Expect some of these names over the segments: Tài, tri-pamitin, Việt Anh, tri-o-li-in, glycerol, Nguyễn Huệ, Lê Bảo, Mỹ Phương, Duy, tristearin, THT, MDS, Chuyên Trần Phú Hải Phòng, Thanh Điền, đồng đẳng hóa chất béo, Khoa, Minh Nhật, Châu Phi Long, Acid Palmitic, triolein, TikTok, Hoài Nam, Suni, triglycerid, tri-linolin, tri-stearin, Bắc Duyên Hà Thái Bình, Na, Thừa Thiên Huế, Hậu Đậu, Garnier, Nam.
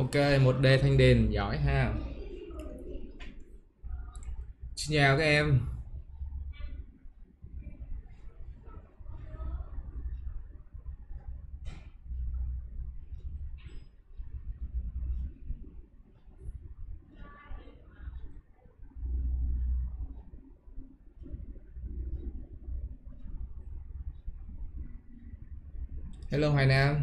Ok, 1D Thanh Điền, giỏi ha. Xin chào các em. Hello Hoài Nam.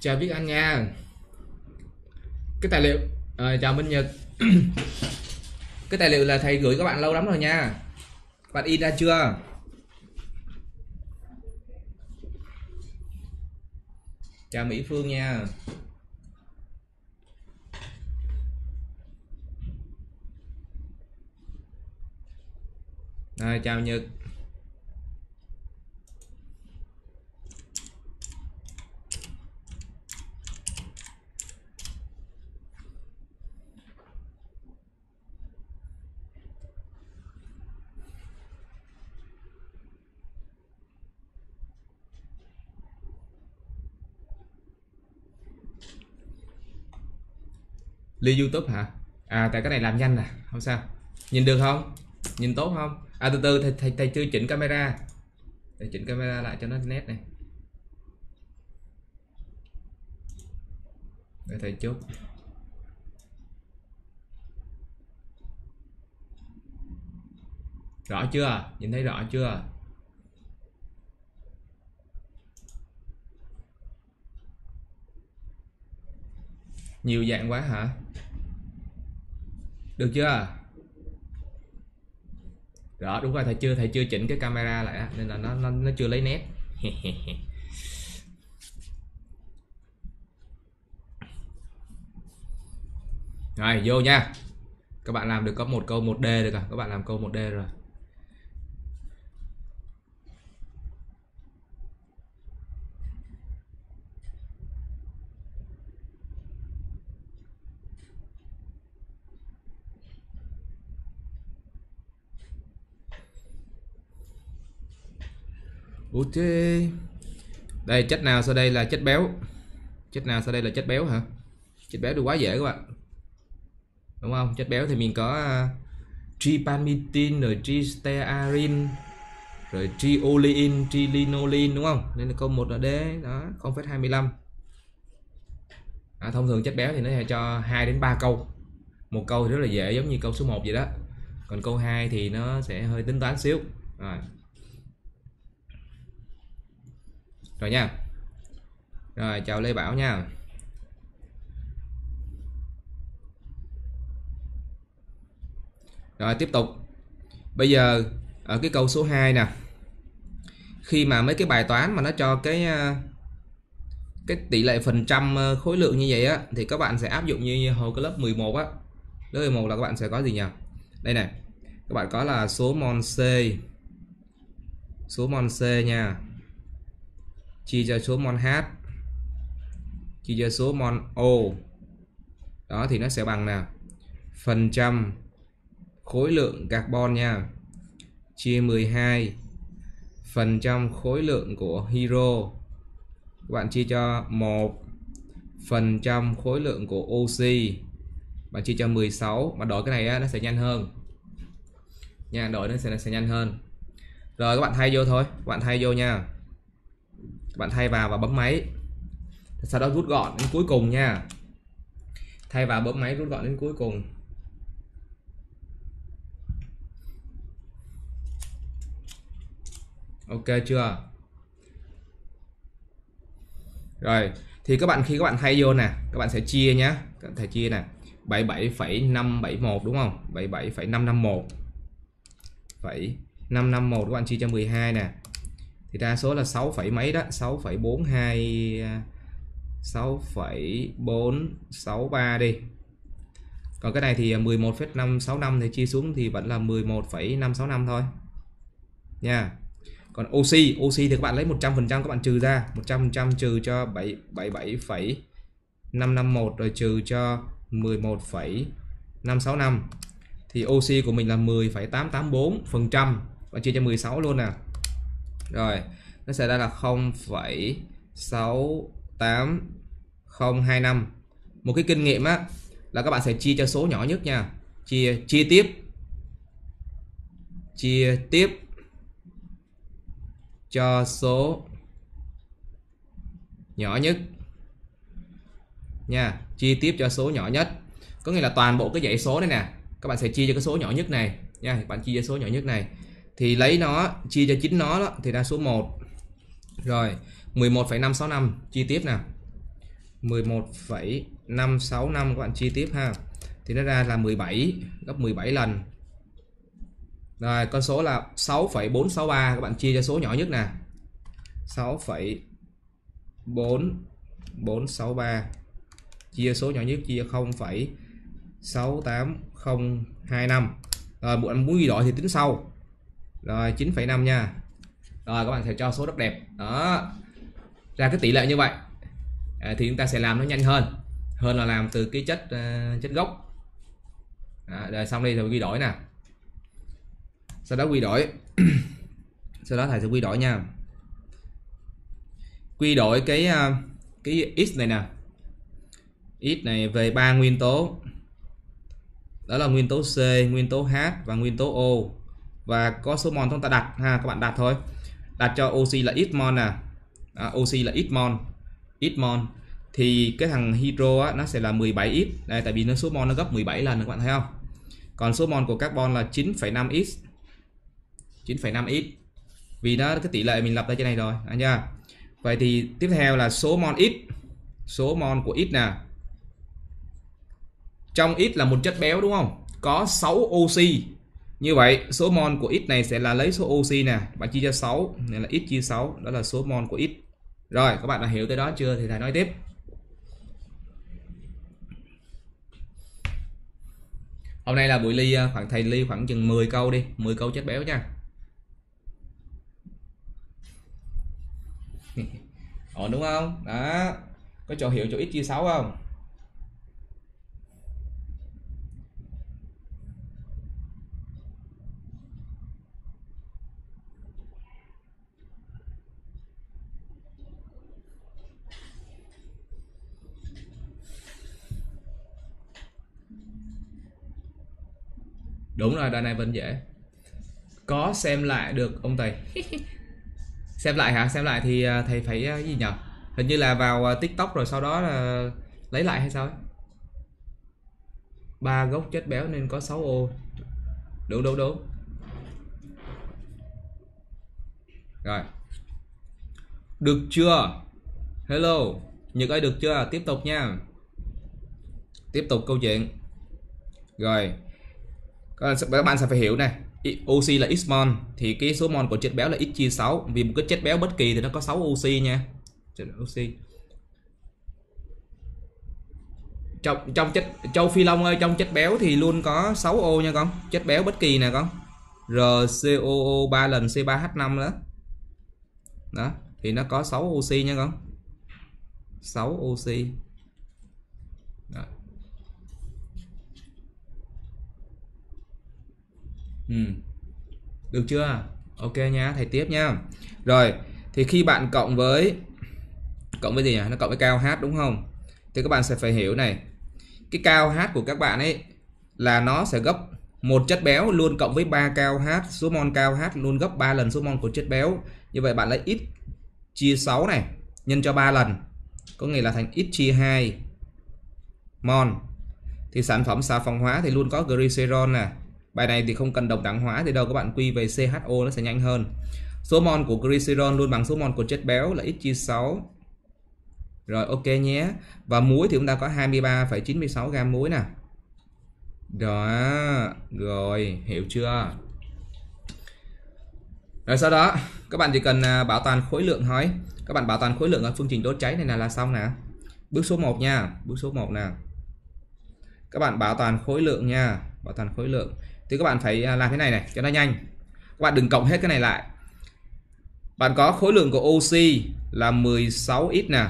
Chào Việt Anh nha. Cái tài liệu chào Minh Nhật. Cái tài liệu là thầy gửi các bạn lâu lắm rồi nha. Bạn in ra chưa? Chào Mỹ Phương nha. Rồi, chào Nhật. Ly YouTube hả? À, tại cái này làm nhanh nè, không sao. Nhìn được không? Nhìn tốt không? À, từ từ thầy chưa chỉnh camera. Thầy chỉnh camera lại cho nó nét này. Để thầy chốt. Rõ chưa? Nhìn thấy rõ chưa? Nhiều dạng quá hả? Được chưa? Rõ, đúng rồi, thầy chưa chỉnh cái camera lại đó, nên là nó chưa lấy nét. Rồi, vô nha. Các bạn làm được có một câu 1D được rồi, các bạn làm câu 1D rồi. Ok. Đây, chất nào sau đây là chất béo? Chất nào sau đây là chất béo hả? Chất béo thì quá dễ các bạn. Đúng không? Chất béo thì mình có tri-pamitin, rồi tri-stearin, rồi tri-o-li-in, tri-linolin, đúng không? Nên là câu 1 là D đó, 0,25. À, thông thường chất béo thì nó sẽ cho 2 đến 3 câu. Một câu thì rất là dễ, giống như câu số 1 vậy đó. Còn câu 2 thì nó sẽ hơi tính toán xíu. Rồi. Rồi nha. Rồi, chào Lê Bảo nha. Rồi, tiếp tục. Bây giờ ở cái câu số 2 nè. Khi mà mấy cái bài toán mà nó cho cái tỷ lệ phần trăm khối lượng như vậy á, thì các bạn sẽ áp dụng như hồi cái lớp 11 á. Lớp 11 là các bạn sẽ có gì nhỉ? Đây này. Các bạn có là số mol C. Số mol C nha, chia cho số mol H, chia cho số mol O. Đó thì nó sẽ bằng nào? Phần trăm khối lượng carbon nha, chia 12 phần trăm khối lượng của hydro, các bạn chia cho 1 phần trăm khối lượng của oxy, bạn chia cho 16. Mà đổi cái này á, nó sẽ nhanh hơn nha, đổi nó sẽ nhanh hơn. Rồi các bạn thay vô thôi, các bạn thay vô nha. Bạn thay vào và bấm máy, sau đó rút gọn đến cuối cùng nha. Thay vào, bấm máy, rút gọn đến cuối cùng. Ok chưa? Rồi thì các bạn khi các bạn thay vô nè, các bạn sẽ chia nhá. Các bạn chia nè, 77,571 đúng không? 77,551 các bạn chia cho 12 nè, thì đa số là 6, mấy đó, 6,42, 6,463 đi. Còn cái này thì 11,565 thì chia xuống thì vẫn là 11,565 thôi nha. Còn oxy, thì các bạn lấy 100%, các bạn trừ ra 100% trừ cho 77,5 551 rồi trừ cho 11,565 thì oxy của mình là 10,884% và chia cho 16 luôn nè. Rồi nó sẽ ra là 0,68025. Một cái kinh nghiệm á là các bạn sẽ chia cho số nhỏ nhất nha, chia tiếp cho số nhỏ nhất nha, chia tiếp cho số nhỏ nhất. Có nghĩa là toàn bộ cái dãy số này nè, các bạn sẽ chia cho cái số nhỏ nhất này nha, bạn chia cho số nhỏ nhất này thì lấy nó chia cho chính nó đó, thì ra số 1. Rồi 11,565 chia tiếp nè, 11,565 các bạn chia tiếp ha, thì nó ra là 17, gấp 17 lần. Rồi con số là 6,463 các bạn chia cho số nhỏ nhất nè, 6,4463 chia số nhỏ nhất chia 0,68025. Rồi bạn muốn ghi đổi thì tính sau. Rồi 9,5 nha. Rồi các bạn sẽ cho số rất đẹp đó, ra cái tỷ lệ như vậy thì chúng ta sẽ làm nó nhanh hơn là làm từ cái chất gốc. Rồi xong đi rồi quy đổi nè, sau đó quy đổi sau đó thầy sẽ quy đổi nha, quy đổi cái x này nè, x này về 3 nguyên tố, đó là nguyên tố C, nguyên tố H và nguyên tố O, và có số mol chúng ta đặt ha, các bạn đặt thôi, đặt cho oxy là x mol nè, oxy là x mol thì cái thằng hydro á, nó sẽ là 17x đây, tại vì nó số mol nó gấp 17 lần các bạn thấy không. Còn số mol của carbon là 9,5x vì nó cái tỷ lệ mình lập ra trên này rồi nha. Vậy thì tiếp theo là số mol x, số mol của x nè, trong x là một chất béo đúng không, có 6 oxy. Như vậy số mol của x này sẽ là lấy số oxy nè, bạn chia cho 6 nên là x chia 6, đó là số mol của x. Rồi các bạn đã hiểu tới đó chưa thì thầy nói tiếp. Hôm nay là buổi ly khoảng thầy ly khoảng chừng 10 câu đi, 10 câu chất béo nha. Ổn đúng không? Đó. Có chỗ hiểu chỗ x chia 6 không? Đúng rồi, đoạn này vẫn dễ. Có xem lại được ông thầy. Xem lại hả? Xem lại thì thầy phải cái gì nhỉ? Hình như là vào TikTok rồi sau đó là lấy lại hay sao ấy? 3 gốc chất béo nên có 6 ô. Đúng. Rồi. Được chưa? Hello, Nhật ơi được chưa? Tiếp tục nha. Tiếp tục câu chuyện. Rồi các bạn sẽ phải hiểu này, oxy là x mol thì cái số mol của chất béo là x chia 6 vì một cái chất béo bất kỳ thì nó có 6 oxy nha. Trong chất Châu Phi Long ơi, trong chất béo thì luôn có 6 O nha con, chất béo bất kỳ nè con, RCOO 3 lần C3H5 đó. Đó, thì nó có 6 oxy nha con. 6 oxy. Đó. Được chưa? Ok nha, thầy tiếp nha. Rồi thì khi bạn cộng với gì nhỉ? Nó cộng với cao H đúng không? Thì các bạn sẽ phải hiểu này, cái cao H của các bạn ấy là nó sẽ gấp một chất béo luôn cộng với 3 cao H, số mol cao H luôn gấp 3 lần số mol của chất béo. Như vậy bạn lấy x chia 6 này nhân cho 3 lần, có nghĩa là thành x chia 2 mol. Thì sản phẩm xà phòng hóa thì luôn có glycerol nè. Bài này thì không cần đồng đẳng hóa thì đâu, các bạn quy về CHO nó sẽ nhanh hơn. Số mol của glycerol luôn bằng số mol của chất béo là x chia 6. Rồi ok nhé. Và muối thì chúng ta có 23,96 gam muối nè. Đó, rồi, hiểu chưa? Rồi sau đó, các bạn chỉ cần bảo toàn khối lượng thôi. Các bạn bảo toàn khối lượng ở phương trình đốt cháy này là xong nè. Bước số 1 nha, bước số 1 nè. Các bạn bảo toàn khối lượng nha, bảo toàn khối lượng. Thì các bạn phải làm thế này này cho nó nhanh. Các bạn đừng cộng hết cái này lại. Bạn có khối lượng của oxy là 16x nè,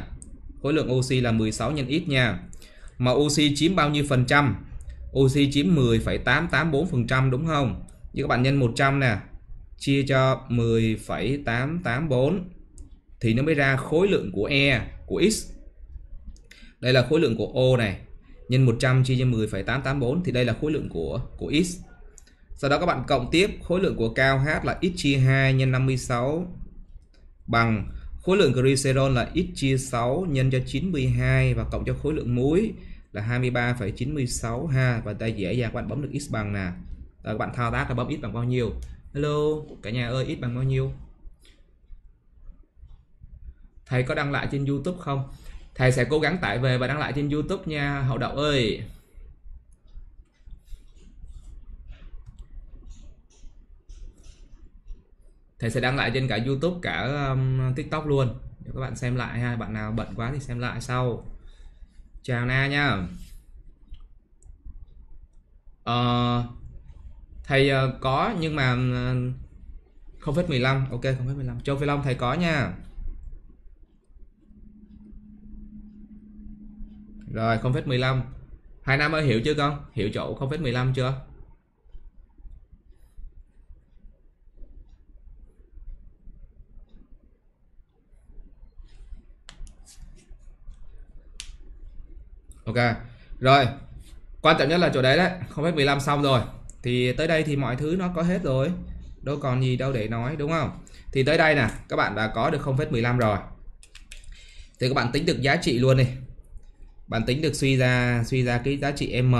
khối lượng oxy là 16 nhân x nha. Mà oxy chiếm bao nhiêu phần trăm? Oxy chiếm 10,884% đúng không? Như các bạn nhân 100 nè, chia cho 10,884 thì nó mới ra khối lượng của E, của X. Đây là khối lượng của O này, nhân 100 chia cho 10,884 thì đây là khối lượng của X. Sau đó các bạn cộng tiếp khối lượng của cao H là X chia 2 nhân 56 bằng khối lượng glycerol là X chia 6 nhân cho 92 và cộng cho khối lượng muối là 23,96 ha. Và đây dễ dàng các bạn bấm được X bằng nè. Các bạn thao tác là bấm X bằng bao nhiêu? Hello, cả nhà ơi, X bằng bao nhiêu? Thầy có đăng lại trên YouTube không? Thầy sẽ cố gắng tải về và đăng lại trên YouTube nha, Hậu Đậu ơi. Thầy sẽ đăng lại trên cả YouTube, cả TikTok luôn. Để các bạn xem lại ha, bạn nào bận quá thì xem lại sau. Chào Na nha. Thầy có nhưng mà không phép 15, ok không phép 15. Châu Phi Long thầy có nha. Rồi không phép 15. Hoài Nam ơi hiểu chưa con? Hiểu chỗ không phép 15 chưa? Ok. Rồi. Quan trọng nhất là chỗ đấy đấy, không phép 15 xong rồi. Thì tới đây thì mọi thứ nó có hết rồi, đâu còn gì đâu để nói đúng không? Thì tới đây nè, các bạn đã có được 0,15 rồi. Thì các bạn tính được giá trị luôn đi. Bạn tính được suy ra cái giá trị M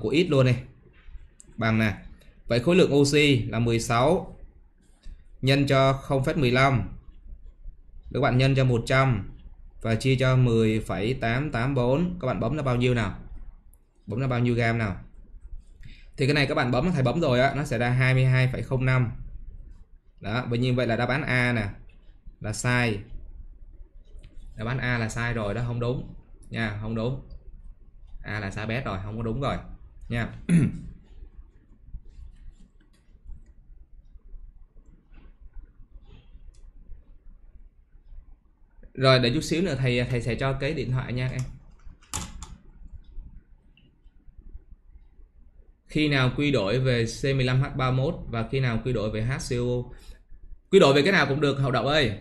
của X luôn đi. Bằng nè. Vậy khối lượng oxy là 16 nhân cho 0,15. Các bạn nhân cho 100 và chia cho 10,884. Các bạn bấm là bao nhiêu nào? Bấm là bao nhiêu gam nào? Thì cái này các bạn bấm, thầy bấm rồi á, nó sẽ ra 22,05. Đó, bởi như vậy là đáp án A nè là sai. Đáp án A là sai rồi đó, không đúng nha, không đúng. A là sai bét rồi, không có đúng rồi nha. Rồi để chút xíu nữa thầy sẽ cho cái điện thoại nha em. Khi nào quy đổi về C15H31 và khi nào quy đổi về HCO? Quy đổi về cái nào cũng được Hậu Đậu ơi.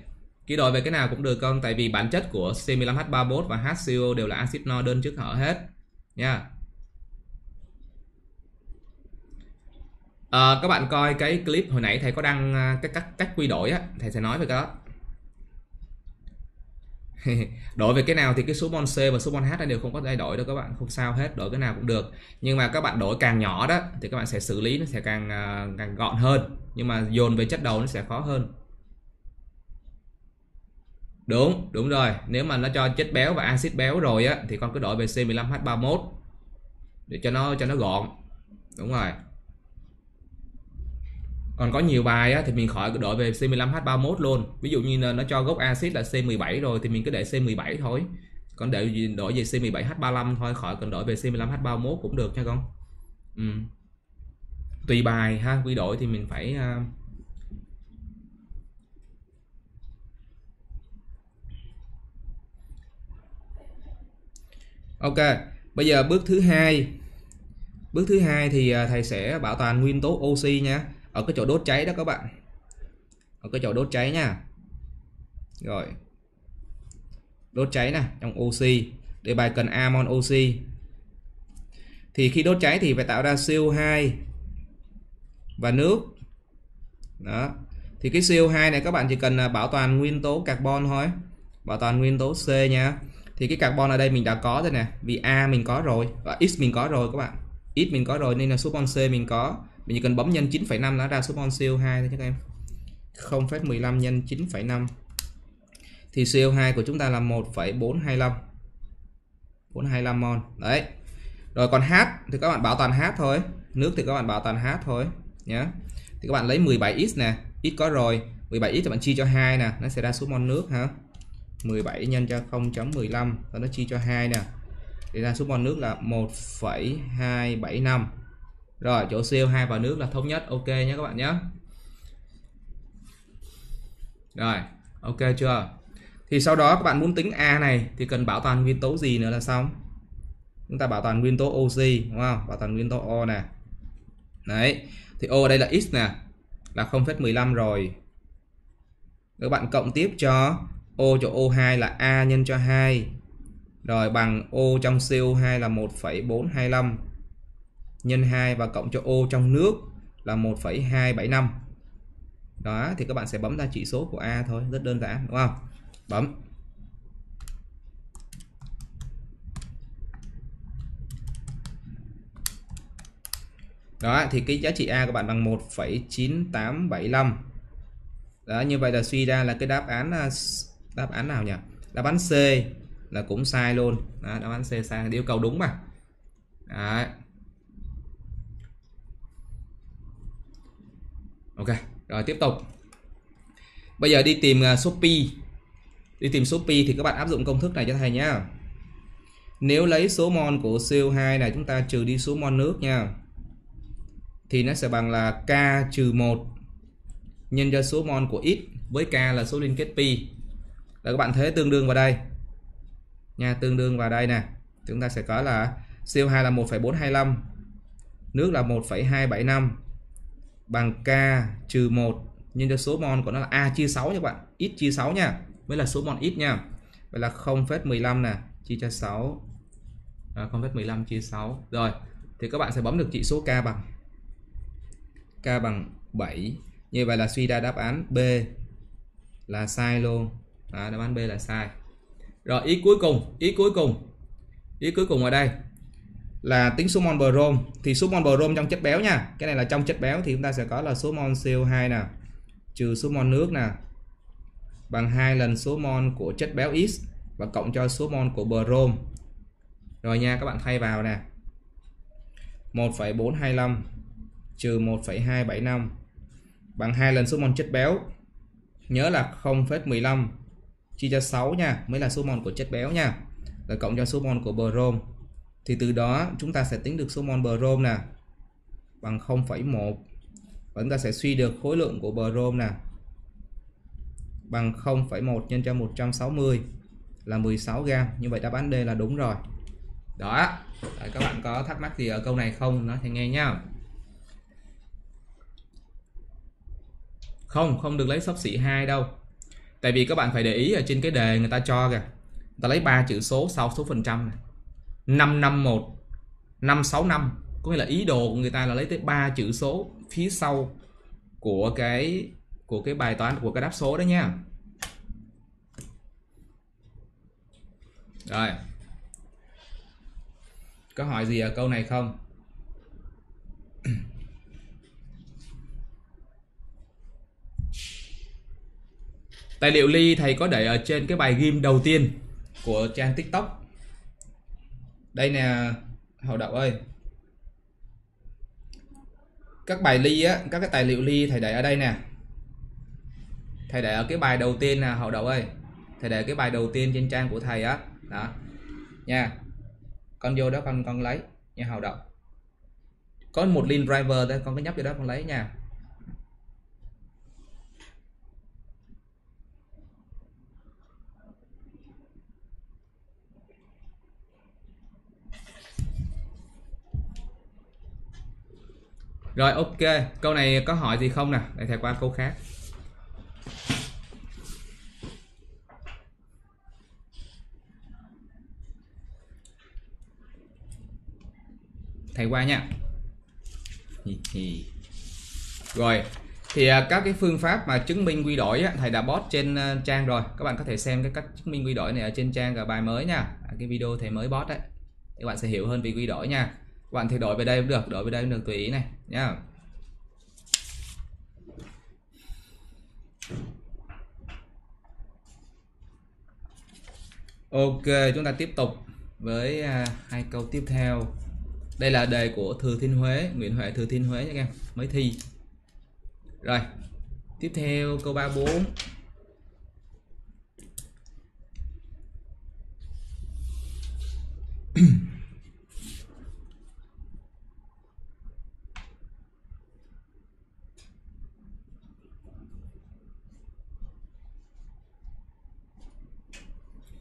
Quy đổi về cái nào cũng được con, tại vì bản chất của C15H31 và HCO đều là axit no đơn trước họ hết nha. Các bạn coi cái clip hồi nãy thầy có đăng cái cách quy đổi á, thầy sẽ nói về cái đó. Đổi về cái nào thì cái số mol C và số mol H đều không có thay đổi đâu các bạn, không sao hết, đổi cái nào cũng được. Nhưng mà các bạn đổi càng nhỏ đó thì các bạn sẽ xử lý nó sẽ càng gọn hơn, nhưng mà dồn về chất đầu nó sẽ khó hơn. Đúng, đúng rồi, nếu mà nó cho chất béo và axit béo rồi á thì con cứ đổi về C15H31 để cho nó gọn. Đúng rồi. Còn có nhiều bài á, thì mình khỏi đổi về C15H31 luôn. Ví dụ như nó cho gốc axit là C17 rồi thì mình cứ để C17 thôi. Còn để đổi về C17H35 thôi, khỏi cần đổi về C15H31 cũng được nha con. Tùy bài ha, quy đổi thì mình phải ok, bây giờ bước thứ hai. Bước thứ hai thì thầy sẽ bảo toàn nguyên tố oxy nha. Ở cái chỗ đốt cháy đó các bạn, ở cái chỗ đốt cháy nha. Rồi đốt cháy nè, trong oxy để bài cần amon oxy thì khi đốt cháy thì phải tạo ra CO2 và nước đó. Thì cái CO2 này các bạn chỉ cần bảo toàn nguyên tố carbon thôi, bảo toàn nguyên tố C nha. Thì cái carbon ở đây mình đã có rồi nè, vì A mình có rồi và X mình có rồi các bạn, X mình có rồi nên là số mol C mình có. Mình chỉ cần bấm nhân 9,5 nó ra số mol CO2 thôi các em. 0,15 nhân 9,5 thì CO2 của chúng ta là 1,425 425 mol. Đấy. Rồi còn H thì các bạn bảo toàn H thôi, nước thì các bạn bảo toàn H thôi nhé. Thì các bạn lấy 17x nè, x có rồi, 17x các bạn chia cho 2 nè, nó sẽ ra số mol nước ha. 17 nhân cho 0.15 và nó chia cho 2 nè. Thì ra số mol nước là 1,275. Rồi chỗ CO2 và nước là thống nhất, ok nhé các bạn nhé. Rồi ok chưa? Thì sau đó các bạn muốn tính A này thì cần bảo toàn nguyên tố gì nữa là xong. Chúng ta bảo toàn nguyên tố oxy, đúng không? Bảo toàn nguyên tố O nè. Đấy, thì O ở đây là x nè, là 0,15 rồi. Các bạn cộng tiếp cho O cho O2 là A nhân cho 2. Rồi bằng O trong CO2 là 1,425 nhân 2 và cộng cho O trong nước là 1,275. Đó, thì các bạn sẽ bấm ra chỉ số của A thôi, rất đơn giản đúng không? Bấm. Đó, thì cái giá trị A của bạn bằng 1,9875. Đó, như vậy là suy ra là cái đáp án nào nhỉ? Đáp án C là cũng sai luôn. Đó, đáp án C sai, yêu cầu đúng mà. Đấy. Ok, rồi tiếp tục. Bây giờ đi tìm số pi. Đi tìm số pi thì các bạn áp dụng công thức này cho thầy nhá. Nếu lấy số mol của CO2 này chúng ta trừ đi số mol nước nha. Thì nó sẽ bằng là K-1 nhân cho số mol của X, với K là số liên kết pi. Rồi các bạn thấy tương đương vào đây. Nha, tương đương vào đây nè. Chúng ta sẽ có là CO2 là 1,425, nước là 1,275 bằng K-1 nhân cho số mol của nó là A chia 6 nha các bạn. X chia 6 nha, mới là số mol X nha. Vậy là 0,15 nè, chia cho 6. 0,15 chia 6. Rồi, thì các bạn sẽ bấm được trị số K bằng 7. Như vậy là suy ra đáp án B là sai luôn. Đó, đáp án B là sai. Rồi ý cuối cùng ở đây là tính số mol brom. Thì số mol brom trong chất béo nha, cái này là trong chất béo, thì chúng ta sẽ có là số mol CO2 nè trừ số mol nước nè bằng 2 lần số mol của chất béo X và cộng cho số mol của brom. Rồi nha, các bạn thay vào nè, 1,425 trừ 1,275 bằng 2 lần số mol chất béo, nhớ là 0,15 chia cho 6 nha, mới là số mol của chất béo nha, rồi cộng cho số mol của brom. Thì từ đó chúng ta sẽ tính được số mol brom nè bằng 0,1 và chúng ta sẽ suy được khối lượng của brom nè bằng 0,1 nhân cho 160 là 16 g. Như vậy đáp án D là đúng rồi. Đó, đấy, các bạn có thắc mắc gì ở câu này không? Nói thầy nghe nhá. Không được lấy xấp xỉ 2 đâu. Tại vì các bạn phải để ý ở trên cái đề người ta cho kìa. Người ta lấy 3 chữ số sau số phần trăm này. 551, 565, có nghĩa là ý đồ của người ta là lấy tới 3 chữ số phía sau của cái bài toán, của cái đáp số đó nha. Rồi. Có hỏi gì ở câu này không? Tài liệu ly thầy có để ở trên cái bài ghim đầu tiên của trang TikTok. Đây nè, Hậu Đậu ơi. Các bài ly á, các cái tài liệu ly thầy để ở đây nè. Thầy để ở cái bài đầu tiên nè Hậu Đậu ơi. Thầy để cái bài đầu tiên trên trang của thầy á. Đó. Nha. Con vô đó con lấy nha Hậu Đậu. Có một link driver đây, con cứ nhấp vô đó con lấy nha. Rồi ok, câu này có hỏi gì không nè? Để thầy qua câu khác. Thầy qua nha. Rồi, thì các cái phương pháp mà chứng minh quy đổi á, thầy đã post trên trang rồi. Các bạn có thể xem cái cách chứng minh quy đổi này ở trên trang và bài mới nha. Cái video thầy mới post đấy. Các bạn sẽ hiểu hơn về quy đổi nha. Các bạn thì đổi về đây cũng được, đổi về đây cũng được, tùy ý này nhá. Ok, chúng ta tiếp tục với hai câu tiếp theo. Đây là đề của Thừa Thiên Huế, Nguyễn Huệ Thừa Thiên Huế nha các em, mới thi. Rồi, tiếp theo câu 34.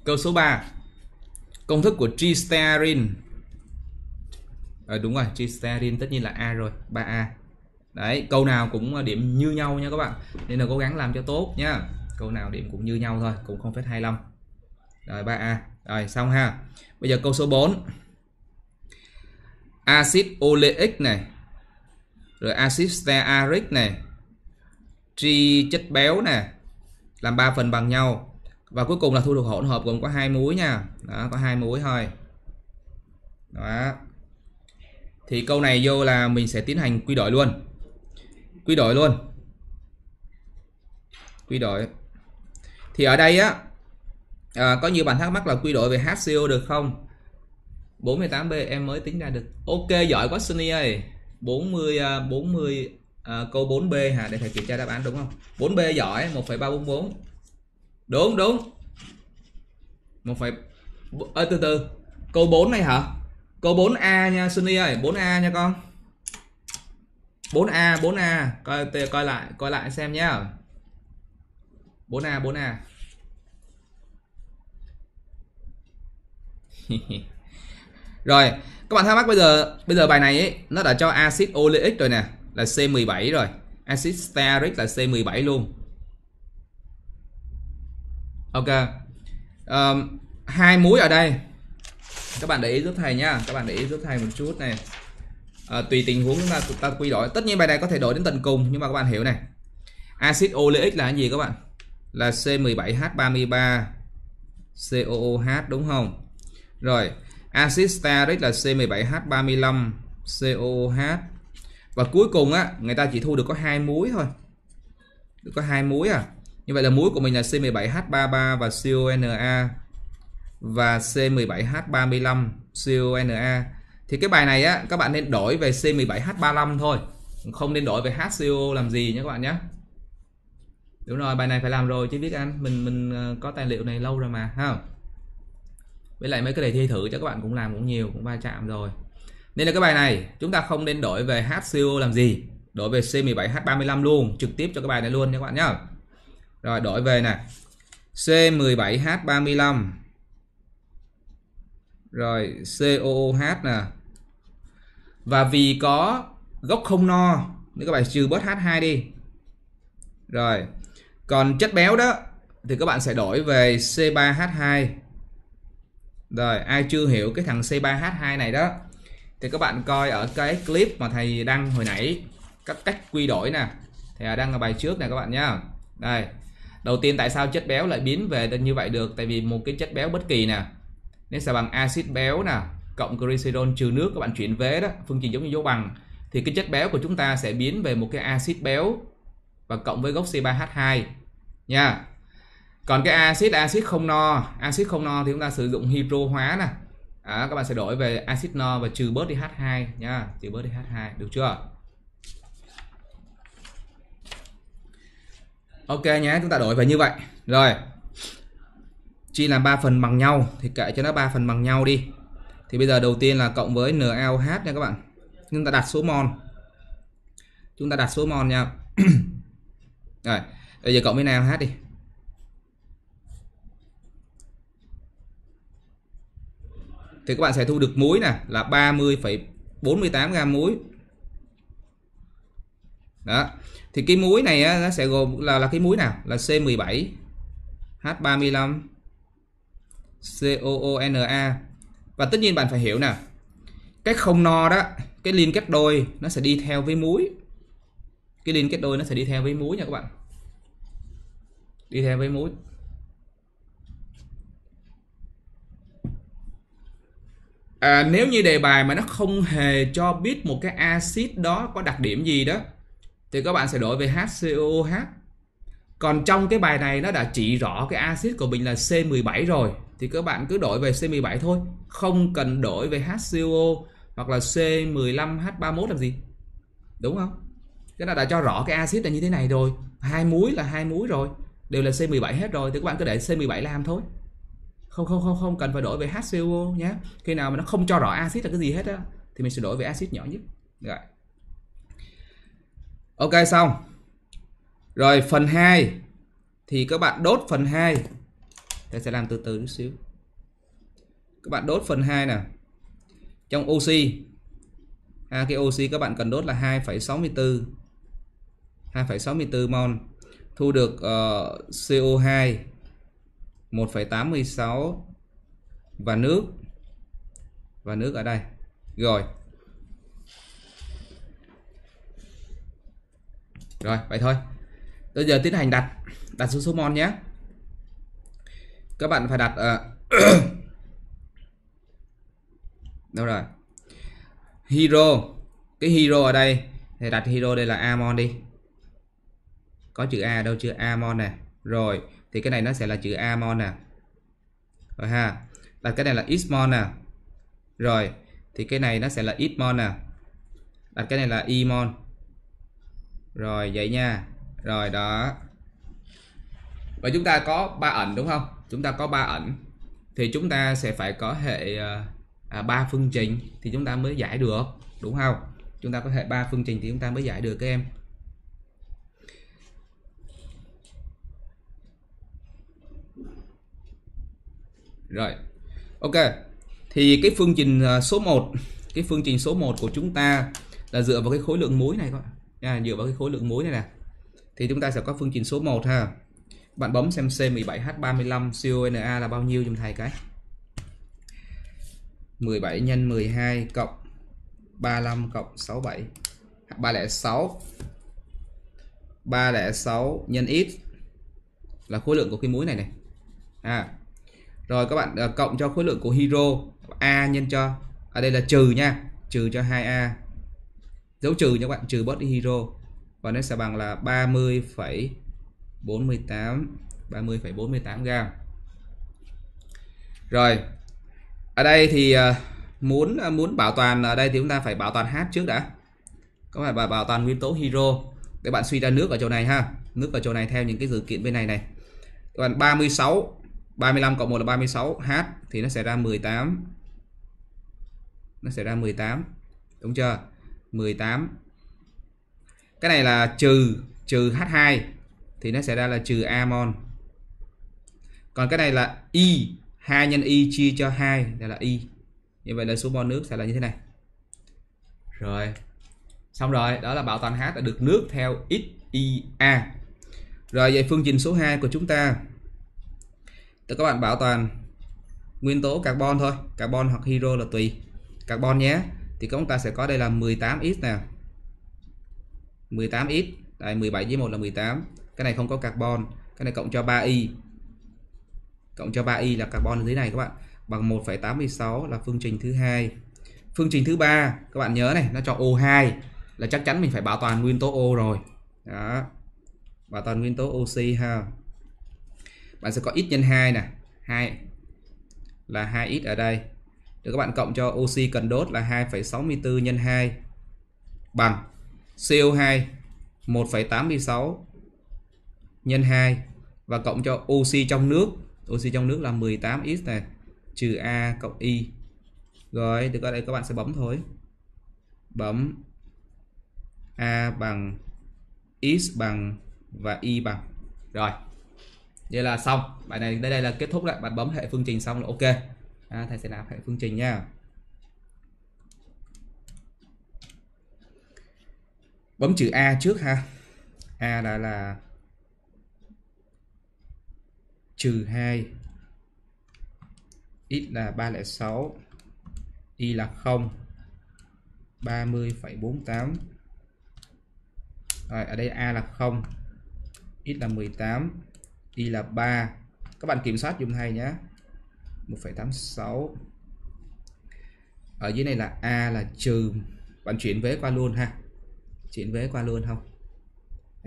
Câu số 3. Công thức của tristearin. Đúng rồi, tristearin tất nhiên là A rồi, 3A. Đấy, câu nào cũng điểm như nhau nha các bạn. Nên là cố gắng làm cho tốt nha. Câu nào điểm cũng như nhau thôi, cũng 0,25. Rồi 3A. Rồi xong ha. Bây giờ câu số 4. Acid oleic này. Rồi acid stearic này. Tri chất béo nè. Làm 3 phần bằng nhau. Và cuối cùng là thu được hỗn hợp gồm có 2 muối nha. Đó, có 2 muối thôi. Đó. Thì câu này vô là mình sẽ tiến hành quy đổi luôn. Quy đổi luôn. Quy đổi. Thì ở đây á, có nhiều bạn thắc mắc là quy đổi về HCO được không? 48B em mới tính ra được. Ok, giỏi quá Suni ơi. 40 câu 4B hả? Để thầy kiểm tra đáp án đúng không? 4B giỏi, 1,344. Đúng, đúng. 1, từ từ. Câu 4 này hả? Câu 4A nha Suni ơi, 4A nha con. 4A, 4A, coi lại xem nhá. 4A, 4A. Rồi, các bạn thắc mắc bây giờ bài này ấy, nó đã cho acid oleic rồi nè, là C17 rồi. Acid stearic là C17 luôn. Ok. 2 muối ở đây. Các bạn để ý giúp thầy nha, các bạn để ý giúp thầy một chút này. Tùy tình huống chúng ta quy đổi. Tất nhiên bài này có thể đổi đến tận cùng, nhưng mà các bạn hiểu này. Acid oleic là cái gì các bạn? Là C17H33COOH đúng không? Rồi, acid stearic là C17H35COOH. Và cuối cùng á, người ta chỉ thu được có 2 muối thôi. Được có 2 muối à. Như vậy là muối của mình là C17H33 và CONA và C17H35 CONA. Thì cái bài này á, các bạn nên đổi về C17H35 thôi, không nên đổi về HCO làm gì nhé các bạn nhé. Đúng rồi, bài này phải làm rồi chứ biết anh, mình có tài liệu này lâu rồi mà ha. Với lại mấy cái đề thi thử cho các bạn cũng làm cũng nhiều, cũng va chạm rồi. Nên là cái bài này chúng ta không nên đổi về HCO làm gì, đổi về C17H35 luôn, trực tiếp cho cái bài này luôn nha các bạn nhé. Rồi đổi về nè, C17H35 rồi COOH nè. Và vì có gốc không no nên các bạn trừ bớt H2 đi. Rồi còn chất béo đó thì các bạn sẽ đổi về C3H2. Rồi ai chưa hiểu cái thằng C3H2 này đó thì các bạn coi ở cái clip mà thầy đăng hồi nãy, cách quy đổi nè, thì đăng ở bài trước nè các bạn nhá. Đây, đầu tiên tại sao chất béo lại biến về như vậy được? Tại vì một cái chất béo bất kỳ nè, nên sẽ bằng axit béo nè cộng glycerol trừ nước, các bạn chuyển vế đó, phương trình giống như dấu bằng, thì cái chất béo của chúng ta sẽ biến về một cái axit béo và cộng với gốc C3H2 nha. Còn cái axit không no thì chúng ta sử dụng hydro hóa nè. Các bạn sẽ đổi về axit no và trừ bớt đi H2 nha, trừ bớt đi H2 được chưa? Ok nhé, chúng ta đổi về như vậy. Rồi. Chi làm 3 phần bằng nhau thì kệ cho nó 3 phần bằng nhau đi. Thì bây giờ đầu tiên là cộng với NaOH nha các bạn. Chúng ta đặt số mol. Chúng ta đặt số mol nha. Rồi, bây giờ cộng với NaOH đi. Thì các bạn sẽ thu được muối nè là 30,48 gam muối. Đó. Thì cái muối này á, nó sẽ gồm là cái muối nào? Là C17H35 COONA. Và tất nhiên bạn phải hiểu nè, cái không no đó, cái liên kết đôi nó sẽ đi theo với muối. Cái liên kết đôi nó sẽ đi theo với muối nha các bạn. Đi theo với muối. Nếu như đề bài mà nó không hề cho biết một cái axit đó có đặc điểm gì đó thì các bạn sẽ đổi về HCOOH. Còn trong cái bài này nó đã chỉ rõ cái axit của mình là C17 rồi thì các bạn cứ đổi về C17 thôi, không cần đổi về HCO hoặc là C15H31 làm gì, đúng không? Cái nó đã cho rõ cái axit là như thế này rồi, 2 muối là 2 muối rồi, đều là C17 hết rồi thì các bạn cứ để C17 làm thôi. Không cần phải đổi về HCO nhé. Khi nào mà nó không cho rõ axit là cái gì hết á thì mình sẽ đổi về axit nhỏ nhất. Rồi. Ok xong. Rồi phần 2 thì các bạn đốt phần 2. Thế sẽ làm từ từ chút xíu. Các bạn đốt phần 2 nào. Trong oxy, cái oxy các bạn cần đốt là 2,64 mol. Thu được CO2 1,86 và nước. Và nước ở đây. Rồi. Rồi, vậy thôi. Bây giờ tiến hành đặt số mol nhé. Các bạn phải đặt đâu rồi? Hero. Cái hero ở đây thì đặt hero đây là amon đi. Có chữ A đâu chưa? Amon nè. Rồi, thì cái này nó sẽ là chữ amon nè. Rồi ha. Đặt cái này là xmon nè. Rồi, thì cái này nó sẽ là xmon nè. Đặt cái này là imon. Rồi, vậy nha. Rồi đó. Và chúng ta có 3 ẩn đúng không? Chúng ta có 3 ẩn. Thì chúng ta sẽ phải có hệ 3 phương trình thì chúng ta mới giải được, đúng không? Chúng ta có hệ 3 phương trình thì chúng ta mới giải được các em. Rồi. Ok. Thì cái phương trình số 1, cái phương trình số 1 của chúng ta là dựa vào cái khối lượng muối này các bạn. Dựa vào cái khối lượng muối này nè. Thì chúng ta sẽ có phương trình số 1 ha. Bạn bấm xem C17H35CONa là bao nhiêu giùm thầy cái. 17 x 12 cộng 35 cộng 67. 306. 306 nhân x là khối lượng của cái muối này này. Rồi các bạn cộng cho khối lượng của hydro A nhân cho ở đây là trừ nha, trừ cho 2A. Dấu trừ nha các bạn, trừ bớt đi hydro và nó sẽ bằng là 30,48 gram. Rồi. Ở đây thì muốn bảo toàn ở đây thì chúng ta phải bảo toàn H trước đã. Các bạn bảo toàn nguyên tố hydro để bạn suy ra nước ở chỗ này ha. Nước ở chỗ này theo những cái dữ kiện bên này này. Các bạn 35 cộng 1 là 36, H thì nó sẽ ra 18. Nó sẽ ra 18. Đúng chưa? 18. Cái này là trừ H2 thì nó sẽ ra là trừ amon. Còn cái này là Y, 2 nhân Y chia cho 2 đây là Y. Như vậy là số mol nước sẽ là như thế này. Rồi. Xong rồi, đó là bảo toàn H đã được nước theo XIA. Rồi vậy phương trình số 2 của chúng ta thì các bạn bảo toàn nguyên tố carbon thôi, carbon hoặc hydro là tùy. Carbon nhé. Thì chúng ta sẽ có đây là 18x nào. 18x, đây 17 với 1 là 18. Cái này không có carbon, cái này cộng cho 3y. Cộng cho 3y là carbon ở dưới này các bạn, bằng 1,86 là phương trình thứ hai. Phương trình thứ ba, các bạn nhớ này, nó cho O2 là chắc chắn mình phải bảo toàn nguyên tố O rồi. Đó. Bảo toàn nguyên tố oxy ha. Bạn sẽ có x nhân 2 nè, 2 là 2x ở đây. Được các bạn cộng cho oxy cần đốt là 2,64 nhân 2 bằng CO2 1,86 nhân 2 và cộng cho oxy trong nước là 18x này trừ A cộng Y. Rồi từ đây các bạn sẽ bấm thôi. Bấm A bằng X bằng và Y bằng. Rồi. Vậy là xong. Bài này đây là kết thúc lại. Bạn bấm hệ phương trình xong là ok. Thầy sẽ nạp hệ phương trình nha. Bấm chữ A trước ha. A là trừ 2. X là 306. Y là 0. 30,48. Rồi ở đây A là 0. X là 18. Y là 3. Các bạn kiểm soát dùm thầy nhé. 1,86. Ở dưới này là A là trừ. Bạn chuyển vế qua luôn ha. Chuyển vế qua luôn không?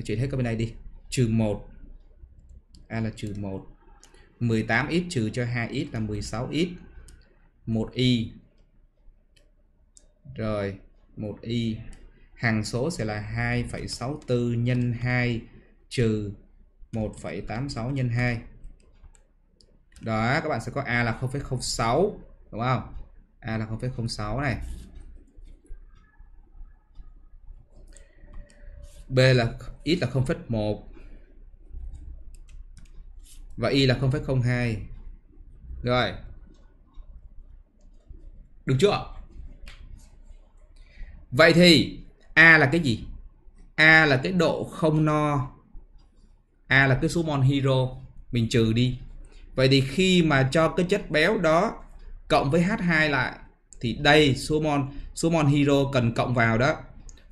Chuyển hết các bên này đi. Trừ 1. A là trừ 1. 18x trừ cho 2x là 16x. 1y. Rồi 1y. Hằng số sẽ là 2,64 nhân 2 trừ 1,86 nhân 2. Đó, các bạn sẽ có A là 0,06 đúng không? A là 0,06 này. B là X là 0,1 và Y là 0,02. Rồi. Được chưa? Vậy thì A là cái gì? A là cái độ không no. A là cái số mol hydro mình trừ đi. Vậy thì khi mà cho cái chất béo đó cộng với H2 lại thì đây số mol hydro cần cộng vào đó.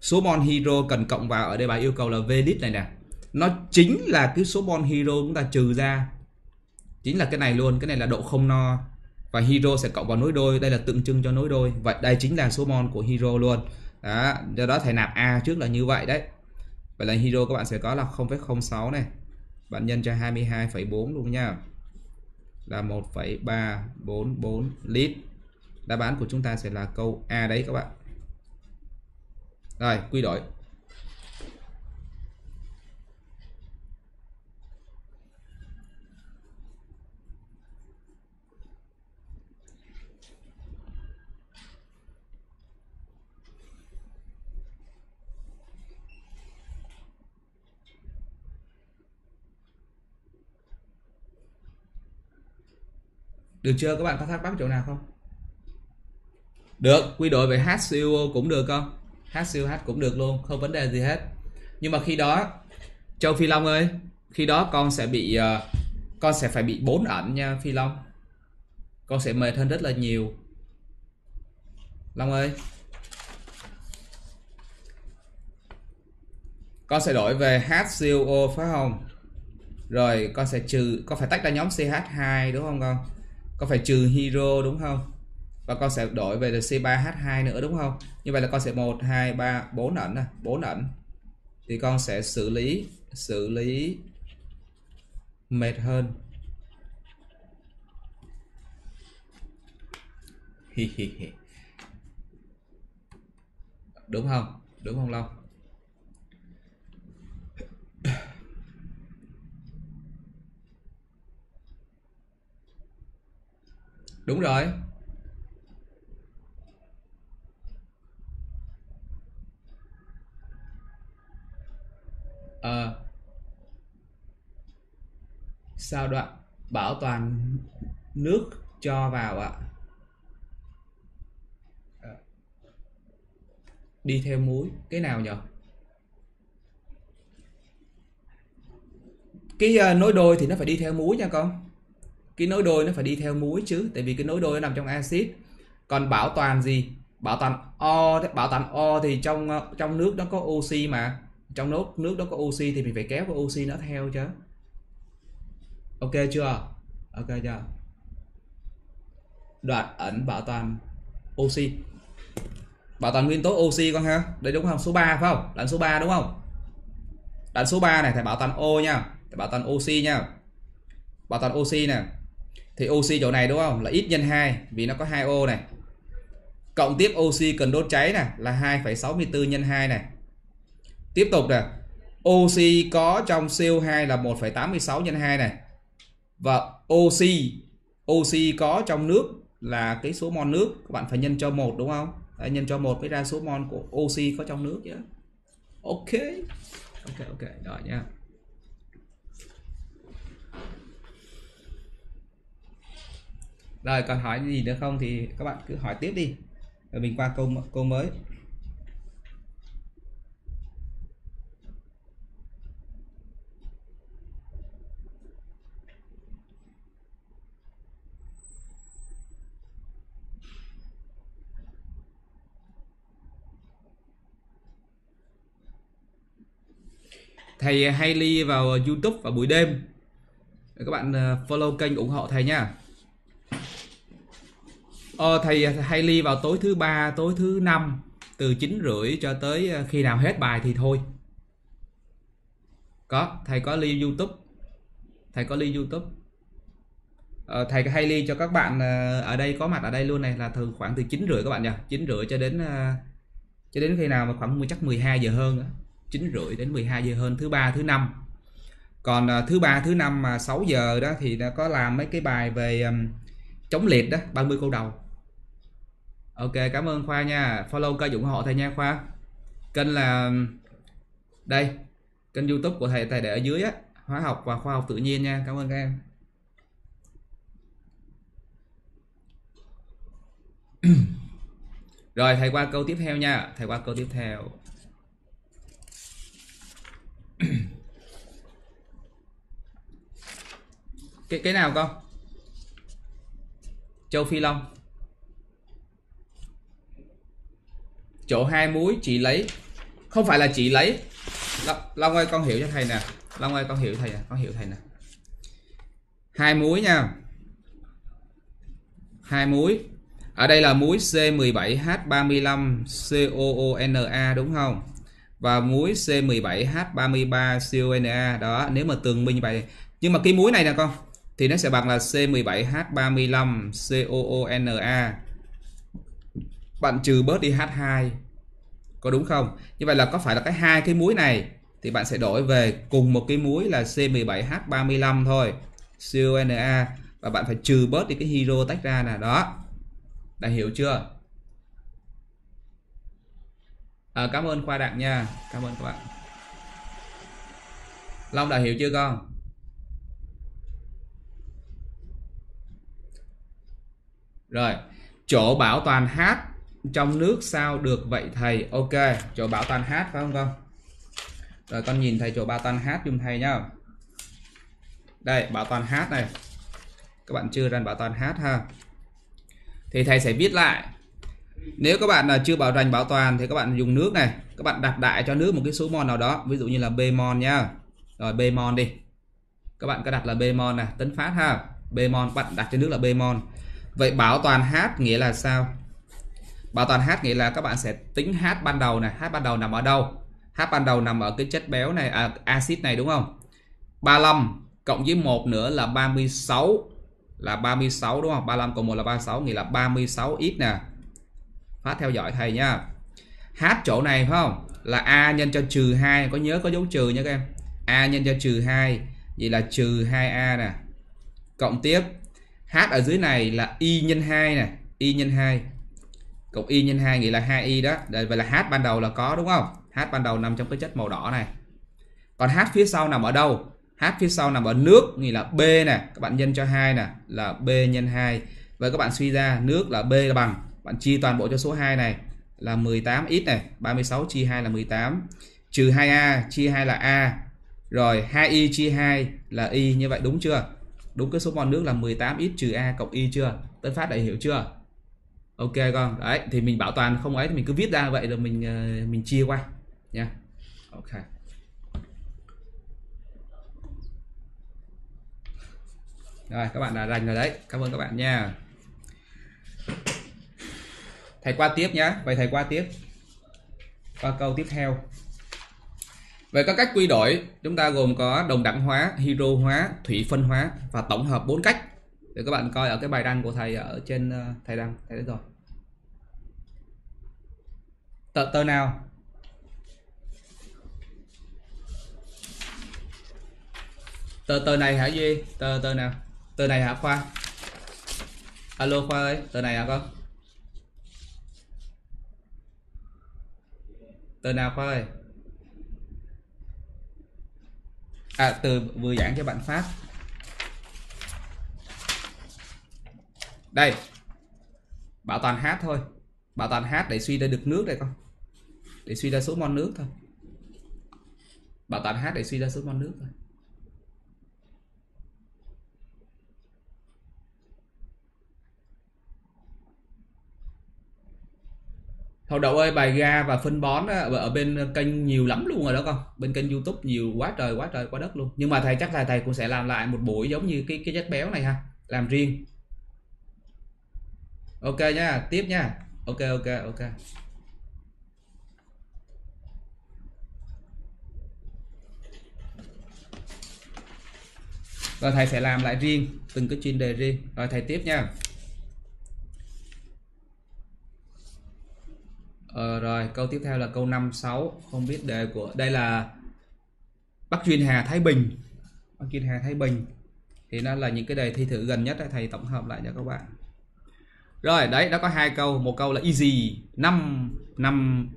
Số mol hydro cần cộng vào ở đây bài yêu cầu là V lít này nè. Nó chính là cái số mol hydro chúng ta trừ ra. Chính là cái này luôn, cái này là độ không no và hydro sẽ cộng vào nối đôi, đây là tượng trưng cho nối đôi. Vậy đây chính là số mol của hydro luôn. Đó, do đó thầy nạp A trước là như vậy đấy. Vậy là hydro các bạn sẽ có là 0,06 này. Bạn nhân cho 22,4 luôn nha. Là 1,344 lít. Đáp án của chúng ta sẽ là câu A đấy các bạn. Rồi, quy đổi. Được chưa? Các bạn có thắc mắc chỗ nào không? Được, quy đổi về HCO cũng được không? HCOH cũng được luôn, không vấn đề gì hết. Nhưng mà khi đó Châu Phi Long ơi, khi đó con sẽ phải bị 4 ẩn nha Phi Long. Con sẽ mệt hơn rất là nhiều. Long ơi. Con sẽ đổi về HCO phải không? Rồi con sẽ trừ, con phải tách ra nhóm CH2 đúng không con? Con phải trừ hydro đúng không? Và con sẽ đổi về là C3H2 nữa đúng không? Như vậy là con sẽ 1, 2, 3, 4 ẩn này. 4 ẩn. Thì con sẽ xử lý mệt hơn. Đúng không? Đúng không Long? Đúng rồi. Sao đoạn bảo toàn nước cho vào ạ? Đi theo múi cái nào nhỉ? Cái nối đôi thì nó phải đi theo múi nha con. Cái nối đôi nó phải đi theo múi chứ, tại vì cái nối đôi nó nằm trong axit. Còn bảo toàn gì? Bảo toàn O thì trong nước nó có oxy mà. Trong nước đó có oxy thì mình phải kéo vào oxy nó theo chứ. Ok chưa? Ok chưa? Đoạn ẩn bảo toàn oxy. Bảo toàn nguyên tố oxy con ha. Đây đúng không? Số 3 phải không? Đoạn số 3 đúng không? Đoạn số 3 này thầy bảo toàn O nha. Thầy bảo toàn oxy nha. Bảo toàn oxy nè. Thì oxy chỗ này đúng không? Là ít nhân 2 vì nó có 2 O này. Cộng tiếp oxy cần đốt cháy nè là 2,64 nhân 2 này. Tiếp tục nè, oxy có trong CO2 là 1,86 nhân 2 này. Và oxy có trong nước là cái số mol nước các bạn phải nhân cho 1 đúng không? Đấy, nhân cho 1 mới ra số mol của oxy có trong nước nhé. Ok. Ok rồi nha. Rồi còn hỏi gì nữa không thì các bạn cứ hỏi tiếp đi. Rồi mình qua câu mới. Thầy hay ly vào YouTube vào buổi đêm. Các bạn follow kênh ủng hộ thầy nha. Thầy hay ly vào tối thứ 3, tối thứ 5 từ 9:30 cho tới khi nào hết bài thì thôi. Có, thầy có ly YouTube. Thầy có ly YouTube. Thầy hay ly cho các bạn ở đây có mặt ở đây luôn này là thường khoảng từ 9:30 các bạn nha. 9:30 cho đến khi nào mà khoảng chắc 12 giờ hơn nữa. 9:30 đến 12 giờ hơn thứ ba thứ năm. Còn thứ ba thứ năm mà 6 giờ đó thì nó có làm mấy cái bài về chống liệt đó, 30 câu đầu. Ok, cảm ơn Khoa nha. Follow kênh ủng hộ thầy nha Khoa. Kênh là đây, kênh YouTube của thầy để ở dưới á, hóa học và khoa học tự nhiên nha. Cảm ơn các em. Rồi thầy qua câu tiếp theo nha. Thầy qua câu tiếp theo. Cái nào con? Châu Phi Long. Chỗ 2 muối chị lấy. Không phải là chị lấy. Long ơi con hiểu cho thầy nè. Long ơi con hiểu thầy nè. Con hiểu thầy nè. 2 muối nha. 2 muối. Ở đây là muối C17H35COONa đúng không? Và muối C17H33CONa. Đó, nếu mà tường minh vậy. Nhưng mà cái muối này nè con, thì nó sẽ bằng là C17H35COONa. Bạn trừ bớt đi H2. Có đúng không? Như vậy là có phải là cái hai cái muối này thì bạn sẽ đổi về cùng một cái muối là C17H35 thôi, CONa, và bạn phải trừ bớt đi cái hydro tách ra nè, đó. Đã hiểu chưa? À, cảm ơn Khoa Đặng nha. Cảm ơn các bạn. Long đã hiểu chưa con? Rồi, chỗ bảo toàn H trong nước sao được vậy thầy? Ok, chỗ bảo toàn H phải không con? Rồi con nhìn thầy chỗ bảo toàn H giùm thầy nhá. Đây, bảo toàn H này. Các bạn chưa ra bảo toàn H ha. Thì thầy sẽ viết lại. Nếu các bạn chưa bảo rành bảo toàn thì các bạn dùng nước này, các bạn đặt đại cho nước một cái số mol nào đó, ví dụ như là bemol nha. Rồi bemol đi. Các bạn cứ đặt là bemol nè, tấn phát ha. Bemol, bạn đặt cho nước là bemol. Vậy bảo toàn H nghĩa là sao? Bảo toàn H nghĩa là các bạn sẽ tính H ban đầu này, H ban đầu nằm ở đâu? H ban đầu nằm ở cái chất béo này, axit này đúng không? 35 cộng với 1 nữa là 36. Là 36 đúng không? 35 cộng 1 là 36, nghĩa là 36x nè. Phát theo dõi thầy nha. H chỗ này phải không? Là A nhân cho trừ 2, có nhớ có dấu trừ nha các em. A nhân cho trừ 2, vậy là trừ 2A nè. Cộng tiếp. H ở dưới này là Y nhân 2 nè. Y nhân 2. Cộng Y nhân 2 nghĩa là 2Y đó. Vậy là H ban đầu là có đúng không? H ban đầu nằm trong cái chất màu đỏ này. Còn H phía sau nằm ở đâu? H phía sau nằm ở nước, nghĩa là B nè. Các bạn nhân cho 2 nè, là B nhân 2. Vậy các bạn suy ra nước là B là bằng. Bạn chia toàn bộ cho số 2 này là 18x này. 36 chia 2 là 18. Trừ 2A chia 2 là A. Rồi 2Y chia 2 là Y. Như vậy đúng chưa? Đúng cái số mol nước là 18x trừ A cộng Y chưa? Tấn Phát đã hiểu chưa? Ok con. Đấy, thì mình bảo toàn không ấy thì mình cứ viết ra vậy rồi mình chia qua nha. Ok. Rồi các bạn đã rành rồi đấy. Cảm ơn các bạn nha. Thầy qua tiếp nhé. Vậy thầy qua tiếp. Qua câu tiếp theo. Về các cách quy đổi, chúng ta gồm có đồng đẳng hóa, hydro hóa, thủy phân hóa và tổng hợp 4 cách. Để các bạn coi ở cái bài đăng của thầy ở trên thầy đăng, thầy đấy rồi. Tờ nào? Tờ này hả Duy? Tờ nào? Tờ này hả Khoa? Alo Khoa ơi, tờ này hả con? Tờ nào Khoa ơi? À, từ vừa giảng cho bạn Pháp. Đây. Bảo toàn H thôi. Bảo toàn H để suy ra được nước đây con. Để suy ra số mol nước thôi. Bảo toàn H để suy ra số mol nước thôi. Hậu Đậu ơi, bài ga và phân bón ở bên kênh nhiều lắm luôn rồi đó con. Bên kênh YouTube nhiều quá trời quá đất luôn. Nhưng mà thầy chắc là thầy cũng sẽ làm lại một buổi giống như cái chất béo này ha, làm riêng. Ok nha, tiếp nha. Ok. Rồi thầy sẽ làm lại riêng từng cái chuyên đề riêng. Rồi thầy tiếp nha. Rồi câu tiếp theo là câu 56. Không biết đề của đây là Bắc Duyên Hà Thái Bình. Bắc Duyên Hà Thái Bình thì nó là những cái đề thi thử gần nhất, thầy tổng hợp lại cho các bạn. Rồi đấy, nó có hai câu, một câu là easy. 5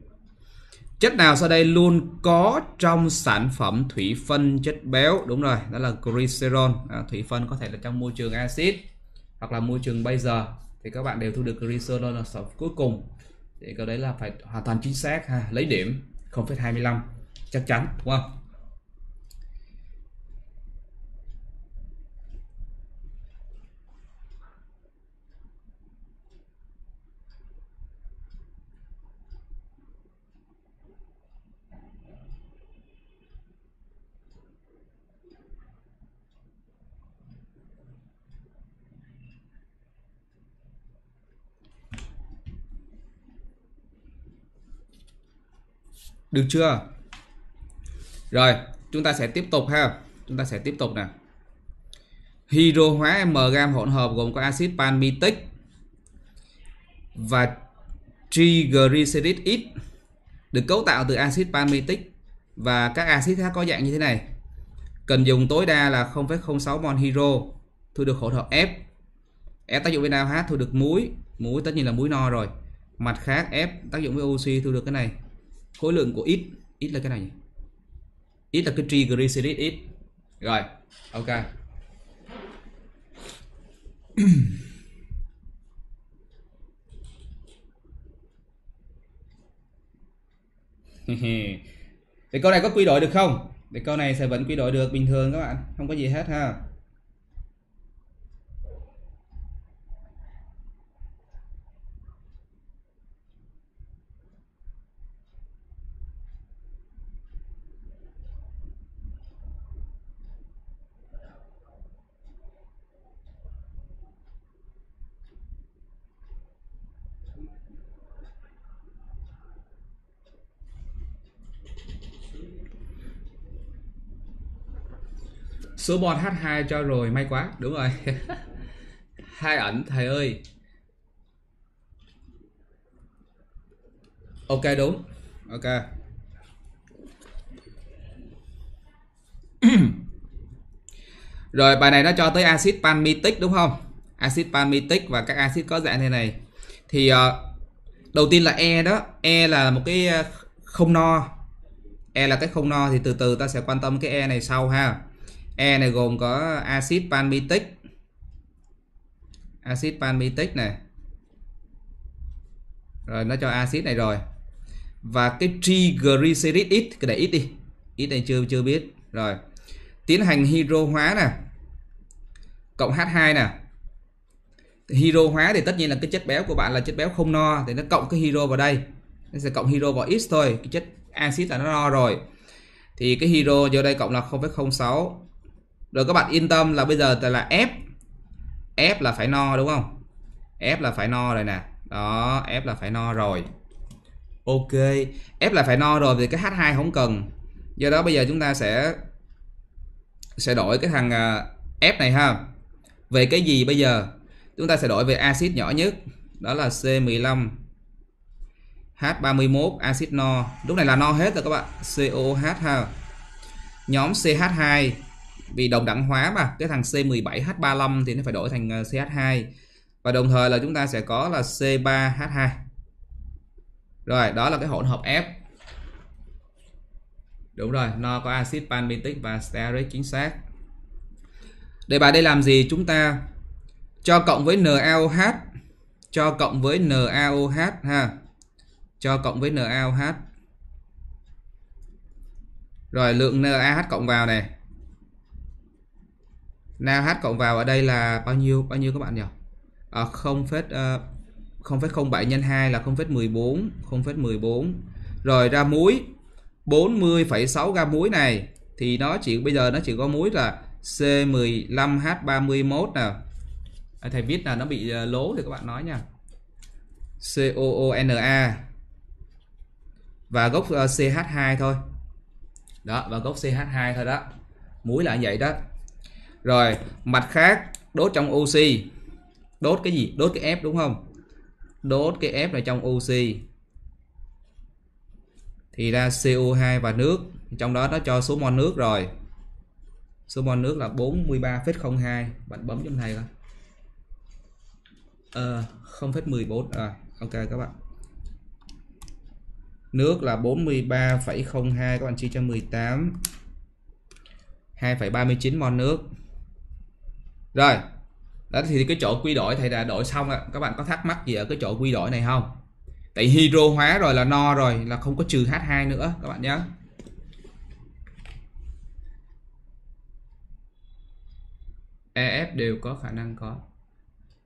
chất nào sau đây luôn có trong sản phẩm thủy phân chất béo? Đúng rồi, đó là glycerol. Thủy phân có thể là trong môi trường axit hoặc là môi trường base. thì các bạn đều thu được result cuối cùng. Thì cái đấy là phải hoàn toàn chính xác ha, lấy điểm 0,25 chắc chắn đúng không? Được chưa? Rồi, chúng ta sẽ tiếp tục ha. Chúng ta sẽ tiếp tục nè. Hydro hóa M gam hỗn hợp gồm có axit palmitic và triglycerid X, được cấu tạo từ axit palmitic và các axit khác có dạng như thế này. Cần dùng tối đa là 0,06 mol hydro, thu được hỗn hợp F. F tác dụng với NaOH thu được muối, muối tất nhiên là muối no rồi. Mặt khác F tác dụng với oxy thu được cái này. Khối lượng của X, X là cái này, X là cái triglycerid X. Rồi, ok. Thì câu này có quy đổi được không? Thì câu này sẽ vẫn quy đổi được bình thường các bạn, không có gì hết ha. Số bon H2 cho rồi, may quá, đúng rồi. Hai ẩn thầy ơi. Ok đúng. Ok. Rồi bài này nó cho tới axit palmitic đúng không? Axit palmitic và các axit có dạng thế này. Thì đầu tiên là E đó, E là một cái không no. E là cái không no thì từ từ ta sẽ quan tâm cái E này sau ha. E này gồm có axit palmitic này, rồi nó cho axit này rồi, và cái triglycerid X, cái để X đi, X này chưa biết rồi. Tiến hành hydro hóa nè, cộng H2 nè. Hydro hóa thì tất nhiên là cái chất béo của bạn là chất béo không no, thì nó cộng cái hydro vào đây, nó sẽ cộng hydro vào X thôi, cái chất axit là nó no rồi. Thì cái hydro vô đây cộng là 0,06. Rồi các bạn yên tâm là bây giờ là F, F là phải no đúng không? F là phải no rồi nè. Đó, F là phải no rồi. Ok, F là phải no rồi thì cái H2 không cần. Do đó bây giờ chúng ta sẽ đổi cái thằng F này ha. Về cái gì bây giờ? Chúng ta sẽ đổi về axit nhỏ nhất, đó là C15 H31 axit no. Lúc này là no hết rồi các bạn. COOH ha. Nhóm CH2 vì đồng đẳng hóa mà, cái thằng C17H35 thì nó phải đổi thành CH2. Và đồng thời là chúng ta sẽ có là C3H2. Rồi, đó là cái hỗn hợp F. Đúng rồi, no có axit palmitic và stearic chính xác. Đề bài đây làm gì? Chúng ta cho cộng với NaOH, cho cộng với NaOH ha. Cho cộng với NaOH. Rồi lượng NaOH cộng vào này. NaOH cộng vào ở đây là bao nhiêu các bạn nhỉ? 0,07 nhân 2 là 0,14, 0,14. Rồi ra muối 40,6 gam muối này thì nó chỉ bây giờ nó chỉ có muối là C15H31 nè. Thầy viết là nó bị lố thì các bạn nói nha. COONA và gốc CH2 thôi. Đó, và gốc CH2 thôi đó. Muối là vậy đó. Rồi, mặt khác đốt trong oxy. Đốt cái gì? Đốt cái F đúng không? Đốt cái F này trong oxy. Thì ra CO2 và nước, trong đó nó cho số mol nước rồi. Số mol nước là 43,02, bạn bấm trong này coi. 0,14 à, ok các bạn. Nước là 43,02 các bạn chia cho 18, 2,39 mol nước. Rồi, Đó thì cái chỗ quy đổi thầy đã đổi xong ạ. Các bạn có thắc mắc gì ở cái chỗ quy đổi này không? Tại hydro hóa rồi là no rồi, là không có trừ H2 nữa các bạn nhé. EF đều có khả năng có.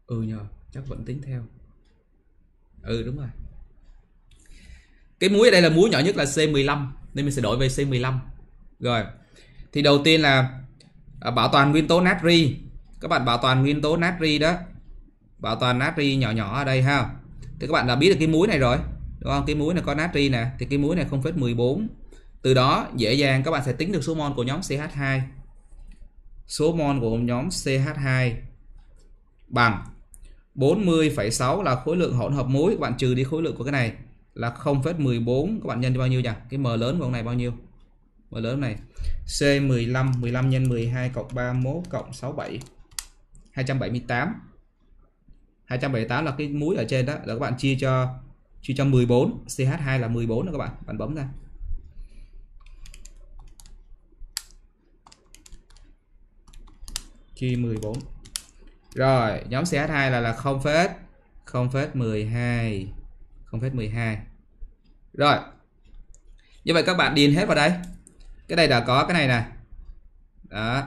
Ừ nhờ, chắc vẫn tính theo. Ừ đúng rồi. Cái muối ở đây là muối nhỏ nhất là C15, nên mình sẽ đổi về C15. Rồi. Thì đầu tiên là bảo toàn nguyên tố natri. Các bạn bảo toàn nguyên tố natri đó. Bảo toàn natri nhỏ nhỏ ở đây ha. Thì các bạn đã biết được cái muối này rồi, đúng không? Cái muối này có natri nè, thì cái muối này 0,14. Từ đó dễ dàng các bạn sẽ tính được số mol của nhóm CH2. Số mol của nhóm CH2 bằng 40,6 là khối lượng hỗn hợp muối, các bạn trừ đi khối lượng của cái này là 0,14, các bạn nhân cho bao nhiêu nhỉ? Cái m lớn của ông này bao nhiêu? M lớn này. C15, 15 nhân 12 cộng 31 cộng 67. 278. 278 là cái muối ở trên đó, là các bạn chia cho 14, CH2 là 14 đó các bạn. Bạn bấm ra. Chia 14. Rồi, nhóm CH2 là 0,12. 0,12. Rồi. Như vậy các bạn điền hết vào đây. Cái này đã có cái này nè. Đó.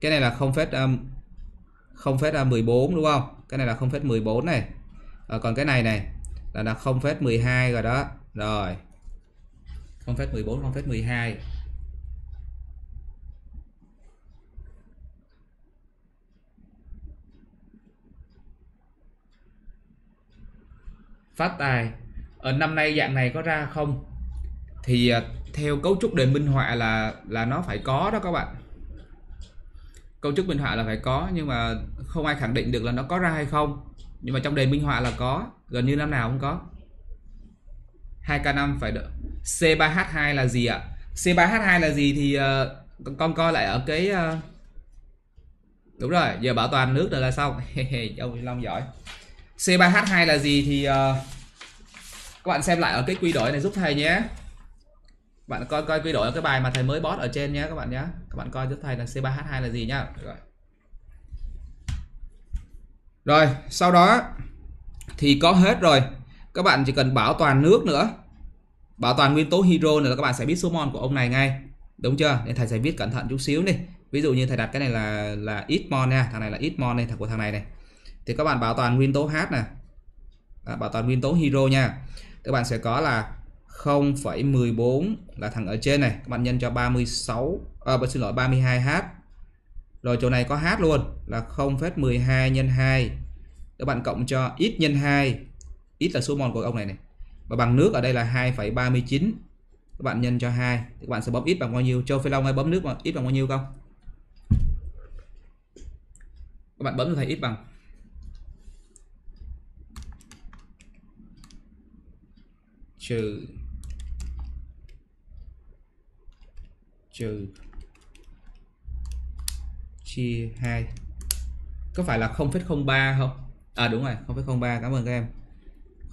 Cái này là 0,14 đúng không? Cái này là 0,14 này. À, còn cái này này là 0,12 rồi đó. Rồi. 0,14, 0,12. Phát Tài, ở năm nay dạng này có ra không? Thì theo cấu trúc đề minh họa là nó phải có đó các bạn. Cấu trúc minh họa là phải có, nhưng mà không ai khẳng định được là nó có ra hay không. Nhưng mà trong đề minh họa là có, gần như năm nào cũng có. 2K5 phải đợi. C3H2 là gì ạ? C3H2 là gì thì con coi lại ở cái... Đúng rồi, giờ bảo toàn nước rồi là xong. Châu Phi Long giỏi. C3H2 là gì thì các bạn xem lại ở cái quy đổi này giúp thầy nhé. Các bạn coi quy đổi ở cái bài mà thầy mới post ở trên nhé các bạn nhé. Các bạn coi giúp thầy là C3H2 là gì nhá. Rồi, sau đó thì có hết rồi. Các bạn chỉ cần bảo toàn nước nữa. Bảo toàn nguyên tố hydro nữa là các bạn sẽ biết số mol của ông này ngay. Đúng chưa? Nên thầy sẽ viết cẩn thận chút xíu đi. Ví dụ như thầy đặt cái này là ít mol nha, thằng này là ít mol này, thằng của thằng này này. Thì các bạn bảo toàn nguyên tố H nè, bảo toàn nguyên tố hydro nha. Các bạn sẽ có là 0,14 là thằng ở trên này, các bạn nhân cho 32H. Rồi chỗ này có H luôn là 0,12 nhân 2. Các bạn cộng cho x nhân 2. X là số mol của ông này này. Và bằng nước ở đây là 2,39. Các bạn nhân cho 2. Các bạn sẽ bấm x bằng bao nhiêu? Châu Phi Long ơi, bấm nước mà x bằng bao nhiêu không? Các bạn bấm cho thầy x bằng 2. Có phải là 0,03 không? À đúng rồi, 0,03, cảm ơn các em.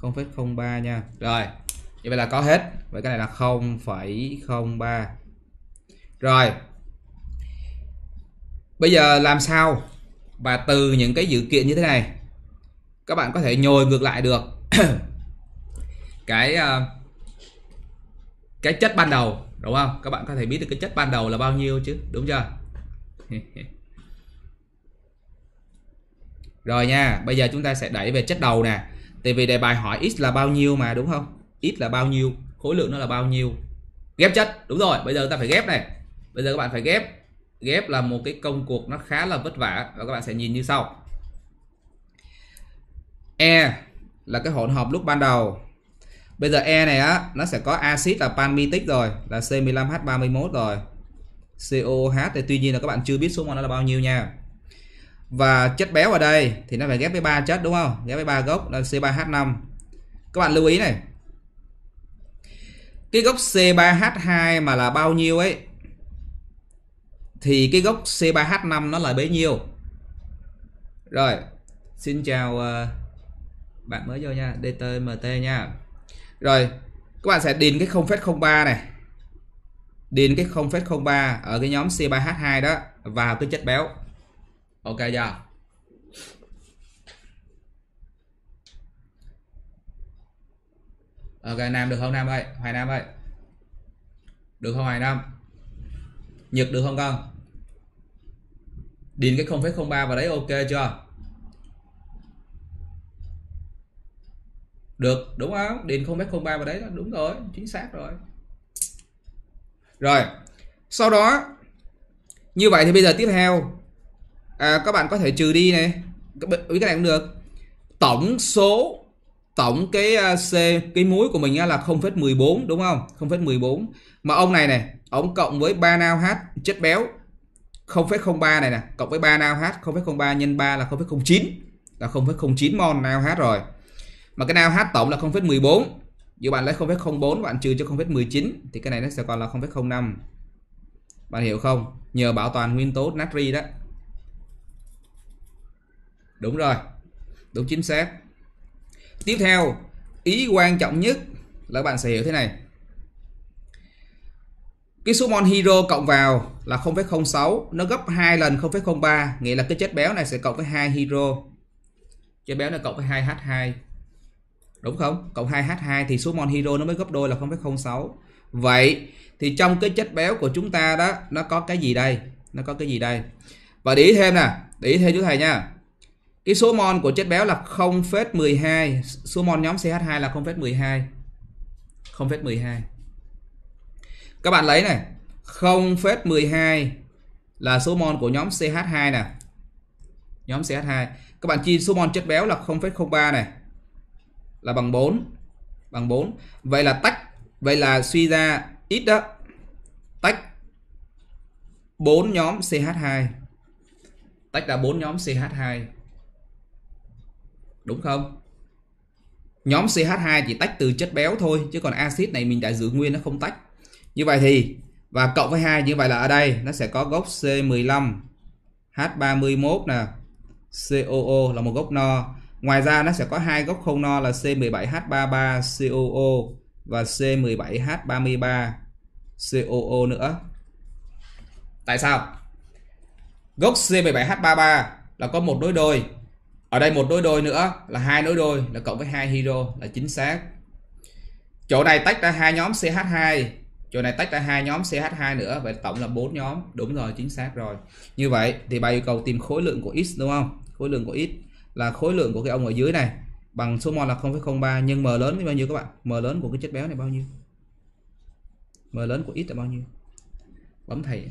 0,03 nha. Rồi. Như vậy là có hết. Vậy cái này là 0,03. Rồi. Bây giờ làm sao và từ những cái dữ kiện như thế này các bạn có thể nhồi ngược lại được cái chất ban đầu, đúng không? Các bạn có thể biết được cái chất ban đầu là bao nhiêu chứ, đúng chưa? Rồi nha, bây giờ chúng ta sẽ đẩy về chất đầu nè. Tại vì đề bài hỏi x là bao nhiêu mà, đúng không? X là bao nhiêu, khối lượng nó là bao nhiêu. Ghép chất, đúng rồi, bây giờ ta phải ghép này. Bây giờ các bạn phải ghép. Ghép là một cái công cuộc nó khá là vất vả và các bạn sẽ nhìn như sau. E là cái hỗn hợp lúc ban đầu. Bây giờ E này á, nó sẽ có axit là palmitic rồi, là C15H31 rồi, COH thì tuy nhiên là các bạn chưa biết số mol nó là bao nhiêu nha. Và chất béo ở đây thì nó phải ghép với 3 chất đúng không? Ghép với 3 gốc là C3H5. Các bạn lưu ý này. Cái gốc C3H2 mà là bao nhiêu ấy thì cái gốc C3H5 nó là bấy nhiêu. Rồi, xin chào bạn mới vô nha, DTMT nha. Rồi, các bạn sẽ điền cái 0,03 này. Điền cái 0,03 ở cái nhóm C3H2 đó vào cái chất béo. Ok chưa? Ok, Nam được không Nam ơi? Hoài Nam ơi. Được không Hoài Nam? Nhật được không con? Điền cái 0,03 vào đấy ok chưa? Được, đúng không? Điền 0,03 vào đấy, đúng rồi, chính xác rồi. Rồi, sau đó như vậy thì bây giờ tiếp theo các bạn có thể trừ đi này, cái này cũng được. Tổng số, tổng cái C, cái muối của mình là 0,14 đúng không? 0,14. Mà ông này này, ông cộng với 3 nao H chất béo 0,03 này nè, cộng với 3 nao H 0,03 nhân 3 là 0,09, là 0,09 mol nao H rồi. Mà cái nao H tổng là 0,14. Dù bạn lấy 0,04 bạn trừ cho 0,19 thì cái này nó sẽ còn là 0,05. Bạn hiểu không? Nhờ bảo toàn nguyên tố natri đó. Đúng rồi. Đúng chính xác. Tiếp theo, ý quan trọng nhất là các bạn sẽ hiểu thế này. Cái số mol hydro cộng vào là 0,06, nó gấp 2 lần 0,03, nghĩa là cái chất béo này sẽ cộng với 2 hydro. Chất béo này cộng với 2H2. Đúng không? Cộng 2H2 thì số mol hydro nó mới gấp đôi là 0,06. Vậy thì trong cái chất béo của chúng ta đó, nó có cái gì đây? Nó có cái gì đây? Và để ý thêm nè, để ý thêm chú thầy nha. Cái số mol của chất béo là 0,12, số mol nhóm CH2 là 0,12. 0,12. Các bạn lấy này, 0,12 là số mol của nhóm CH2 nè. Nhóm CH2. Các bạn chia số mol chất béo là 0,03 này, là bằng 4. Bằng 4. Vậy là tách, vậy là suy ra ít đó. Tách 4 nhóm CH2. Tách ra 4 nhóm CH2. Đúng không? Nhóm CH2 chỉ tách từ chất béo thôi, chứ còn axit này mình đã giữ nguyên, nó không tách. Như vậy thì, và cộng với 2, như vậy là ở đây nó sẽ có gốc C15, H31 nè, COO là một gốc no. Ngoài ra nó sẽ có hai gốc không no là C17H33 COO và C17H33 COO nữa. Tại sao? Gốc C17H33 là có một đối đôi. Ở đây một đối đôi nữa là hai đối đôi, là cộng với 2 hydro là chính xác. Chỗ này tách ra hai nhóm CH2, chỗ này tách ra hai nhóm CH2 nữa, vậy tổng là 4 nhóm. Đúng rồi, chính xác rồi. Như vậy thì bài yêu cầu tìm khối lượng của X đúng không? Khối lượng của X là khối lượng của cái ông ở dưới này bằng số mol là 0,03 nhân m lớn thì bao nhiêu các bạn? M lớn của cái chất béo này bao nhiêu? M lớn của X là bao nhiêu? Bấm thầy.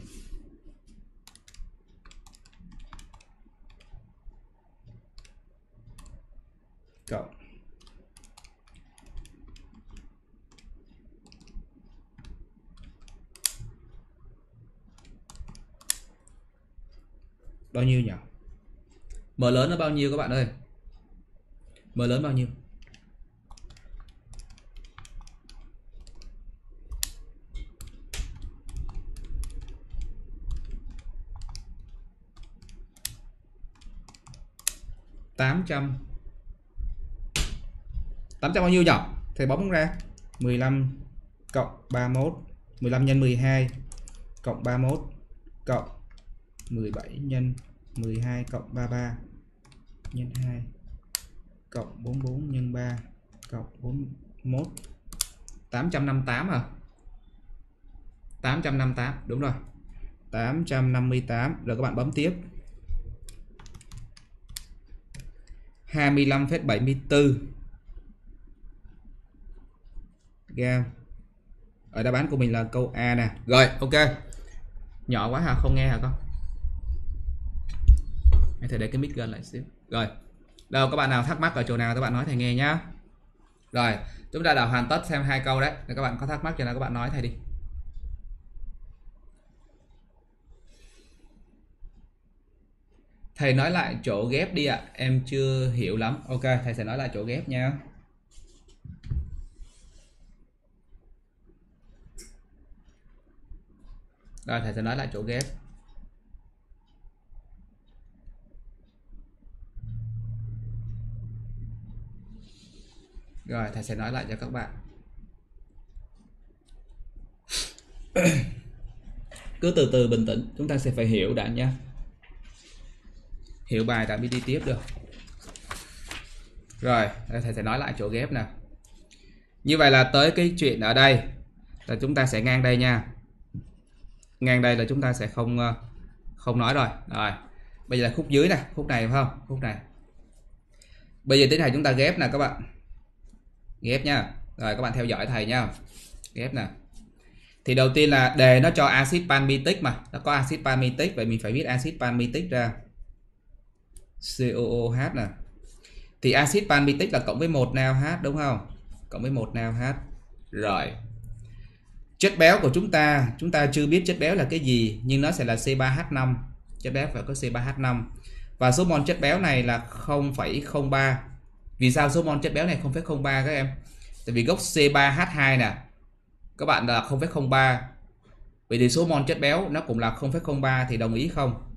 Cộng bao nhiêu nhỉ? M lớn là bao nhiêu các bạn ơi? M lớn bao nhiêu? Tám trăm bao nhiêu nhỉ? Thầy bấm ra 15 cộng 31, 15 nhân 12 cộng 31 cộng 17 nhân 12 cộng 33 nhân 2 cộng 44 nhân 3 cộng 41. 858 à? 858 đúng rồi. 858 rồi, các bạn bấm tiếp. 25,74 gam. Ở đáp án của mình là câu A nè. Rồi, ok. Nhỏ quá hả? Không nghe hả con? Thầy để cái mic gần lại xíu. Rồi, đâu các bạn nào thắc mắc ở chỗ nào các bạn nói thầy nghe nhá. Rồi, chúng ta đã hoàn tất xem hai câu đấy. Nếu các bạn có thắc mắc thì nào các bạn nói thầy đi. Thầy nói lại chỗ ghép đi ạ, em chưa hiểu lắm. Ok, thầy sẽ nói lại chỗ ghép nha. Rồi, thầy sẽ nói lại chỗ ghép. Rồi, thầy sẽ nói lại cho các bạn. Cứ từ từ bình tĩnh, chúng ta sẽ phải hiểu đã nha. hiểu bài đã mới đi tiếp được. Rồi, thầy sẽ nói lại chỗ ghép nè. Như vậy là tới cái chuyện ở đây là chúng ta sẽ ngang đây nha. Ngang đây là chúng ta sẽ không nói rồi. Rồi. Bây giờ là khúc dưới nè, khúc này phải không? Khúc này. Bây giờ tiến hành chúng ta ghép nè các bạn. Ghép nha. Rồi các bạn theo dõi thầy nha. Ghép nè. Thì đầu tiên là đề nó cho acid palmitic mà, nó có acid palmitic vậy mình phải viết acid palmitic ra. COOH nè. Thì acid palmitic là cộng với 1 NaOH đúng không? Cộng với 1 NaOH. Rồi. Chất béo của chúng ta chưa biết chất béo là cái gì nhưng nó sẽ là C3H5. Chất béo phải có C3H5. Và số mol chất béo này là 0,03. Vì sao số mol chất béo này 0,03 các em? Tại vì gốc C3H2 nè. Các bạn là 0,03. Vậy thì số mol chất béo nó cũng là 0,03 thì đồng ý không?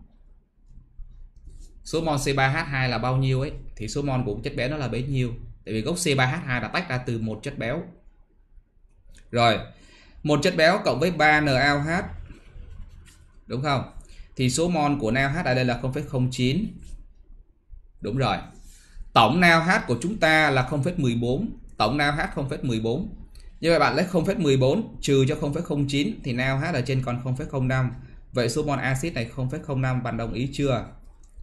Số mol C3H2 là bao nhiêu ấy thì số mol của chất béo nó là bấy nhiêu. Tại vì gốc C3H2 đã tách ra từ một chất béo. Rồi, một chất béo cộng với 3 NaOH. Đúng không? Thì số mol của NaOH ở đây là 0,09. Đúng rồi. Tổng NaOH của chúng ta là 0,14. Tổng NaOH 0,14. Như vậy bạn lấy 0,14 trừ cho 0,09 thì NaOH ở trên còn 0,05. Vậy số mol axit này 0,05, bạn đồng ý chưa?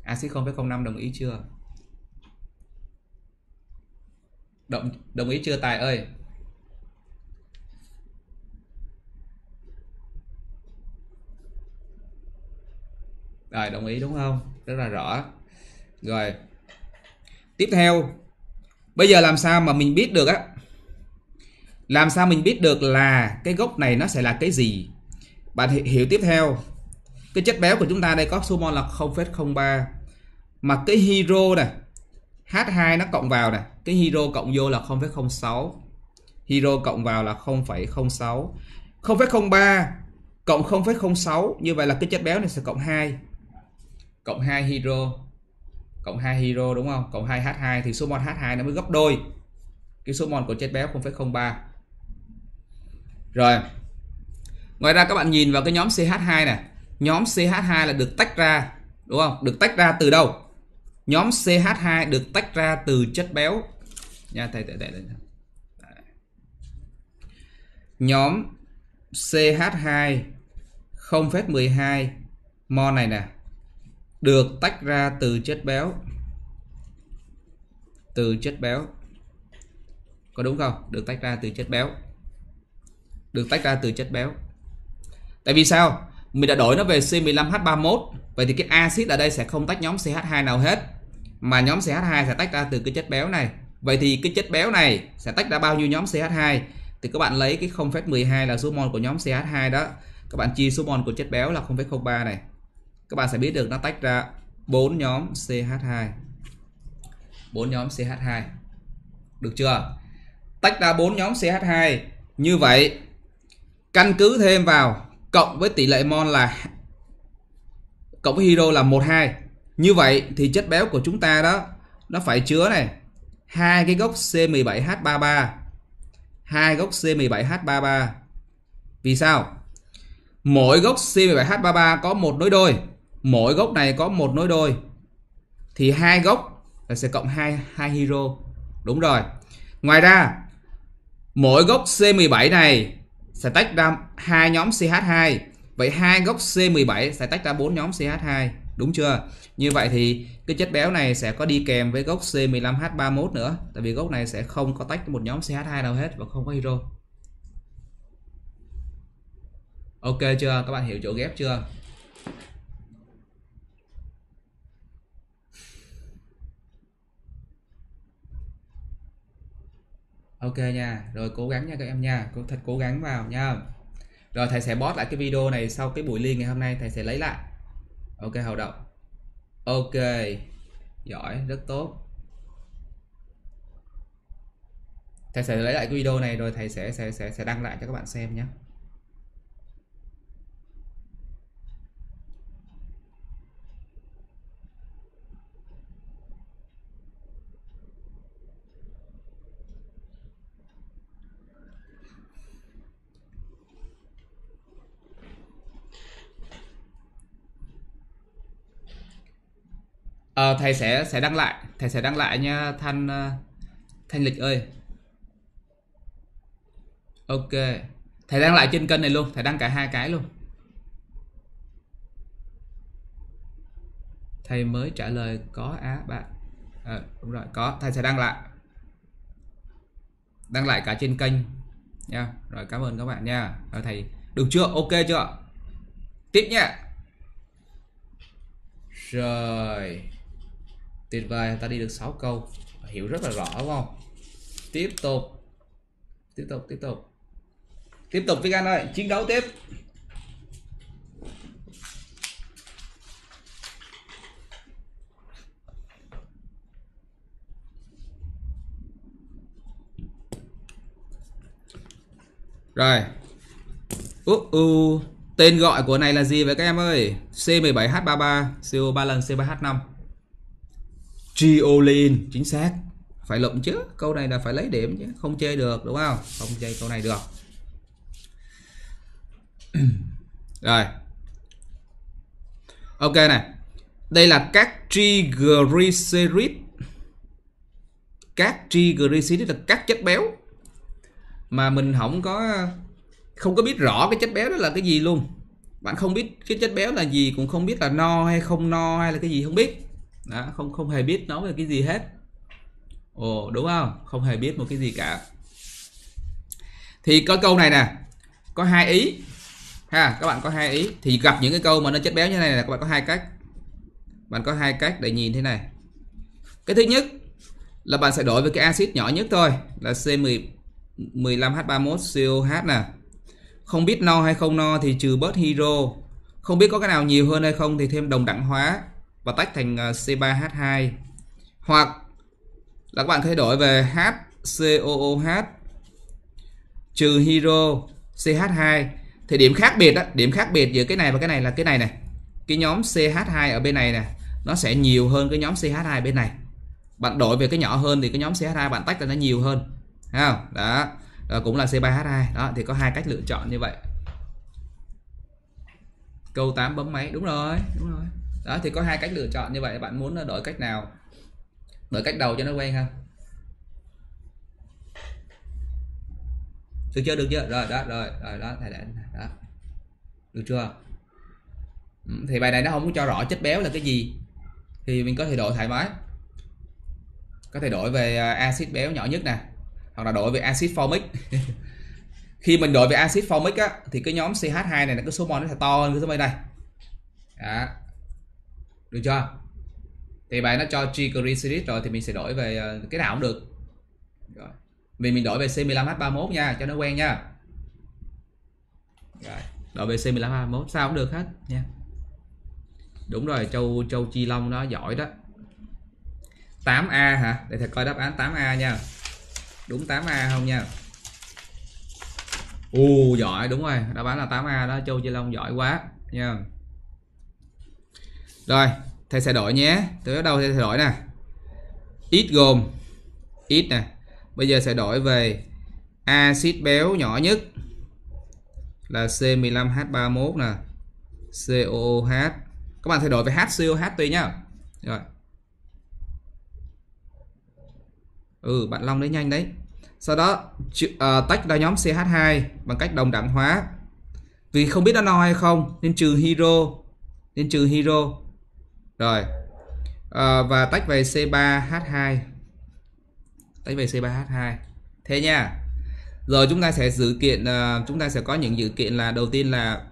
Axit 0,05 đồng ý chưa? Đồng ý chưa Tài ơi? Rồi, đồng ý đúng không? Rất là rõ. Rồi. Tiếp theo. Bây giờ làm sao mà mình biết được á? Làm sao mình biết được là cái gốc này nó sẽ là cái gì? Bạn hiểu tiếp theo. Cái chất béo của chúng ta đây có số mol là 0,03. Mà cái hydro này, H2 nó cộng vào này, cái hydro cộng vô là 0,06. Hydro cộng vào là 0,06. 0,03 cộng 0,06, như vậy là cái chất béo này sẽ cộng 2. Cộng 2 hydro. Cộng 2 hydro đúng không? Cộng 2 H2 thì số mol H2 nó mới gấp đôi. Cái số mol của chất béo 0,03. Rồi. Ngoài ra các bạn nhìn vào cái nhóm CH2 này, nhóm CH2 là được tách ra, đúng không? Được tách ra từ đâu? Nhóm CH2 được tách ra từ chất béo. Nha thầy để. Nhóm CH2 0,12 mol này nè được tách ra từ chất béo. Từ chất béo. Có đúng không? Được tách ra từ chất béo. Được tách ra từ chất béo. Tại vì sao? Mình đã đổi nó về C15H31. Vậy thì cái axit ở đây sẽ không tách nhóm CH2 nào hết, mà nhóm CH2 sẽ tách ra từ cái chất béo này. Vậy thì cái chất béo này sẽ tách ra bao nhiêu nhóm CH2? Thì các bạn lấy cái 0,12 là số mol của nhóm CH2 đó, các bạn chia số mol của chất béo là 0,03 này. Các bạn sẽ biết được nó tách ra 4 nhóm CH2. 4 nhóm CH2. Được chưa? Tách ra 4 nhóm CH2. Như vậy căn cứ thêm vào cộng với tỷ lệ mol là cộng với hydro là 12. Như vậy thì chất béo của chúng ta đó nó phải chứa này hai cái gốc C17H33. Hai gốc C17H33. Vì sao? Mỗi gốc C17H33 có một nối đôi. Mỗi gốc này có một nối đôi. Thì hai gốc là sẽ cộng 2 hydro. Đúng rồi. Ngoài ra mỗi gốc C17 này sẽ tách ra hai nhóm CH2. Vậy hai gốc C17 sẽ tách ra 4 nhóm CH2, đúng chưa? Như vậy thì cái chất béo này sẽ có đi kèm với gốc C15H31 nữa, tại vì gốc này sẽ không có tách một nhóm CH2 nào hết và không có hydro. Ok chưa? Các bạn hiểu chỗ ghép chưa? Ok nha, rồi cố gắng nha các em nha, thật cố gắng vào nha. Rồi thầy sẽ post lại cái video này sau cái buổi liên ngày hôm nay, thầy sẽ lấy lại. Ok Hậu Đậu. Ok. Giỏi, rất tốt. Thầy sẽ lấy lại cái video này rồi thầy sẽ đăng lại cho các bạn xem nhé. Thầy sẽ đăng lại, nha Thanh Lịch ơi. Ok, thầy đăng lại trên kênh này luôn, thầy đăng cả hai cái luôn. Thầy mới trả lời có á bạn. Đúng rồi, có, thầy sẽ đăng lại. Đăng lại cả trên kênh nha. Rồi, cảm ơn các bạn nha. Rồi, thầy được chưa? Ok chưa? Tiếp nha. Rồi. Tuyệt vời, ta đi được 6 câu. Hiểu rất là rõ đúng không? Tiếp tục. Tiếp tục Việt Anh ơi, chiến đấu tiếp. Rồi. Tên gọi của này là gì vậy các em ơi? C17H33, CO3 lần C3H5. Triolein, chính xác. Phải lộn chứ, câu này là phải lấy điểm chứ, không chơi được đúng không? Không chơi câu này được. Rồi. Ok này. Đây là các triglycerid. Các triglycerid là các chất béo mà mình không có biết rõ cái chất béo đó là cái gì luôn. Bạn không biết cái chất béo là gì, cũng không biết là no hay không no hay là cái gì không biết. Đó, không hề biết nó là cái gì hết. Ồ, đúng không? Không hề biết một cái gì cả. Thì có câu này nè, có hai ý ha, các bạn có hai ý. Thì gặp những cái câu mà nó chất béo như thế này là các bạn có hai cách. Bạn có hai cách để nhìn thế này. Cái thứ nhất là bạn sẽ đổi với cái axit nhỏ nhất thôi, là C15H31COH nè. Không biết no hay không no thì trừ bớt hydro. Không biết có cái nào nhiều hơn hay không thì thêm đồng đẳng hóa và tách thành C3H2. Hoặc là các bạn thay đổi về HCOOH trừ hydro CH2. Thì điểm khác biệt đó, điểm khác biệt giữa cái này và cái này là cái này này. Cái nhóm CH2 ở bên này nè, nó sẽ nhiều hơn cái nhóm CH2 bên này. Bạn đổi về cái nhỏ hơn thì cái nhóm CH2 bạn tách ra nó nhiều hơn. Không? Đó. Đó cũng là C3H2. Đó thì có hai cách lựa chọn như vậy. Câu 8 bấm máy, đúng rồi, đúng rồi. Đó thì có hai cách lựa chọn như vậy, bạn muốn đổi cách nào? Đổi cách đầu cho nó quen ha. Được chưa? Được chưa? Rồi đó, rồi đó thầy đã đó. Được chưa? Thì bài này nó không có cho rõ chất béo là cái gì. Thì mình có thể đổi thoải mái. Có thể đổi về axit béo nhỏ nhất nè. Hoặc là đổi về axit formic. Khi mình đổi về axit formic á, thì cái nhóm CH2 này là cái số mol nó sẽ to hơn cái số bên này. Đó. Được chưa? Thì bài nó cho triglycerid rồi thì mình sẽ đổi về cái nào cũng được. Rồi. Vì mình đổi về C15H31 nha, cho nó quen nha. Rồi, đổi về C15H31 sao cũng được hết nha. Đúng rồi, Châu Phi Long nó giỏi đó. 8A hả? Để thầy coi đáp án 8A nha. Đúng 8A không nha. Giỏi, đúng rồi, đáp án là 8A đó, Châu Phi Long giỏi quá nha. Rồi, thầy sẽ đổi nhé. Từ đầu thầy sẽ đổi nè. X gồm X nè. Bây giờ sẽ đổi về axit béo nhỏ nhất là C15H31 nè, COOH. Các bạn thay đổi về HCOH tùy nhá. Rồi. Bạn Long đấy nhanh đấy. Sau đó tách ra nhóm CH2 bằng cách đồng đẳng hóa. Vì không biết nó no hay không nên trừ hydro. Rồi. Và tách về C3H2. Thế nha. Rồi chúng ta sẽ có những dự kiện là đầu tiên là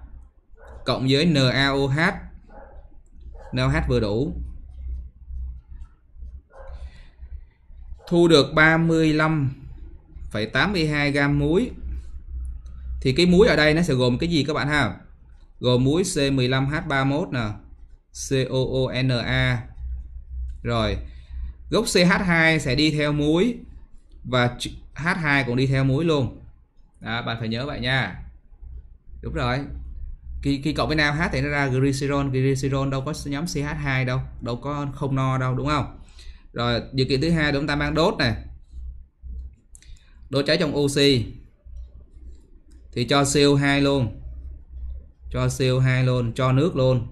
cộng với NaOH. NaOH vừa đủ. Thu được 35,82 gam muối. Thì cái muối ở đây nó sẽ gồm cái gì các bạn ha? Gồm muối C15H31 nè, COONA. Rồi, gốc CH2 sẽ đi theo muối và H2 cũng đi theo muối luôn. Đó, bạn phải nhớ vậy nha. Đúng rồi. Khi cộng với NaOH thì nó ra glycerol, glycerol đâu có nhóm CH2 đâu, đâu có không no đâu đúng không? Rồi, điều kiện thứ hai chúng ta mang đốt này. Đốt cháy trong oxy. Thì cho CO2 luôn. Cho nước luôn.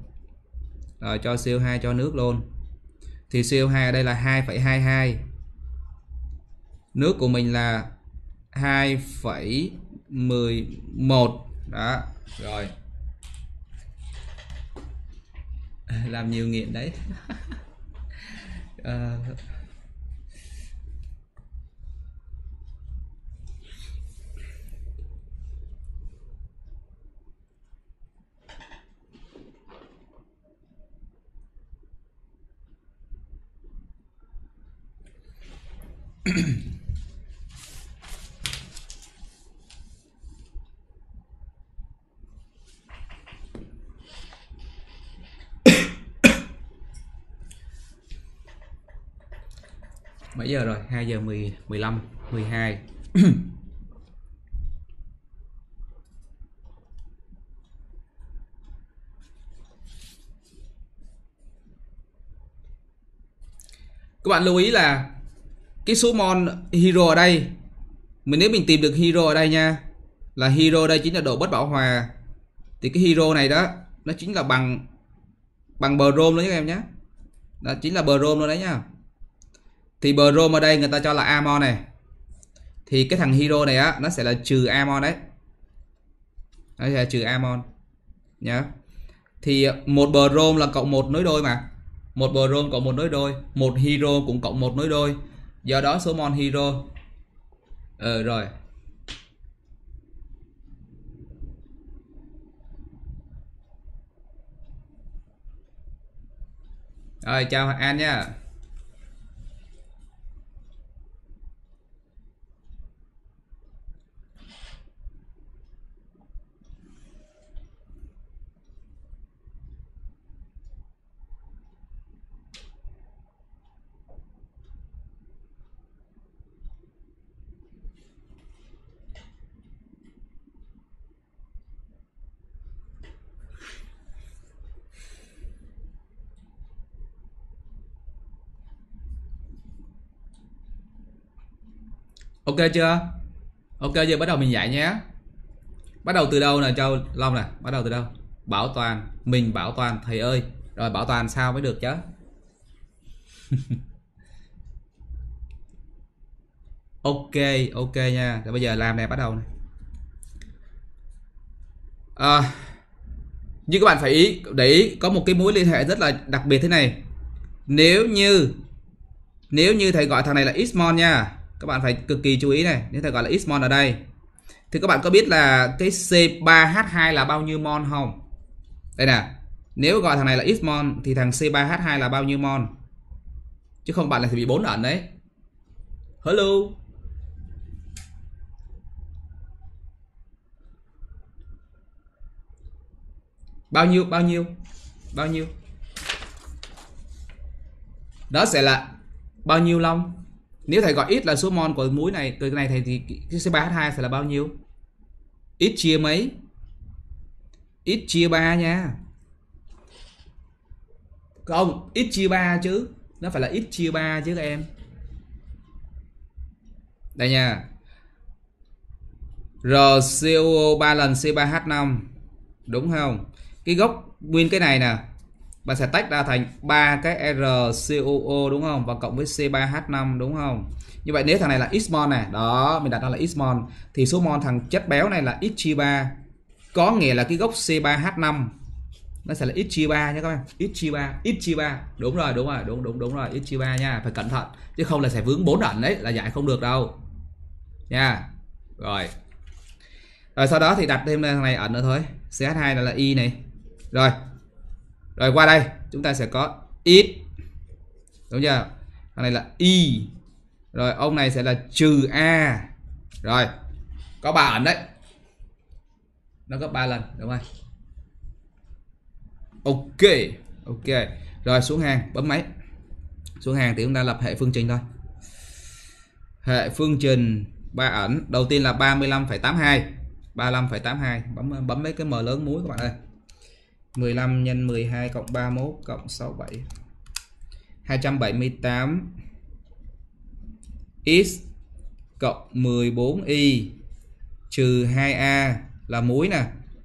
Rồi cho CO2 cho nước luôn. thì CO2 ở đây là 2,22. Nước của mình là 2,11. Đó, rồi. Làm nhiều nghiệm đấy. Mấy giờ rồi? 2 giờ 15, 12. Các bạn lưu ý là cái số mol hero ở đây, mình nếu mình tìm được hero ở đây nha, là hero đây chính là độ bất bão hòa, thì cái hero này đó nó chính là bằng brom luôn các em nhé. Đó chính là brom luôn đấy nhá. Thì brom ở đây người ta cho là amon này, thì cái thằng hero này á nó sẽ là trừ amon đấy, nó sẽ là trừ amon nhá. Thì một brom là cộng một nối đôi mà, một brom cộng một nối đôi, một hero cũng cộng một nối đôi. Do đó số mol hero rồi. Rồi chào An nha. Ok chưa? Ok giờ bắt đầu mình dạy nhé. Bắt đầu từ đâu nè Châu Long nè? Bắt đầu từ đâu? Bảo toàn. Mình bảo toàn thầy ơi. Rồi bảo toàn sao mới được chứ. Ok, ok nha. Rồi bây giờ làm nè, bắt đầu nè. Như các bạn phải để ý, có một cái mối liên hệ rất là đặc biệt thế này. Nếu như thầy gọi thằng này là X-mon nha, các bạn phải cực kỳ chú ý này. Nếu thầy gọi là X-mol ở đây thì các bạn có biết là cái C3H2 là bao nhiêu mol không? Đây nè, nếu gọi thằng này là X-mol thì thằng C3H2 là bao nhiêu mol, chứ không bạn lại thì bị bốn ẩn đấy. Hello. Bao nhiêu đó sẽ là bao nhiêu Long? Nếu thầy gọi x là số mol của muối này, từ cái này thầy thì cái C3H2 sẽ là bao nhiêu? X chia mấy? X chia 3 nha. Không, x chia 3 chứ. Nó phải là x chia 3 chứ các em. Đây nha. RCO 3 lần C3H5. Đúng không? Cái gốc nguyên cái này nè, bạn sẽ tách ra thành 3 cái RCOO đúng không? Và cộng với C3H5 đúng không? Như vậy nếu thằng này là X-mol này, đó, mình đặt nó là X-mol, thì số mol thằng chất béo này là X-3. Có nghĩa là cái gốc C3H5 nó sẽ là X-3 nha các bạn. X-3, đúng rồi, X-3 nha, phải cẩn thận chứ không là sẽ vướng bốn ẩn đấy, là giải không được đâu. Nha. Rồi sau đó thì đặt thêm thằng này ẩn nữa thôi. CH2 là Y này. Rồi qua đây chúng ta sẽ có X, đúng chưa? Thằng này là Y, rồi ông này sẽ là trừ A, rồi có 3 ẩn đấy, nó gấp 3 lần đúng không? Ok, rồi xuống hàng, bấm máy xuống hàng thì chúng ta lập hệ phương trình thôi. Hệ phương trình 3 ẩn, đầu tiên là 35,82, bấm mấy cái M lớn muối các bạn ơi. 15 nhân 12 cộng 31 cộng 67, 278 x cộng 14y trừ 2a là muối nè,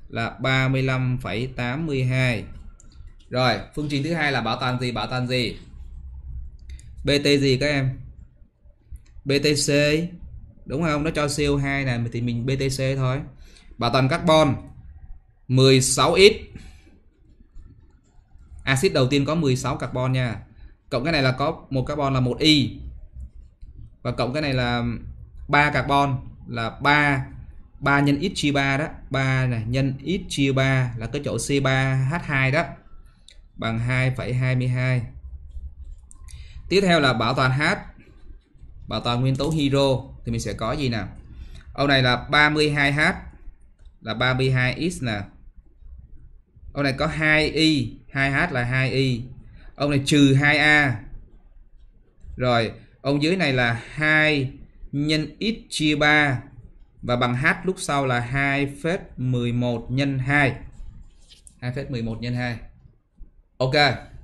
là 35,82. Rồi phương trình thứ hai là bảo toàn gì? BT gì các em? BTC đúng không? Nó cho CO2 này thì mình BTC thôi. Bảo toàn carbon 16X. Axit đầu tiên có 16 carbon nha. Cộng cái này là có một carbon là 1Y. Và cộng cái này là 3 carbon là 3 nhân x chia 3 đó, 3 này nhân x chia 3 là cái chỗ C3H2 đó, bằng 2,22. Tiếp theo là bảo toàn H, bảo toàn nguyên tố hydro thì mình sẽ có gì nào? Ông này là 32H là 32X nè. Ông này có 2Y, 2H là 2Y. Ông này trừ 2A. Rồi, ông dưới này là 2 nhân x chia 3 và bằng H lúc sau là 2,11 nhân 2. 2,11 nhân 2. Ok,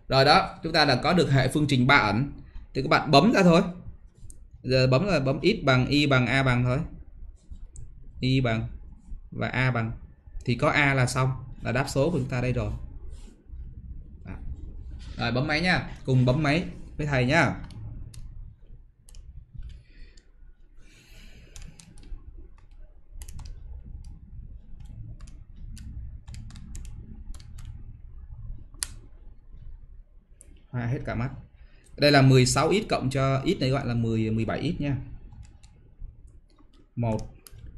rồi đó, chúng ta đã có được hệ phương trình ba ẩn. Thì các bạn bấm ra thôi. Giờ bấm là bấm x bằng y bằng a bằng thôi. Y bằng và a bằng thì có a là xong, là đáp số của chúng ta đây rồi. Rồi bấm máy nha, cùng bấm máy với thầy nhá. Hoa hết cả mắt. Đây là 16x cộng cho x này gọi là 17x nha. 1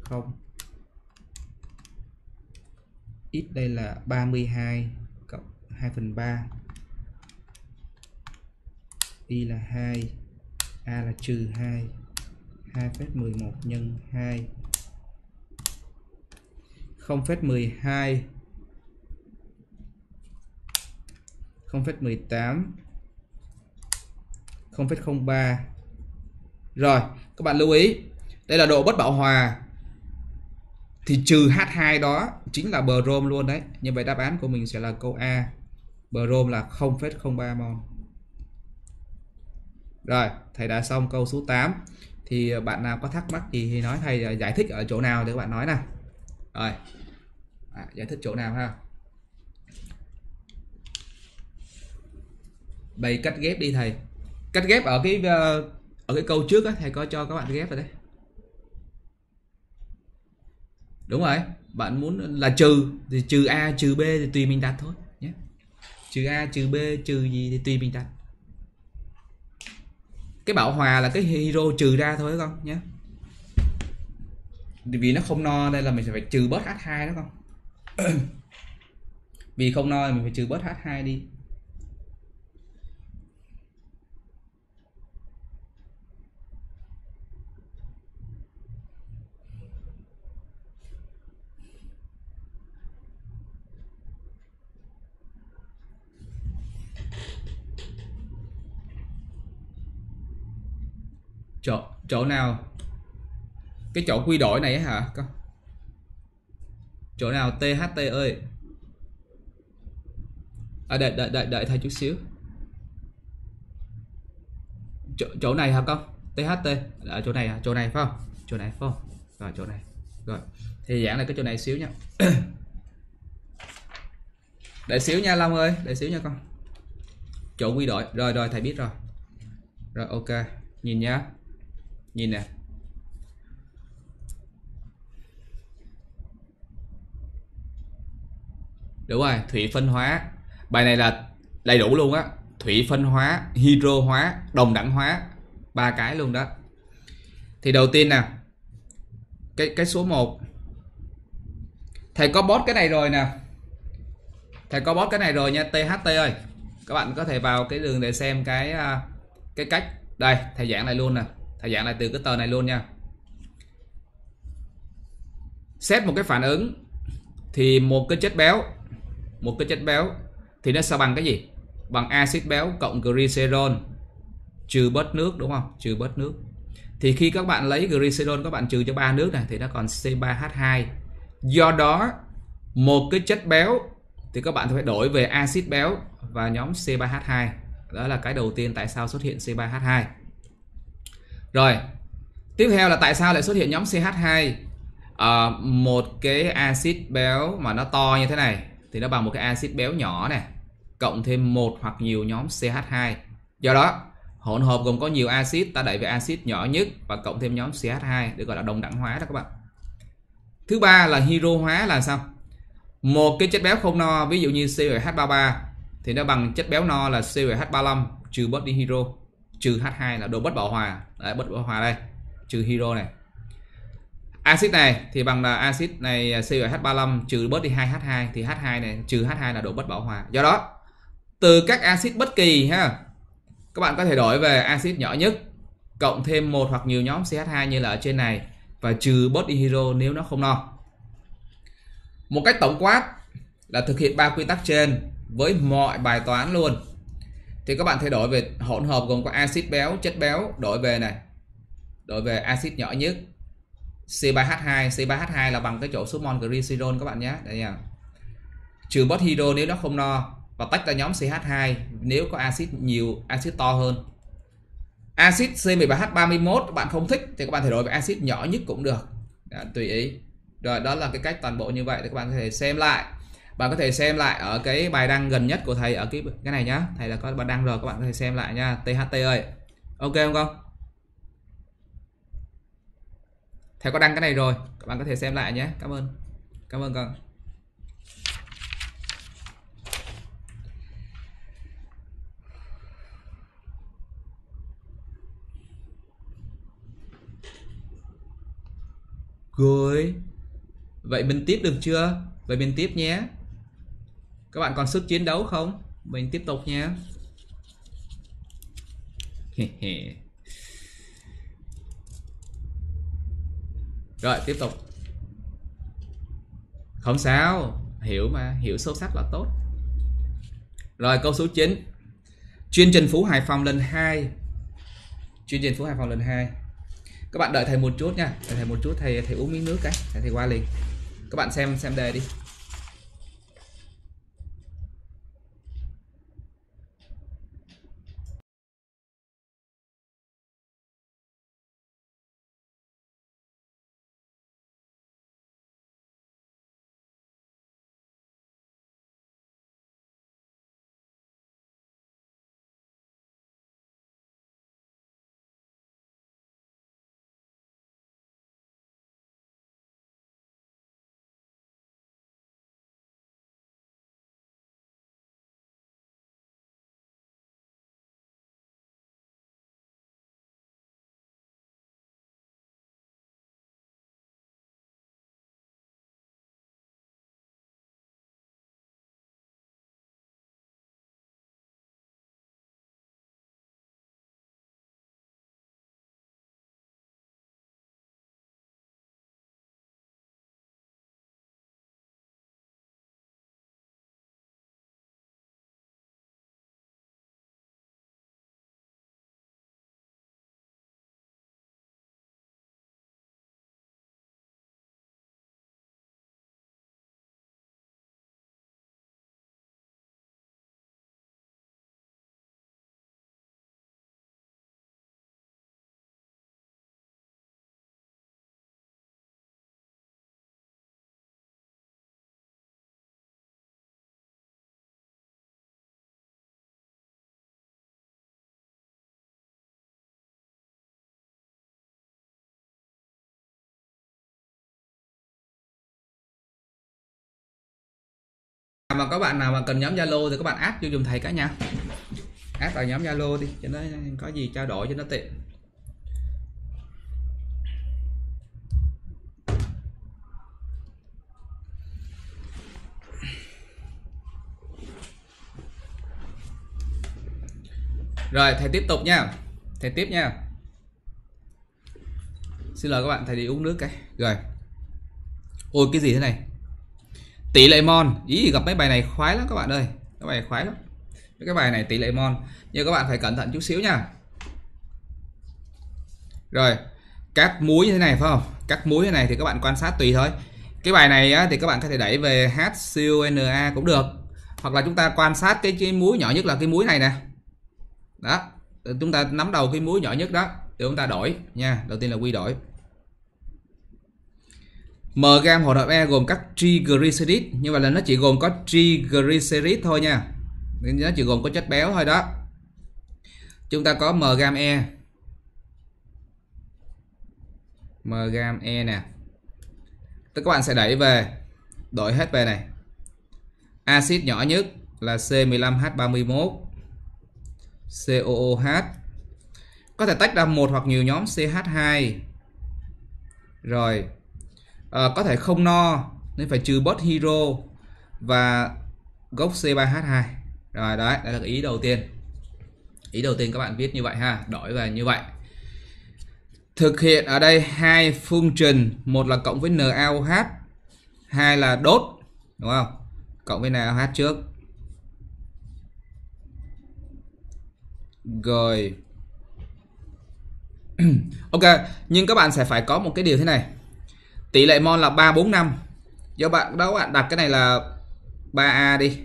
0. X đây là 32 cộng 2/3. Y là 2, a là trừ 2, 2,11 nhân 2. 0,12, 0,18, 0,03. Rồi, các bạn lưu ý, đây là độ bất bão hòa. Thì trừ H2 đó chính là brom luôn đấy. Như vậy đáp án của mình sẽ là câu A. Brom là 0,03 mol. Rồi, thầy đã xong câu số 8. Thì bạn nào có thắc mắc gì thì nói thầy giải thích ở chỗ nào để các bạn nói nè. Rồi. Giải thích chỗ nào ha. Bày cách ghép đi thầy. Cách ghép ở cái câu trước á, thầy có cho các bạn ghép rồi đấy. Đúng rồi, bạn muốn là trừ thì trừ A trừ B thì tùy mình đặt thôi nhé. Trừ A trừ B trừ gì thì tùy mình đặt. Cái bão hòa là cái hydro trừ ra thôi không nhé. Vì nó không no đây là mình sẽ phải trừ bớt H2 đó không? Vì không no thì mình phải trừ bớt H2 đi. Chỗ nào? Cái chỗ quy đổi này hả? Chỗ nào THT ơi? Đợi thầy chút xíu. Chỗ này hả con? THT ở chỗ này hả? Chỗ này phải không? Chỗ này phải không? Rồi chỗ này. Rồi. Thì giảng là cái chỗ này xíu nha. Đợi xíu nha Long ơi, đợi xíu nha con. Chỗ quy đổi. Rồi thầy biết rồi. Rồi ok. Nhìn nhá. Nhìn nè. Đúng rồi, thủy phân hóa. Bài này là đầy đủ luôn á. Thủy phân hóa, hydro hóa, đồng đẳng hóa, ba cái luôn đó. Thì đầu tiên nè. Cái số 1. Thầy có post cái này rồi nè. Thầy có post cái này rồi nha THT ơi. Các bạn có thể vào cái đường để xem cái cách. Đây, thầy giảng lại luôn nè. Thầy giảng lại từ cái tờ này luôn nha. Xét một cái phản ứng thì một cái chất béo thì nó sẽ bằng cái gì? Bằng axit béo cộng glycerol trừ bớt nước đúng không? Trừ bớt nước. Thì khi các bạn lấy glycerol các bạn trừ cho 3 nước này thì nó còn C3H2. Do đó một cái chất béo thì các bạn phải đổi về axit béo và nhóm C3H2. Đó là cái đầu tiên tại sao xuất hiện C3H2. Rồi, tiếp theo là tại sao lại xuất hiện nhóm CH2? Một cái axit béo mà nó to như thế này thì nó bằng một cái axit béo nhỏ này cộng thêm một hoặc nhiều nhóm CH2. Do đó, Hỗn hợp gồm có nhiều axit, ta đẩy về axit nhỏ nhất và cộng thêm nhóm CH2 để gọi là đồng đẳng hóa đó các bạn. Thứ ba là hiro hóa là sao? Một cái chất béo không no, ví dụ như COH33 thì nó bằng chất béo no là COH35 trừ bớt đi hiro, trừ H2 là đồ bất bão hòa. Đấy, bất bão hòa đây, trừ hiro này. Axit này thì bằng là axit này COH35 trừ bớt đi 2H2 thì H2 này trừ H2 là độ bất bão hòa. Do đó, từ các axit bất kỳ ha, các bạn có thể đổi về axit nhỏ nhất, cộng thêm một hoặc nhiều nhóm CH2 như là ở trên này và trừ bớt đi hiro nếu nó không no. Một cách tổng quát là thực hiện 3 quy tắc trên với mọi bài toán luôn. Thì các bạn thay đổi về hỗn hợp gồm có axit béo, chất béo đổi về này. Đổi về axit nhỏ nhất C3H2, C3H2 là bằng cái chỗ số mol glycerol các bạn nhé. Đây nha. Trừ bớt hydro nếu nó không no và tách ra nhóm CH2 nếu có axit nhiều, axit to hơn. Axit C17H31 các bạn không thích thì các bạn thể đổi về axit nhỏ nhất cũng được. Đã, tùy ý. Rồi đó là cái cách toàn bộ như vậy để các bạn có thể xem lại. Bạn có thể xem lại ở cái bài đăng gần nhất của thầy ở cái này nhá. Thầy đã có bài đăng rồi, các bạn có thể xem lại nha. THT ơi. Ok không? Thầy có đăng cái này rồi, các bạn có thể xem lại nhé. Cảm ơn. Cảm ơn con. Rồi. Vậy mình tiếp được chưa? Vậy mình tiếp nhé. Các bạn còn sức chiến đấu không? Mình tiếp tục nhé. Rồi tiếp tục. Không sao, hiểu mà, hiểu sâu sắc là tốt. Rồi câu số 9. Chuyên Trần Phú Hải Phòng lần 2. Chuyên Trần Phú Hải Phòng lần 2. Các bạn đợi thầy một chút nha, đợi thầy một chút, thầy uống miếng nước cái, thầy qua liền. Các bạn xem đề đi. Mà các bạn nào mà cần nhóm Zalo thì các bạn add vô dùm thầy cả nha. Add vào nhóm Zalo đi cho nó có gì trao đổi cho nó tiện. Rồi thầy tiếp tục nha. Thầy tiếp nha. Xin lỗi các bạn, thầy đi uống nước cái. Rồi. Ôi cái gì thế này? Tỷ lệ mol, ý gặp mấy bài này khoái lắm các bạn ơi, các bài này khoái lắm. Cái bài này tỷ lệ mol, nhưng các bạn phải cẩn thận chút xíu nha. Rồi, các muối như thế này phải không? Các muối như thế này thì các bạn quan sát tùy thôi. Cái bài này á, thì các bạn có thể đẩy về HCONA cũng được. Hoặc là chúng ta quan sát cái muối nhỏ nhất là cái muối này nè. Đó, chúng ta nắm đầu cái muối nhỏ nhất đó, để chúng ta đổi nha. Đầu tiên là quy đổi. M gam hỗn hợp E gồm các triglycerid, như vậy là nó chỉ gồm có triglycerid thôi nha. Nó chỉ gồm có chất béo thôi đó. Chúng ta có M gam E nè, tức các bạn sẽ đẩy về, đổi hết về này. Axit nhỏ nhất là C15H31 COOH. Có thể tách ra một hoặc nhiều nhóm CH2. Rồi có thể không no nên phải trừ bớt hydro và gốc C3H2. Rồi đấy, đây là cái ý đầu tiên. Ý đầu tiên các bạn viết như vậy ha, đổi về như vậy. Thực hiện ở đây hai phương trình, một là cộng với NaOH, hai là đốt, đúng không? Cộng với NaOH trước. Rồi. Ok, nhưng các bạn sẽ phải có một cái điều thế này. Tỷ lệ mol là 345. Do bạn đó bạn đặt cái này là 3A đi.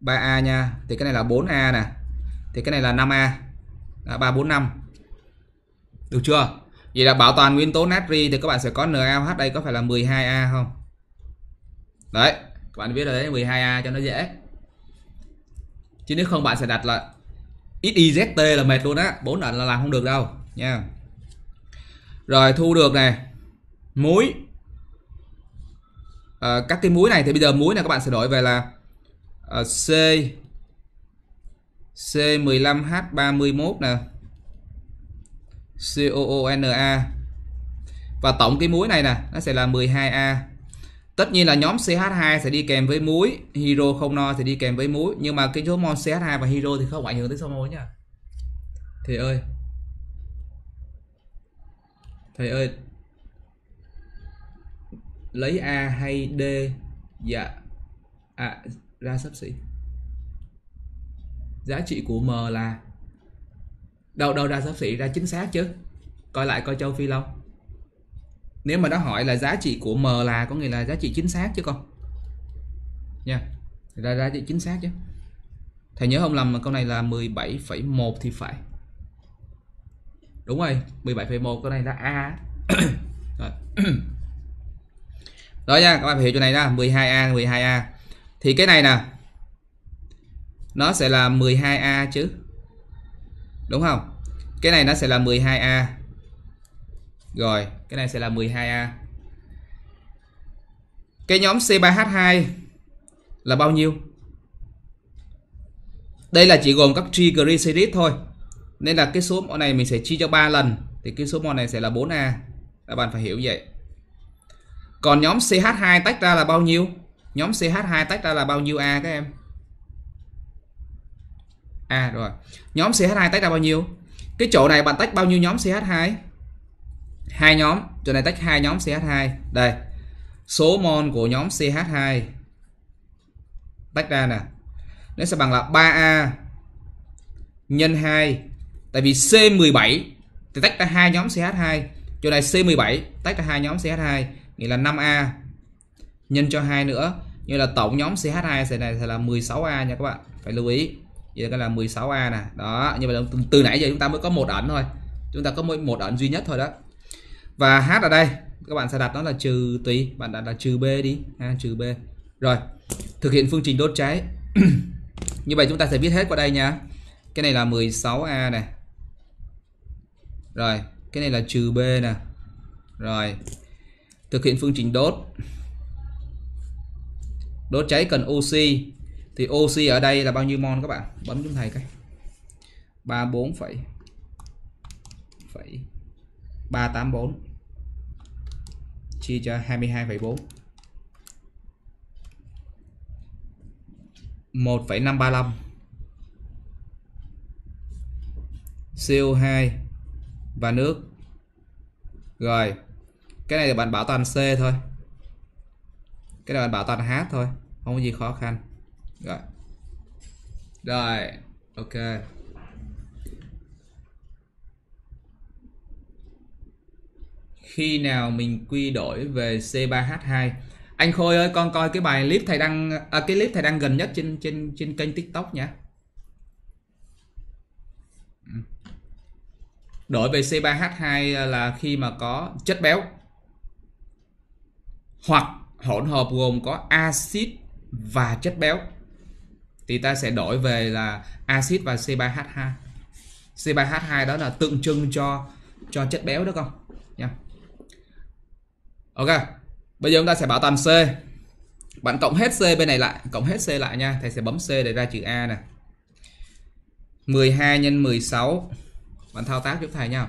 3A nha, thì cái này là 4A nè. Thì cái này là 5A. Là 345. Được chưa? Vậy là bảo toàn nguyên tố natri thì các bạn sẽ có NaOH đây có phải là 12A không? Đấy, các bạn viết ở đấy 12A cho nó dễ. Chứ nếu không bạn sẽ đặt là XYZT là mệt luôn á, 4 lần là làm không được đâu nha. Rồi thu được này, muối. Các cái muối này thì bây giờ muối này các bạn sẽ đổi về là C15H31 nè, COONA. Và tổng cái muối này nè, nó sẽ là 12A. Tất nhiên là nhóm CH2 sẽ đi kèm với muối, hydro không no thì đi kèm với muối, nhưng mà cái số mol CH2 và hydro thì không ảnh hưởng tới số mol nha. Thầy ơi. Thầy ơi. Lấy A hay D? Dạ. À, ra xấp xỉ. Giá trị của M là đâu ra xấp xỉ, ra chính xác chứ. Coi lại coi Châu Phi Long. Nếu mà nó hỏi là giá trị của M là có nghĩa là giá trị chính xác chứ con nha, ra giá trị chính xác chứ. Thầy nhớ không lầm mà câu này là 17,1 thì phải. Đúng rồi, 17,1 câu này là A. Rồi nha, các bạn phải hiểu chỗ này ra, 12A. Thì cái này nè, nó sẽ là 12A chứ. Đúng không? Cái này nó sẽ là 12A. Rồi, cái này sẽ là 12A. Cái nhóm C3H2 là bao nhiêu? Đây là chỉ gồm các triglycerid thôi. Nên là cái số mol này mình sẽ chia cho 3 lần. Thì cái số mol này sẽ là 4A. Các bạn phải hiểu vậy. Còn nhóm CH2 tách ra là bao nhiêu? Nhóm CH2 tách ra là bao nhiêu A các em? A rồi. Nhóm CH2 tách ra bao nhiêu? Cái chỗ này bạn tách bao nhiêu nhóm CH2? Hai nhóm, chỗ này tách hai nhóm CH2. Đây. Số mol của nhóm CH2 tách ra nè. Nó sẽ bằng là 3A nhân 2. Tại vì C17 thì tách ra hai nhóm CH2. Chỗ này C17 tách ra hai nhóm CH2, nghĩa là 5A nhân cho 2 nữa, như là tổng nhóm CH2 sẽ là 16A nha các bạn. Phải lưu ý. Vậy là 16A nè. Đó, như vậy là từ nãy giờ chúng ta mới có một ẩn thôi. Chúng ta có một ẩn duy nhất thôi đó. Và H ở đây các bạn sẽ đặt nó là trừ, tùy bạn đặt là trừ B đi ha, trừ B. Rồi, thực hiện phương trình đốt cháy. Như vậy chúng ta sẽ viết hết qua đây nha. Cái này là 16A này. Rồi, cái này là trừ B nè. Rồi. Thực hiện phương trình đốt. Đốt cháy cần oxy. Thì oxy ở đây là bao nhiêu mol các bạn? Bấm chúng thầy cái. 34,384 chia cho 22,4. 1,535 CO2 và nước. Rồi. Cái này là bạn bảo toàn C thôi. Cái này bạn bảo toàn H thôi, không có gì khó khăn. Rồi. Rồi, ok. Khi nào mình quy đổi về C3H2? Anh Khôi ơi, con coi cái bài clip thầy đăng cái clip thầy đăng gần nhất trên kênh TikTok nhé. Đổi về C3H2 là khi mà có chất béo hoặc hỗn hợp gồm có axit và chất béo thì ta sẽ đổi về là axit và C3H2 C3H2 đó là tượng trưng cho chất béo đó con nha. Ok, bây giờ chúng ta sẽ bảo toàn C. Bạn cộng hết C bên này lại, cộng hết C lại nha. Thầy sẽ bấm C để ra chữ A nè. 12 nhân 16. Bạn thao tác giúp thầy nha.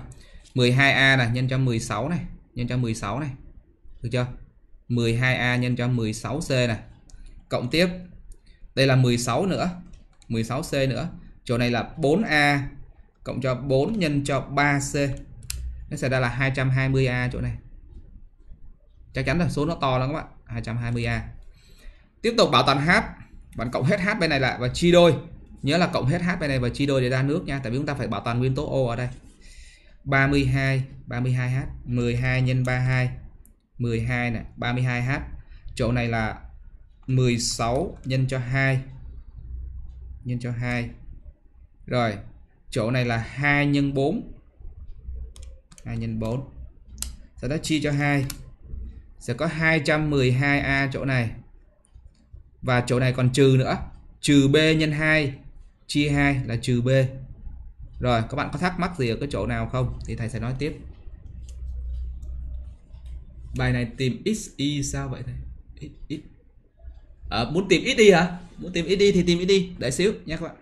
12A này nhân cho 16 này, nhân cho 16 này. Được chưa? 12A nhân cho 16C này. Cộng tiếp. Đây là 16 nữa, 16C nữa. Chỗ này là 4A cộng cho 4 nhân cho 3C. Nó sẽ ra là 220A chỗ này. Chắc chắn là số nó to lắm các bạn, 220A. Tiếp tục bảo toàn H. Bạn cộng hết H bên này lại và chia đôi. Nhớ là cộng hết H bên này và chia đôi để ra nước nha. Tại vì chúng ta phải bảo toàn nguyên tố O ở đây. 32H. 12 nhân 32. 12 này, 32H. Chỗ này là 16 nhân cho 2. Nhân cho 2. Rồi, chỗ này là 2 nhân 4. 2 nhân 4. Sau đó chia cho 2. Sẽ có 212A chỗ này. Và chỗ này còn trừ nữa. Trừ B nhân 2 chia 2 là trừ B. Rồi, các bạn có thắc mắc gì ở cái chỗ nào không? Thì thầy sẽ nói tiếp. Bài này tìm XY sao vậy thầy? Muốn tìm XY hả? Muốn tìm XY thì tìm XY. Để xíu nha các bạn.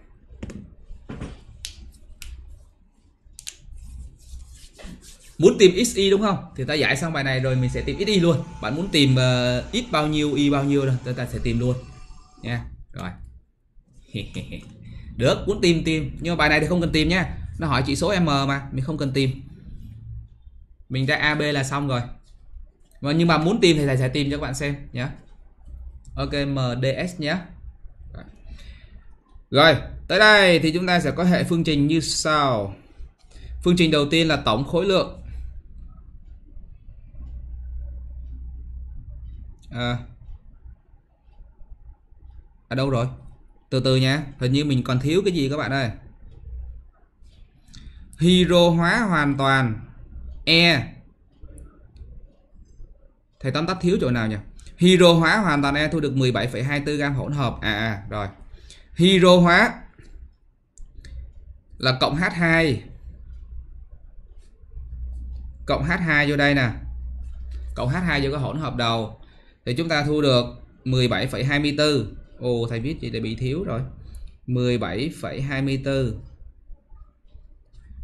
Muốn tìm XY đúng không? Thì ta giải xong bài này rồi mình sẽ tìm XY luôn. Bạn muốn tìm X bao nhiêu, Y bao nhiêu rồi, ta sẽ tìm luôn nha. Yeah. Rồi. Được, muốn tìm. Nhưng mà bài này thì không cần tìm nha. Nó hỏi chỉ số M mà, mình không cần tìm. Mình ra AB là xong rồi. Nhưng mà muốn tìm thì thầy sẽ tìm cho các bạn xem nhé. Ok, MDS nhé. Rồi, tới đây thì chúng ta sẽ có hệ phương trình như sau. Phương trình đầu tiên là tổng khối lượng. À đâu rồi? Từ từ nha, hình như mình còn thiếu cái gì các bạn ơi. Hydro hóa hoàn toàn E. Thầy tóm tắt thiếu chỗ nào nhỉ? Hydro hóa hoàn toàn E thu được 17,24 gam hỗn hợp. Rồi. Hydro hóa là cộng H2. Cộng H2 vô đây nè. Cộng H2 vô cái hỗn hợp đầu. Thì chúng ta thu được 17,24. Ồ, thầy viết gì để bị thiếu rồi. 17,24.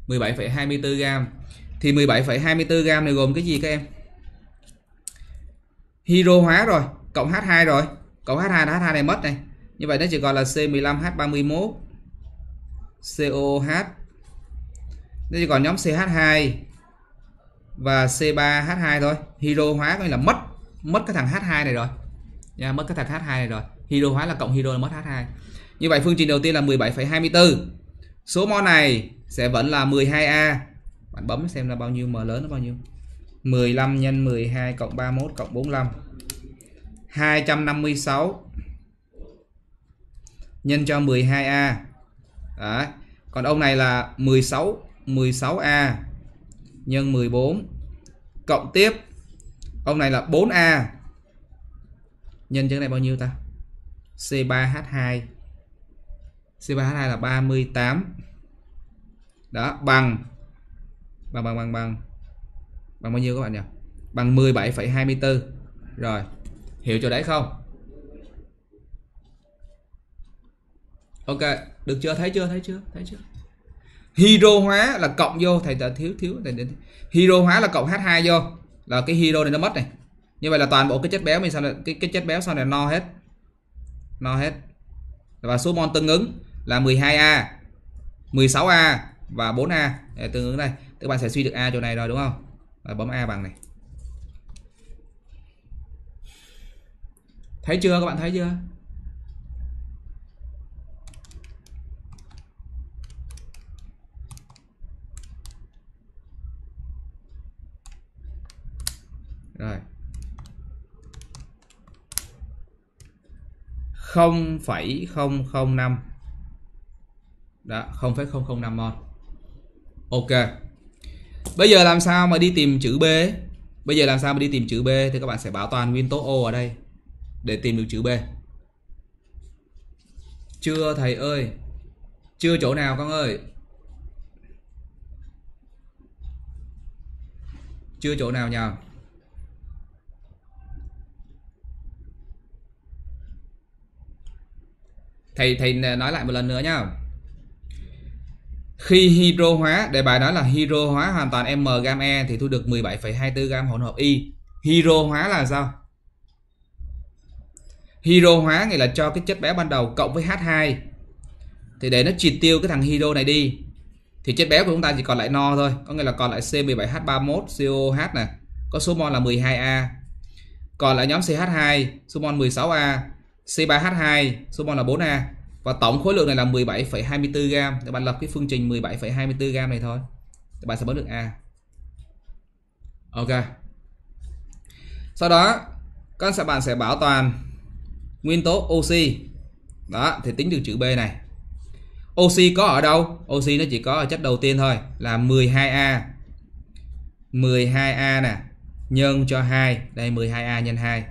17,24 gam. Thì 17,24 gam này gồm cái gì các em? Hydro hóa rồi, cộng H2 rồi. Cộng H2 là H2 này mất này. Như vậy nó chỉ còn là C15H31 COOH. Nó chỉ còn nhóm CH2 và C3H2 thôi. Hydro hóa có nghĩa là mất cái thằng H2 này rồi. Nha, mất cái thằng H2 này rồi. Hydro hóa là cộng hydro là mất H2. Như vậy phương trình đầu tiên là 17,24. Số mol này sẽ vẫn là 12A. Bạn bấm xem là bao nhiêu, M lớn nó bao nhiêu. 15 nhân 12 cộng 31 cộng 45. 256 nhân cho 12A. Đấy. Còn ông này là 16A nhân 14 cộng tiếp. Ông này là 4A. Nhân chứng này bao nhiêu ta? C3H2. C3H2 là 38. Đó, bằng bao nhiêu các bạn nhỉ? Bằng 17,24. Rồi, hiểu chỗ đấy không? Ok, được chưa? Thấy chưa? Hydro hóa là cộng vô, thầy đã thiếu. Hydro hóa là cộng H2 vô, là cái hydro này nó mất này. Như vậy là toàn bộ cái chất béo mình sao là cái chất béo sau này no hết. Và số mol tương ứng là 12A, 16A và 4A để tương ứng đây. Các bạn sẽ suy được A chỗ này rồi đúng không? Rồi bấm A bằng này. Thấy chưa các bạn, thấy chưa? Rồi. 0,005. Đó, 0,005 mol. Ok. Bây giờ làm sao mà đi tìm chữ B? Thì các bạn sẽ bảo toàn nguyên tố O ở đây để tìm được chữ B. Chưa thầy ơi. Chưa chỗ nào con ơi. Chưa chỗ nào nhờ. Thầy nói lại một lần nữa nhá. Khi hydro hóa, đề bài nói là hydro hóa hoàn toàn M gam E thì thu được 17,24 gam hỗn hợp Y. Hydro hóa là sao? Hydro hóa nghĩa là cho cái chất béo ban đầu cộng với H2 thì để nó triệt tiêu cái thằng hydro này đi thì chất béo của chúng ta chỉ còn lại no thôi, có nghĩa là còn lại C17H31COH này, có số mol là 12A. Còn lại nhóm CH2 số mol 16A, C3H2 số mol là 4A. Và tổng khối lượng này là 17,24 gam. Thì bạn lập cái phương trình 17,24 gam này thôi thì bạn sẽ bớt được A. Ok. Sau đó bạn sẽ bảo toàn nguyên tố oxy. Đó, thì tính được chữ B này. Oxy có ở đâu? Oxy nó chỉ có ở chất đầu tiên thôi, là 12A. 12A nè, nhân cho 2, đây 12A nhân 2.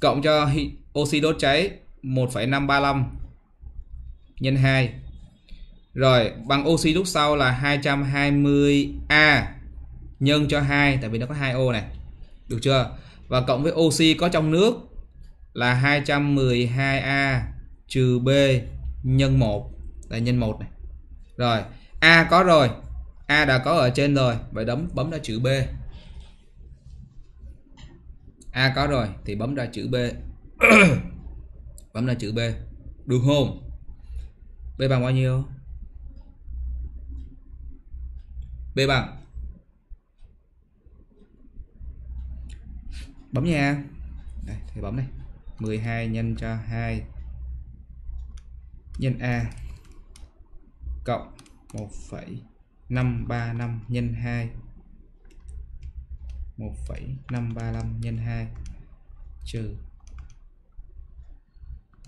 Cộng cho oxy đốt cháy 1,535 nhân 2. Rồi, bằng oxy lúc sau là 220A nhân cho 2, tại vì nó có 2O này. Được chưa? Và cộng với oxy có trong nước là 212A trừ B nhân 1. Là nhân 1 này. Rồi, A có rồi. A đã có ở trên rồi. Vậy bấm ra chữ B. A có rồi thì bấm ra chữ B. Bấm ra chữ B. Được không? B bằng bao nhiêu? B bằng. Bấm nha. Đây, thầy bấm đây. 12 nhân cho 2 nhân A cộng 1,535 nhân 2. 1,535 nhân 2 trừ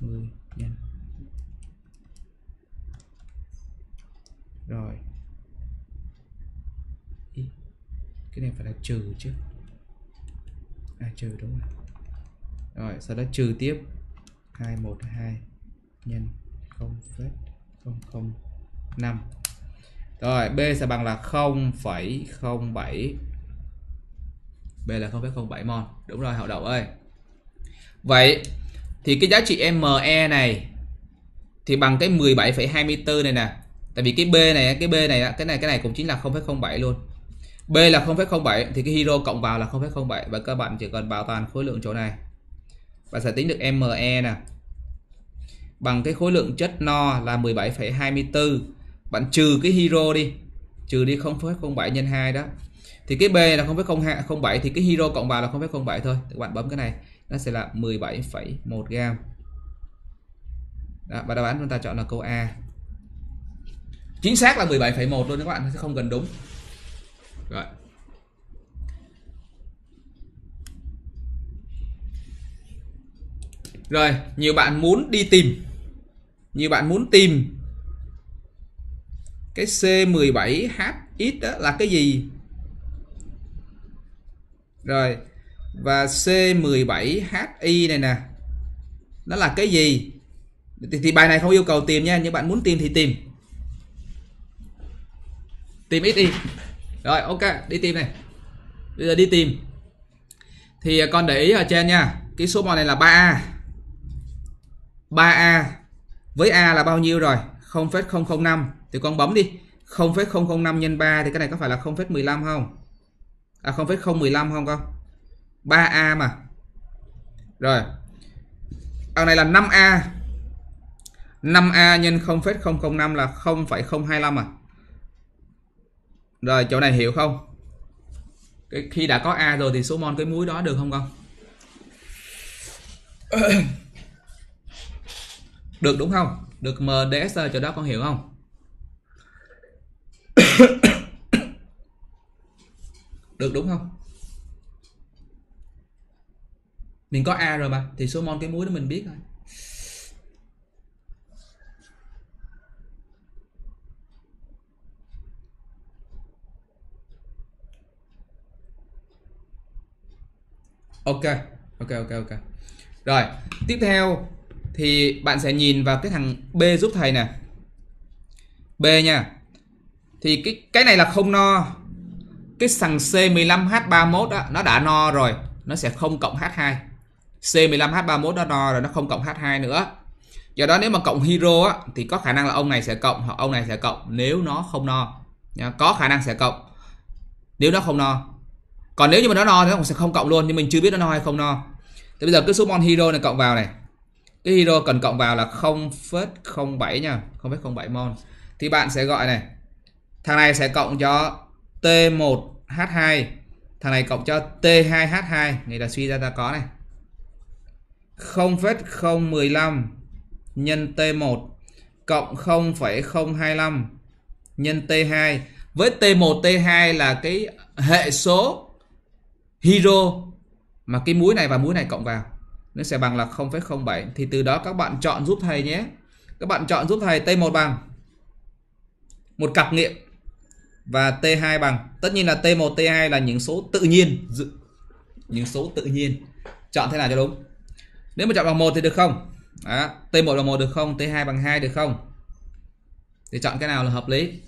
10 nhân. Rồi. Ý, cái này phải là trừ chứ. À trừ đúng rồi. Rồi, sau đó trừ tiếp 212 nhân 0,005. Rồi, B sẽ bằng là 0,07. B là 0,07 mol. Đúng rồi Hậu Đậu ơi. Vậy thì cái giá trị ME này thì bằng cái 17,24 này nè. Tại vì cái B này cũng chính là 0,07 luôn. B là 0,07 thì cái hydro cộng vào là 0,07. Và các bạn chỉ cần bảo toàn khối lượng chỗ này. Bạn sẽ tính được ME nè. Bằng cái khối lượng chất no là 17,24. Bạn trừ cái hydro đi. Trừ đi 0,07 nhân 2 đó. Thì cái B là 0,07 thì cái hydro cộng vào là 0,07 thôi. Các bạn bấm cái này. Nó sẽ là 17,1 gam. Đó, và đáp án chúng ta chọn là câu A. Chính xác là 17,1 luôn các bạn. Không gần đúng. Rồi. Rồi, nhiều bạn muốn đi tìm. Nhiều bạn muốn tìm cái C17HX đó là cái gì? Rồi, và C17HY này nè, nó là cái gì? Thì bài này không yêu cầu tìm nha, nhưng bạn muốn tìm thì tìm XY. Rồi, ok, đi tìm này. Bây giờ đi tìm. Thì con để ý ở trên nha, cái số mol này là 3A. 3A với A là bao nhiêu rồi? 0,005 thì con bấm đi. 0,005 nhân 3 thì cái này có phải là 0,15 không? À 0,015 không con? 3A mà. Rồi. Đằng này là 5A. 5A nhân 0,005 là 0,025 à. Rồi chỗ này hiểu không? Khi đã có A rồi thì số mol cái muối đó được không con? Được đúng không? Được MDS chỗ đó con hiểu không? Được đúng không? Mình có A rồi mà. Thì số mol cái muối đó mình biết rồi. Ok. Rồi, tiếp theo thì bạn sẽ nhìn vào cái thằng B giúp thầy nè. B nha. Thì cái này là không no. cái thằng C15H31 đó, nó đã no rồi, nó sẽ không cộng H2. C15H31 nó no rồi, nó không cộng H2 nữa. Do đó nếu mà cộng hydro á, thì có khả năng là ông này sẽ cộng hoặc ông này sẽ cộng nếu nó không no. Có khả năng sẽ cộng nếu nó không no. Còn nếu như mà nó no thì nó sẽ không cộng luôn, nhưng mình chưa biết nó no hay không no. Thì bây giờ cái số mol hydro này cộng vào này. Cái hydro cần cộng vào là 0,07 nha, 0,07 mol. Thì bạn sẽ gọi này. Thằng này sẽ cộng cho T1H2, thằng này cộng cho T2H2, này là suy ra ta có này. 0,015 nhân T1 cộng 0,025 nhân T2. Với T1 T2 là cái hệ số hydro mà cái muối này và muối này cộng vào, nó sẽ bằng là 0,07. Thì từ đó các bạn chọn giúp thầy nhé. Các bạn chọn giúp thầy T1 bằng một cặp nghiệm và T2 bằng. Tất nhiên là T1 T2 là những số tự nhiên, những số tự nhiên. Chọn thế nào cho đúng. Nếu mà chọn bằng 1 thì được không? Đó, T1 bằng 1 được không? T2 bằng 2 được không? Thì chọn cái nào là hợp lý?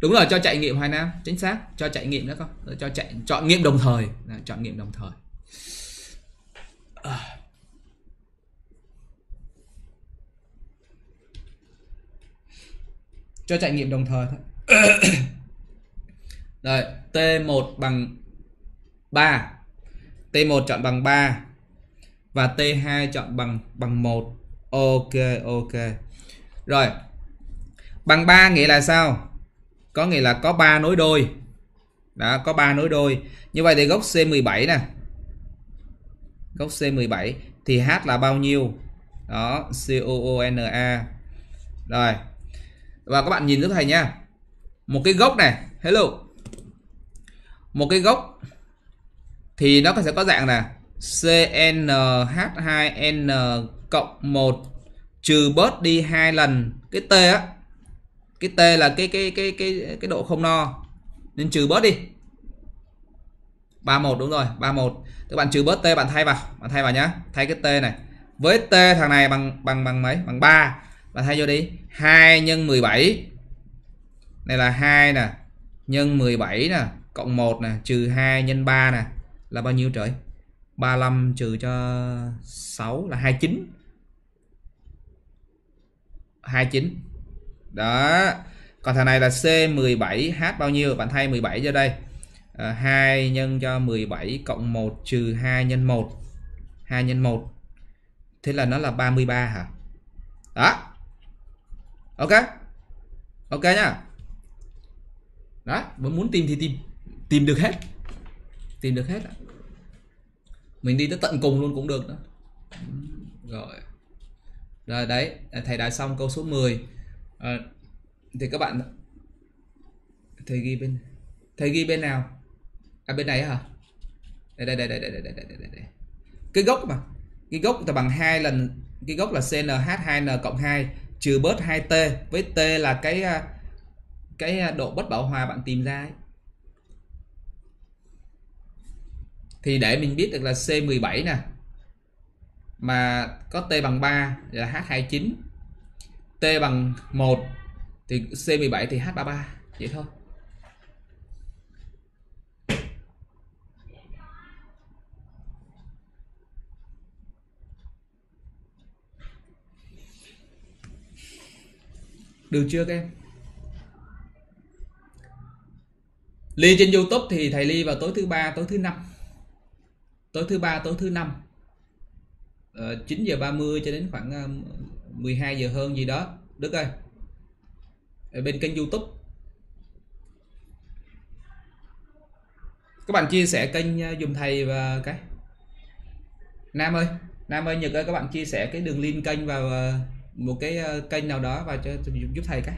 Đúng rồi, cho chạy nghiệm Hoài Nam, chính xác, cho chạy nghiệm nữa không? Cho chạy chọn nghiệm đồng thời, đó, chọn nghiệm đồng thời. Cho trải nghiệm đồng thời thôi. Rồi, T1 bằng 3. T1 chọn bằng 3 và T2 chọn bằng 1. Ok. Rồi. Bằng 3 nghĩa là sao? Có nghĩa là có 3 nối đôi. Đó, có 3 nối đôi. Như vậy thì gốc C17 nè. Gốc C17 thì H là bao nhiêu? Đó, COONA. Rồi. Và các bạn nhìn giúp thầy nha. Một cái gốc này, hello. Một cái gốc thì nó sẽ có dạng là CNH2N cộng 1 trừ bớt đi 2 lần cái T á. Cái T là cái độ không no nên trừ bớt đi. 31 đúng rồi, 31. Các bạn trừ bớt T bạn thay vào nhá. Thay cái T này. Với T thằng này bằng mấy? Bằng 3. Bạn thay vô đi. 2 nhân 17. Này là 2 nè, nhân 17 nè, cộng 1 nè, trừ 2 nhân 3 nè là bao nhiêu trời? 35 trừ cho 6 là 29. 29. Đó. Còn thằng này là C17H bao nhiêu? Bạn thay 17 vô đây. 2 nhân cho 17 cộng 1 trừ 2 nhân 1. 2 nhân 1. Thế là nó là 33 hả? Đó. Ok. Ok nhá. Đấy, muốn tìm thì tìm được hết. Tìm được hết. Mình đi tới tận cùng luôn cũng được đó. Rồi. Rồi đấy, thầy đã xong câu số 10. Thì các bạn thầy ghi bên nào? À bên này hả? Đây. Cái gốc mà. Cái gốc là bằng 2 lần, cái gốc là CNH2N cộng 2 trừ bớt 2T, với T là cái độ bất bão hòa bạn tìm ra ấy. Thì để mình biết được là C17 nè mà có T bằng 3 là H29, T bằng 1 thì C17 thì H33, vậy thôi. Được chưa các em? Ly trên YouTube thì thầy Ly vào tối thứ 3, tối thứ 5. Tối thứ 3, tối thứ 5. 9:30 cho đến khoảng 12 giờ hơn gì đó. Đức ơi. Ở bên kênh YouTube. Các bạn chia sẻ kênh dùm thầy và cái Nam ơi, Nhật ơi, các bạn chia sẻ cái đường link kênh vào một cái kênh nào đó và cho giúp thầy cái.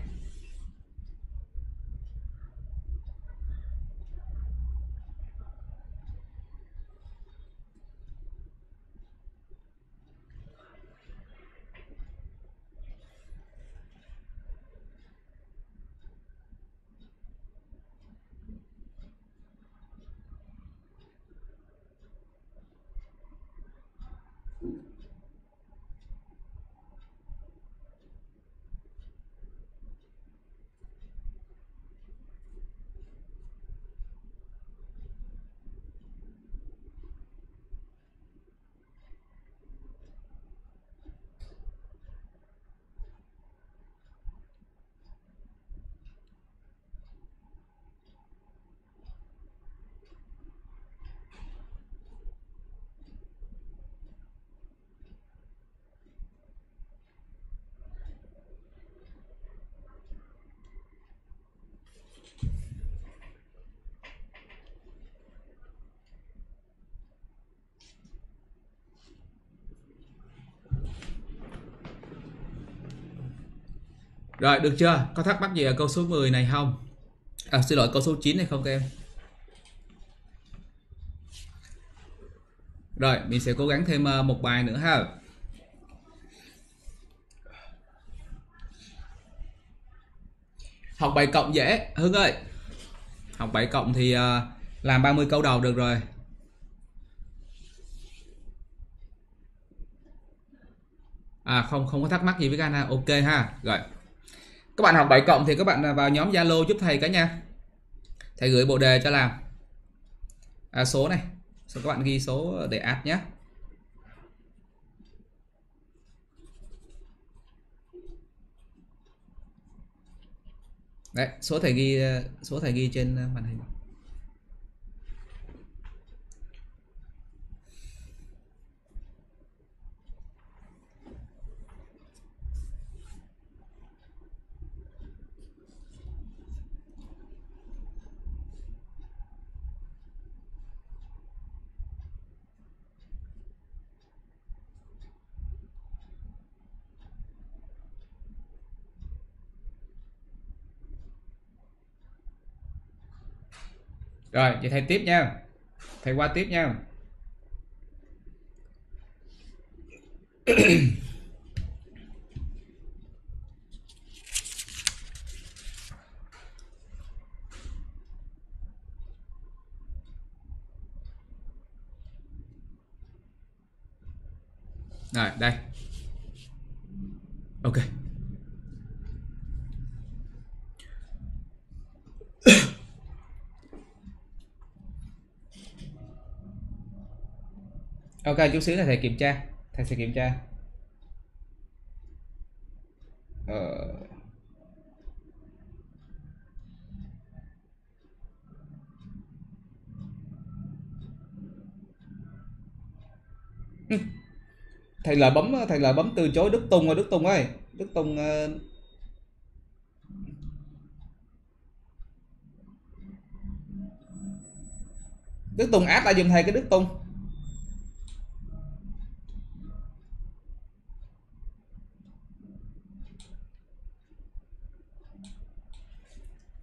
Rồi, được chưa? Có thắc mắc gì ở câu số 10 này không? À, xin lỗi, câu số 9 này không các em? Rồi, mình sẽ cố gắng thêm một bài nữa ha. Học bài cộng dễ, Hưng ơi. Học bài cộng thì làm 30 câu đầu được rồi. À không có thắc mắc gì với Gana, ok ha. Rồi. Các bạn học bài cộng thì các bạn vào nhóm Zalo giúp thầy cái nha. Thầy gửi bộ đề cho làm. À, số này. Sau các bạn ghi số để add nhé. Đấy, số thầy ghi trên màn hình. Rồi, vậy thầy tiếp nha. Thầy qua tiếp nha. Rồi, đây. Ok. Ok, chút xíu là thầy kiểm tra. Thầy sẽ kiểm tra. Thầy lại bấm từ chối Đức Tùng rồi. Đức Tùng ơi, Đức Tùng. Đức Tùng add lại giùm thầy cái Đức Tùng.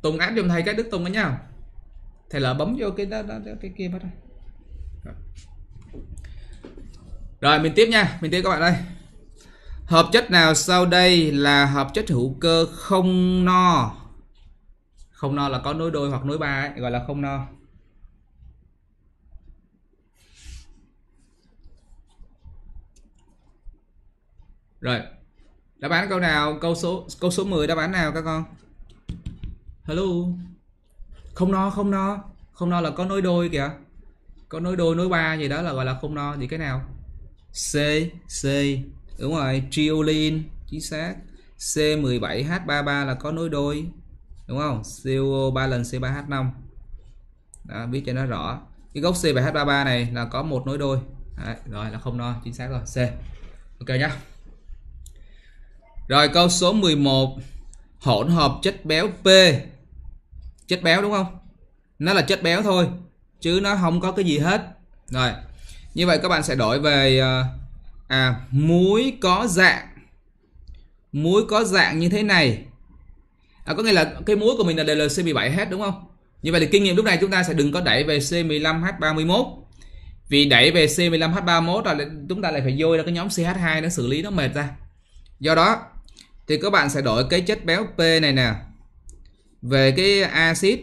Tùng áp giùm thầy cái Đức Tùng đó nha. Thầy lỡ bấm vô cái đó, cái kia mất rồi. Rồi mình tiếp nha, mình tiếp các bạn đây. Hợp chất nào sau đây là hợp chất hữu cơ không no? Không no là có nối đôi hoặc nối ba ấy, gọi là không no. Rồi. Đáp án câu nào? Câu số 10 đáp án nào các con? Hello. Không no. Không no là có nối đôi kìa. Có nối đôi, nối ba gì đó là gọi là không no. Thì cái nào? C. Đúng rồi, triolein, chính xác. C17H33 là có nối đôi. Đúng không? CO 3 lần C3H5. Đó, biết cho nó rõ. Cái gốc C7H33 này là có một nối đôi. Đấy, rồi là không no, chính xác rồi, C. Ok nhá. Rồi câu số 11. Hỗn hợp chất béo P. Chất béo đúng không? Nó là chất béo thôi chứ nó không có cái gì hết. Rồi. Như vậy các bạn sẽ đổi về muối có dạng. Muối có dạng như thế này. Có nghĩa là cái muối của mình là đều là C17 hết đúng không? Như vậy thì kinh nghiệm lúc này chúng ta sẽ đừng có đẩy về C15H31. Vì đẩy về C15H31 là chúng ta lại phải dôi ra cái nhóm CH2 nó xử lý nó mệt ra. Do đó thì các bạn sẽ đổi cái chất béo P này nè về cái axit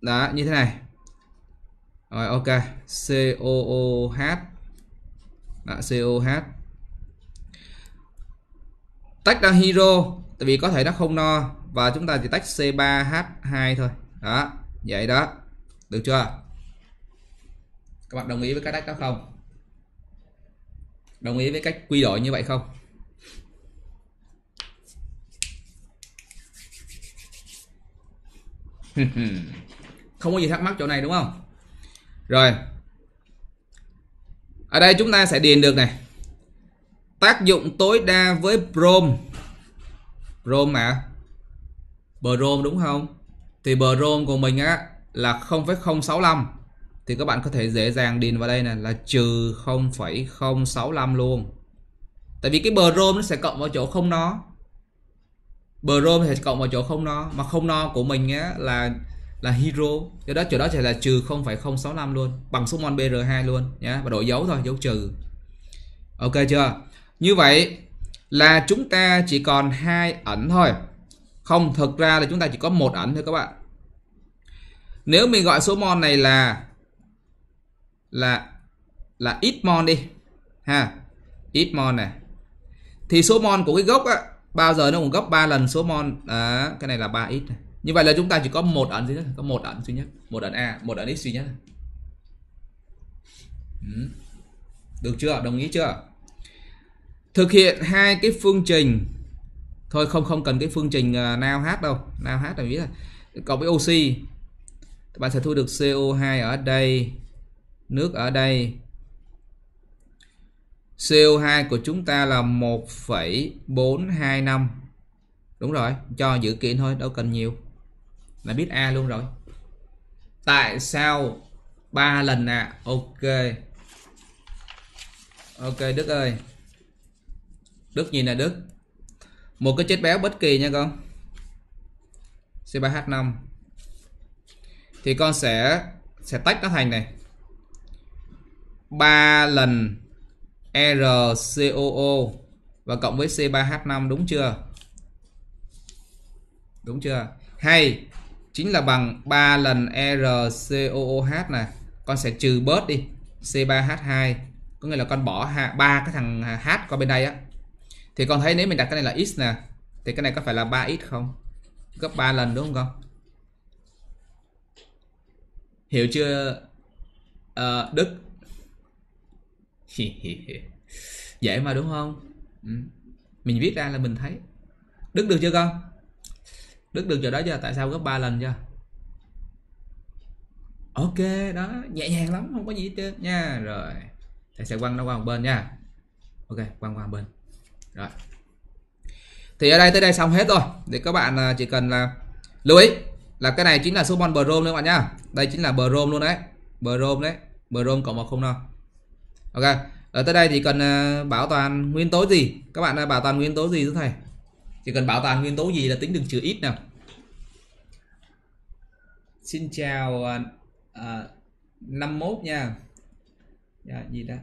đó như thế này. Rồi ok, COOH. Đó, COH. Tách ra hydro tại vì có thể nó không no và chúng ta chỉ tách C3H2 thôi. Đó, vậy đó. Được chưa? Các bạn đồng ý với cái tách đó không? Đồng ý với cách quy đổi như vậy không? Không có gì thắc mắc chỗ này đúng không? Rồi. Ở đây chúng ta sẽ điền được này. Tác dụng tối đa với brom. Brom mà. Brom đúng không? Thì brom của mình á là 0,065. Thì các bạn có thể dễ dàng điền vào đây này là trừ 0,065 luôn. Tại vì cái brom nó sẽ cộng vào chỗ không nó. Brom thì cộng vào chỗ không no, mà không no của mình á là hero, do đó chỗ đó sẽ là trừ 0,065 luôn, bằng số mol BR2 luôn nhé, và đổi dấu thôi, dấu trừ. Ok chưa? Như vậy là chúng ta chỉ còn 2 ẩn thôi. Không, thực ra là chúng ta chỉ có 1 ẩn thôi các bạn. Nếu mình gọi số mol này là ít mol đi ha, ít mol này, thì số mol của cái gốc á bao giờ nó cũng gấp 3 lần số mol à, cái này là 3x này. Như vậy là chúng ta chỉ có 1 ẩn duy nhất, có 1 ẩn duy nhất, 1 ẩn A, 1 ẩn X duy nhất. Được chưa? Đồng ý chưa? Thực hiện hai cái phương trình. Thôi không cần cái phương trình NaOH đâu, NaOH là biết rồi. Cộng với oxy, các bạn sẽ thu được CO2 ở đây, nước ở đây. CO2 của chúng ta là 1,425. Đúng rồi, cho dự kiện thôi, đâu cần nhiều. Là biết A luôn rồi. Tại sao 3 lần ạ? À? Ok. Ok Đức ơi. Đức nhìn nè Đức. Một cái chất béo bất kỳ nha con. C3H5. Thì con sẽ tách nó thành này. 3 lần RCOO và cộng với C3H5, đúng chưa? Đúng chưa? Hay chính là bằng 3 lần RCOOH này, con sẽ trừ bớt đi C3H2, có nghĩa là con bỏ 3 cái thằng H qua bên đây á. Thì con thấy nếu mình đặt cái này là X nè, thì cái này có phải là 3X không? Gấp 3 lần đúng không con? Hiểu chưa? Đức. Dễ mà đúng không? Mình viết ra là mình thấy. Đức được chưa con? Đức được chỗ đó chưa? Tại sao gấp 3 lần chưa? Ok đó, nhẹ nhàng lắm, không có gì hết trơn nha. Rồi thầy sẽ quăng nó qua một bên nha. Ok, quăng qua một bên. Rồi thì ở đây tới đây xong hết rồi. Để các bạn chỉ cần là lưu ý là cái này chính là số mol brom các bạn nhá. Đây chính là brom luôn đấy, brom đấy, brom cộng 1 không no. Ok, ở tới đây thì cần bảo toàn nguyên tố gì? Các bạn bảo toàn nguyên tố gì thưa thầy? Chỉ cần bảo toàn nguyên tố gì là tính được trừ ít nào. Xin chào 51 nha. Dạ, gì đó.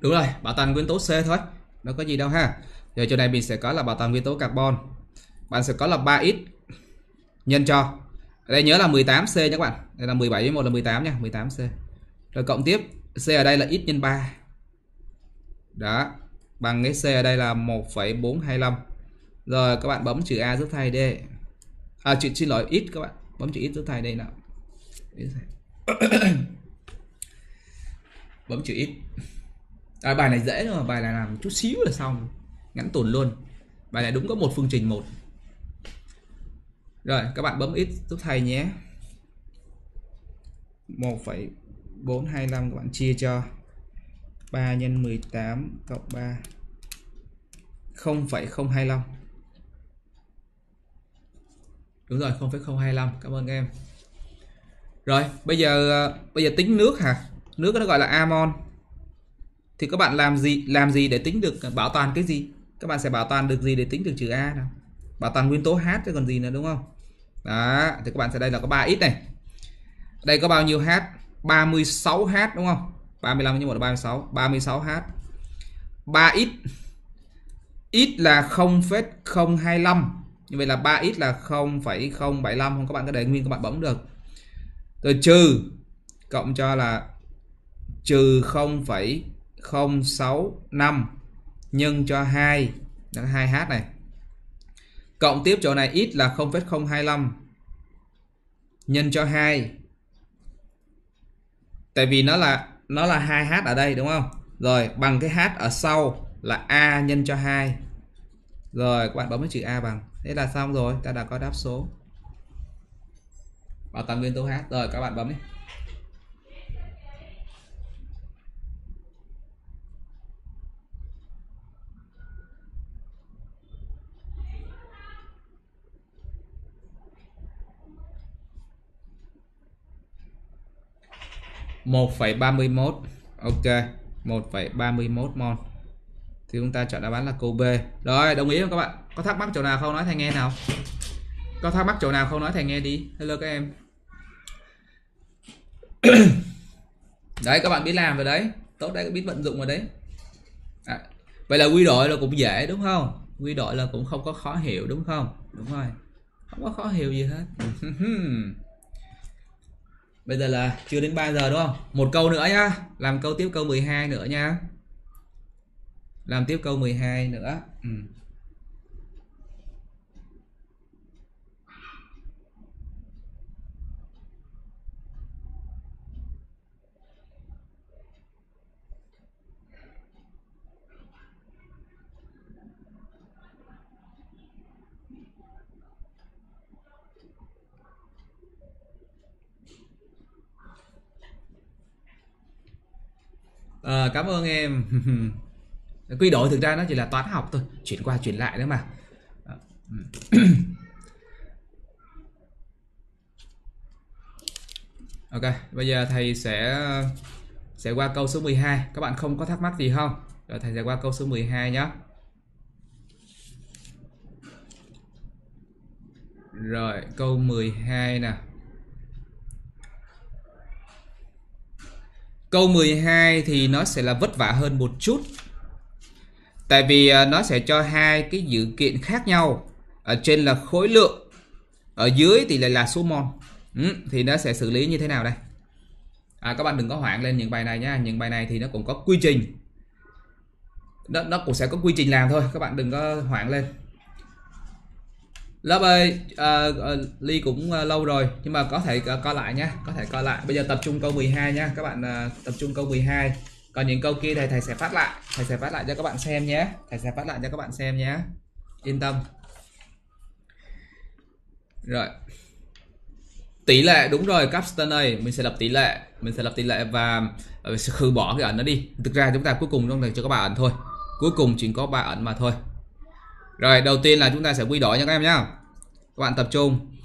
Đúng rồi, bảo toàn nguyên tố C thôi, nó có gì đâu ha. Giờ chỗ này mình sẽ có là bảo toàn nguyên tố carbon. Bạn sẽ có là 3x nhân cho. Ở đây nhớ là 18C nha các bạn. Đây là 17 với 1 là 18 nha, 18C. Rồi cộng tiếp, C ở đây là x nhân 3. Đó, bằng cái C ở đây là 1,425. Rồi các bạn bấm chữ A giúp thầy đi. À xin lỗi, x các bạn, bấm chữ x giúp thầy đây nào. Bấm chữ x. À, bài này dễ thôi, bài này làm chút xíu là xong, ngắn tùn luôn. Bài này đúng có một phương trình một. Rồi các bạn bấm ít giúp thầy nhé. 1,425 các bạn chia cho 3 x 18 cộng 3 0,025. Đúng rồi, 0,025, cảm ơn em. Rồi, bây giờ tính nước hả? Nước nó gọi là amon. Thì các bạn làm gì để tính được, bảo toàn cái gì? Các bạn sẽ bảo toàn được gì để tính được trừ A nào? Bảo toàn nguyên tố H chứ còn gì nữa đúng không? Đó, thì các bạn sẽ đây là có 3x này. Đây có bao nhiêu H? 36H đúng không? 35 x 1 là 36, 36H. 3x. X là 0,025. Như vậy là 3x là 0,075, không các bạn có để nguyên các bạn bấm được. Rồi trừ cộng cho là trừ 0,065 nhân cho 2 là 2h này. Cộng tiếp chỗ này x là 0,025 nhân cho 2. Tại vì nó là 2H ở đây đúng không? Rồi bằng cái H ở sau là A nhân cho 2. Rồi các bạn bấm cái chữ A bằng. Thế là xong rồi, ta đã có đáp số bảo toàn nguyên tố H. Rồi các bạn bấm đi. (1,31). Ok, 1,31 mol. Thì chúng ta chọn đáp án là câu B. Rồi, đồng ý không các bạn? Có thắc mắc chỗ nào không nói thầy nghe nào? Có thắc mắc chỗ nào không nói thầy nghe đi. Hello các em. Đấy, các bạn biết làm rồi đấy. Tốt đấy, biết vận dụng rồi đấy. À, vậy là quy đổi là cũng dễ đúng không? Quy đổi là cũng không có khó hiểu đúng không? Đúng rồi. Không có khó hiểu gì hết. Bây giờ là chưa đến 3 giờ đúng không? Một câu nữa nhá. Làm câu tiếp câu 12 nữa nha. Làm tiếp câu 12 nữa. Cảm ơn em. Quy đổi thực ra nó chỉ là toán học thôi, chuyển qua chuyển lại nữa mà. Ok, bây giờ thầy sẽ qua câu số 12. Các bạn không có thắc mắc gì không? Rồi thầy sẽ qua câu số 12 nhé. Rồi câu 12 nè. Câu 12 thì nó sẽ là vất vả hơn một chút. Tại vì nó sẽ cho hai cái dữ kiện khác nhau. Ở trên là khối lượng, ở dưới thì lại là số mol. Thì nó sẽ xử lý như thế nào đây? Các bạn đừng có hoảng lên những bài này nhá. Những bài này thì nó cũng có quy trình. Nó cũng sẽ có quy trình làm thôi. Các bạn đừng có hoảng lên. Lớp ơi, Ly cũng lâu rồi. Nhưng mà có thể coi lại nhé. Có thể coi lại. Bây giờ tập trung câu 12 nhé. Các bạn tập trung câu 12. Còn những câu kia thầy sẽ phát lại. Thầy sẽ phát lại cho các bạn xem nhé. Thầy sẽ phát lại cho các bạn xem nhé. Yên tâm. Rồi. Tỷ lệ, đúng rồi, capstan này. Mình sẽ lập tỷ lệ. Mình sẽ lập tỷ lệ và sẽ khử bỏ cái ẩn nó đi. Thực ra chúng ta cuối cùng trong này chỉ có 3 ẩn thôi. Cuối cùng chỉ có 3 ẩn mà thôi. Rồi, đầu tiên là chúng ta sẽ quy đổi nha các em nhé. Các bạn tập trung.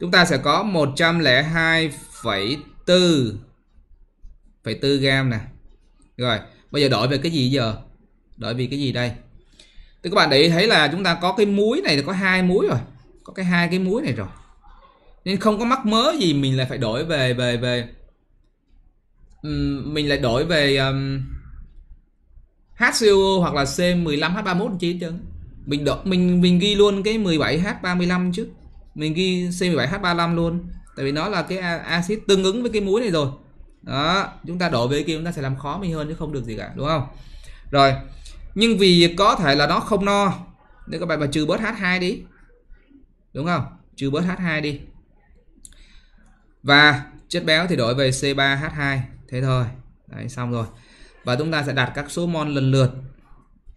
Chúng ta sẽ có 102,4 gam nè. Rồi, bây giờ đổi về cái gì giờ? Đổi vì cái gì đây? Thì các bạn để ý thấy là chúng ta có cái muối này, có hai muối rồi. Có cái hai cái muối này rồi. Nên không có mắc mớ gì mình lại phải đổi về mình lại đổi về HCO hoặc là C15H31 chứ chứ. Mình ghi luôn cái 17H35 chứ. Mình ghi C17H35 luôn. Tại vì nó là cái axit tương ứng với cái muối này rồi. Đó, chúng ta đổi về kia chúng ta sẽ làm khó mình hơn chứ không được gì cả, đúng không? Rồi, nhưng vì có thể là nó không no. Nếu các bạn mà trừ bớt H2 đi. Đúng không? Trừ bớt H2 đi. Và chất béo thì đổi về C3H2. Thế thôi. Đấy, xong rồi. Và chúng ta sẽ đặt các số mol lần lượt.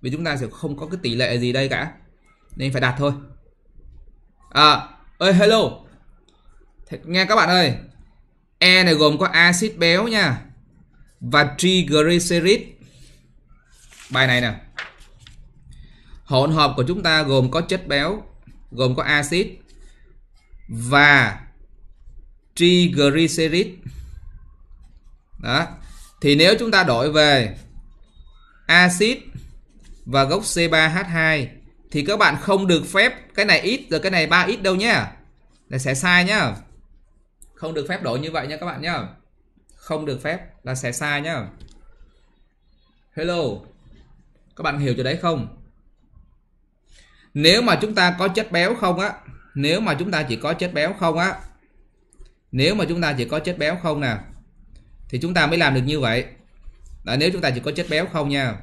Vì chúng ta sẽ không có cái tỷ lệ gì đây cả. Nên phải đặt thôi. Ơi hello. Nghe các bạn ơi. E này gồm có axit béo nha. Và triglycerid. Bài này nè. Hỗn hợp của chúng ta gồm có chất béo, gồm có axit và triglycerid. Đó. Thì nếu chúng ta đổi về axit và gốc C3H2 thì các bạn không được phép cái này ít rồi cái này 3x đâu nhá. Là sẽ sai nhá. Không được phép đổi như vậy nha các bạn nhá. Không được phép là sẽ sai nhá. Hello. Các bạn hiểu chỗ đấy không? Nếu mà chúng ta có chất béo không á, nếu mà chúng ta chỉ có chất béo không á, nếu mà chúng ta chỉ có chất béo không nè thì chúng ta mới làm được như vậy. Đó, nếu chúng ta chỉ có chất béo không nha.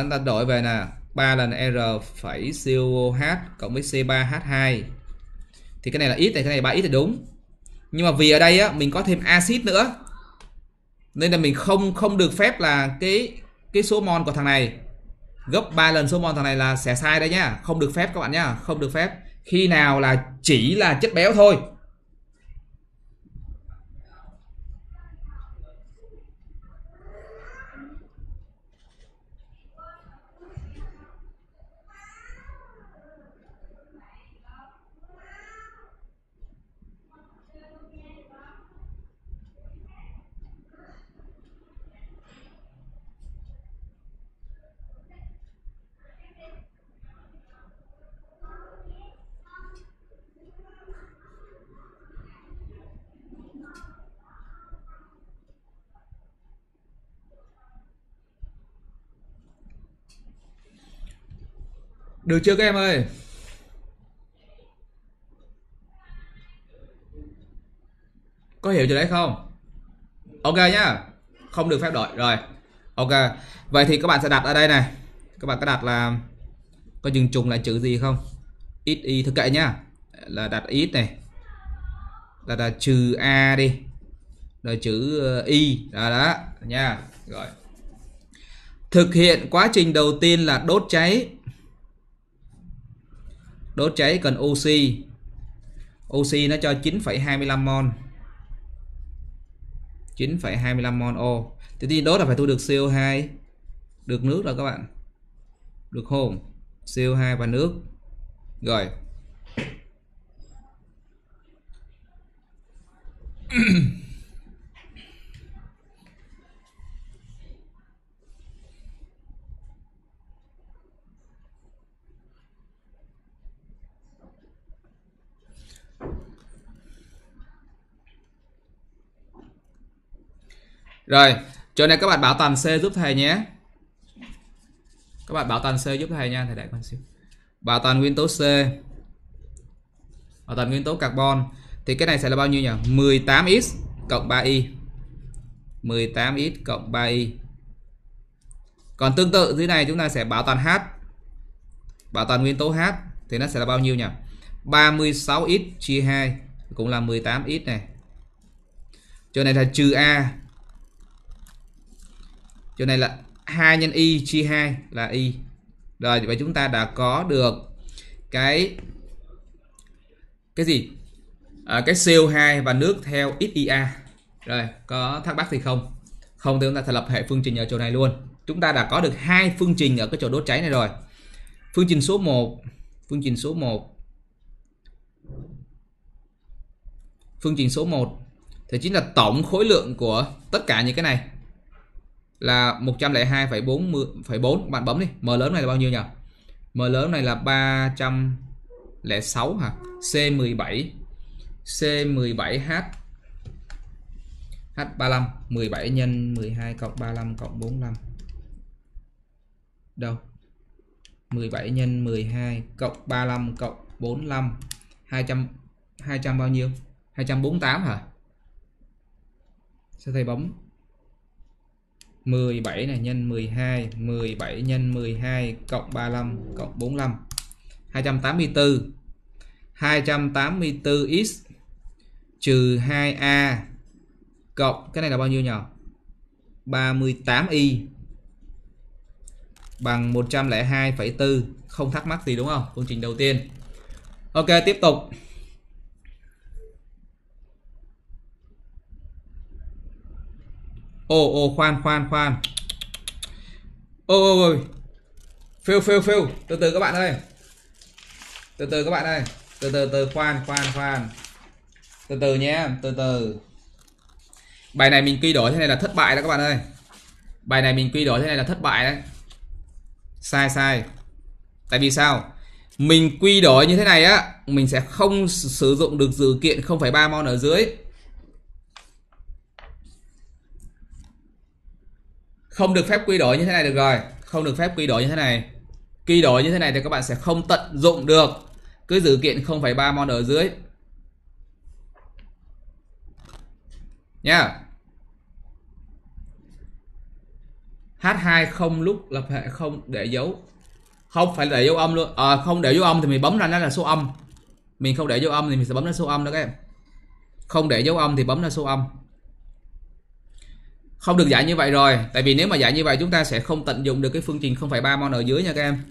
Chúng ta đổi về nè 3 lần R phẩy COOH cộng với C3H2 thì cái này là ít, này cái này 3x thì đúng. Nhưng mà vì ở đây á, mình có thêm axit nữa nên là mình không được phép là cái số mol của thằng này gấp 3 lần số mol thằng này, là sẽ sai đấy nhá, không được phép các bạn nhá, không được phép. Khi nào là chỉ là chất béo thôi. Được chưa các em ơi? Có hiểu chỗ đấy không? Ok nhá. Không được phép đổi. Rồi. Ok. Vậy thì các bạn sẽ đặt ở đây này. Các bạn có đặt là có dừng trùng lại chữ gì không? XY thực kệ nhá. Là đặt X này. Là trừ A đi. Rồi chữ Y. Rồi đó nha. Rồi. Thực hiện quá trình đầu tiên là đốt cháy. Đốt cháy cần oxy. Oxy nó cho 9,25 mol. 9,25 mol O. Thế thì đốt là phải thu được CO2, được nước rồi các bạn. Được không? CO2 và nước. Rồi. Rồi, chỗ này các bạn bảo toàn C giúp thầy nhé. Các bạn bảo toàn C giúp thầy nha, thầy đợi con xíu. Bảo toàn nguyên tố C. Bảo toàn nguyên tố carbon thì cái này sẽ là bao nhiêu nhỉ? 18x cộng 3y. 18x cộng 3y. Còn tương tự dưới này chúng ta sẽ bảo toàn H. Bảo toàn nguyên tố H thì nó sẽ là bao nhiêu nhỉ? 36x chia 2 cũng là 18x này. Chỗ này là trừ A. Chỗ này là 2 nhân y chia 2 là y. Rồi vậy chúng ta đã có được cái gì? Cái CO2 và nước theo XIA. Rồi, có thắc mắc gì không? Không thì chúng ta thành lập hệ phương trình ở chỗ này luôn. Chúng ta đã có được hai phương trình ở cái chỗ đốt cháy này rồi. Phương trình số 1, phương trình số 1 thì chính là tổng khối lượng của tất cả những cái này. Là 102,4. Bạn bấm đi. M lớn này là bao nhiêu nhỉ? M lớn này là 306 hả? C17H H35 17 nhân 12 cộng 35 cộng 45. Đâu? 17 nhân 12 cộng 35 cộng 45 200 bao nhiêu? 248 hả? Sao thầy bấm 17 này nhân 12, 17 nhân 12 cộng 35 cộng 45 284 trừ 2A cộng cái này là bao nhiêu nhỉ? 38Y bằng 102,4. Không thắc mắc gì đúng không? Phương trình đầu tiên. Ok, tiếp tục. Khoan. Ôi. Fail. Từ từ các bạn ơi. Từ từ khoan. Từ từ nhé, từ. Bài này mình quy đổi thế này là thất bại đó các bạn ơi. Sai. Tại vì sao? Mình quy đổi như thế này á, mình sẽ không sử dụng được dự kiện 0,3 mol ở dưới. Không được phép quy đổi như thế này được rồi. Quy đổi như thế này thì các bạn sẽ không tận dụng được cứ dự kiện 0,3 mol ở dưới nha. H2 không lúc lập hệ không để dấu. Không phải để dấu âm luôn. Không để dấu âm thì mình bấm ra nó là số âm. Mình không để dấu âm thì mình sẽ bấm ra số âm đó các em. Không để dấu âm thì bấm ra số âm. Không được giải như vậy rồi. Tại vì nếu mà giải như vậy chúng ta sẽ không tận dụng được cái phương trình 0,3 mol ở dưới nha các em.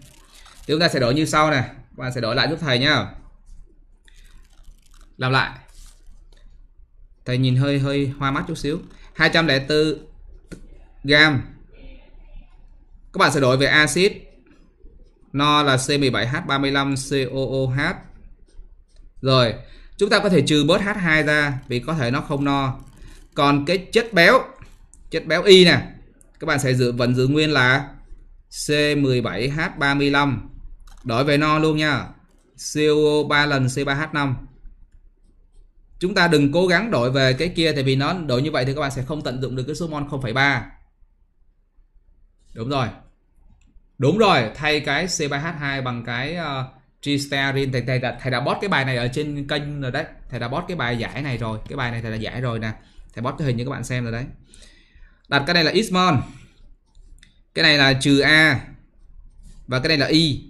Thì chúng ta sẽ đổi như sau này. Và sẽ đổi lại giúp thầy nhá. Làm lại. Thầy nhìn hơi hoa mắt chút xíu. 204 gam. Các bạn sẽ đổi về axit no là C17H35COOH. Rồi, chúng ta có thể trừ bớt H2 ra vì có thể nó không no. Còn cái chất béo Y nè, các bạn sẽ vẫn giữ nguyên là C17H35. Đổi về no luôn nha. CO 3 lần C3H5. Chúng ta đừng cố gắng đổi về cái kia, tại vì nó đổi như vậy thì các bạn sẽ không tận dụng được cái số mol 0,3. Đúng rồi. Đúng rồi, thay cái C3H2 bằng cái tristearin. Thầy đã post cái bài này ở trên kênh rồi đấy. Thầy đã post cái bài giải này rồi. Cái bài này thầy đã giải rồi nè. Thầy post cái hình cho các bạn xem rồi đấy. Đặt cái này là X-mol. Cái này là trừ A. Và cái này là Y.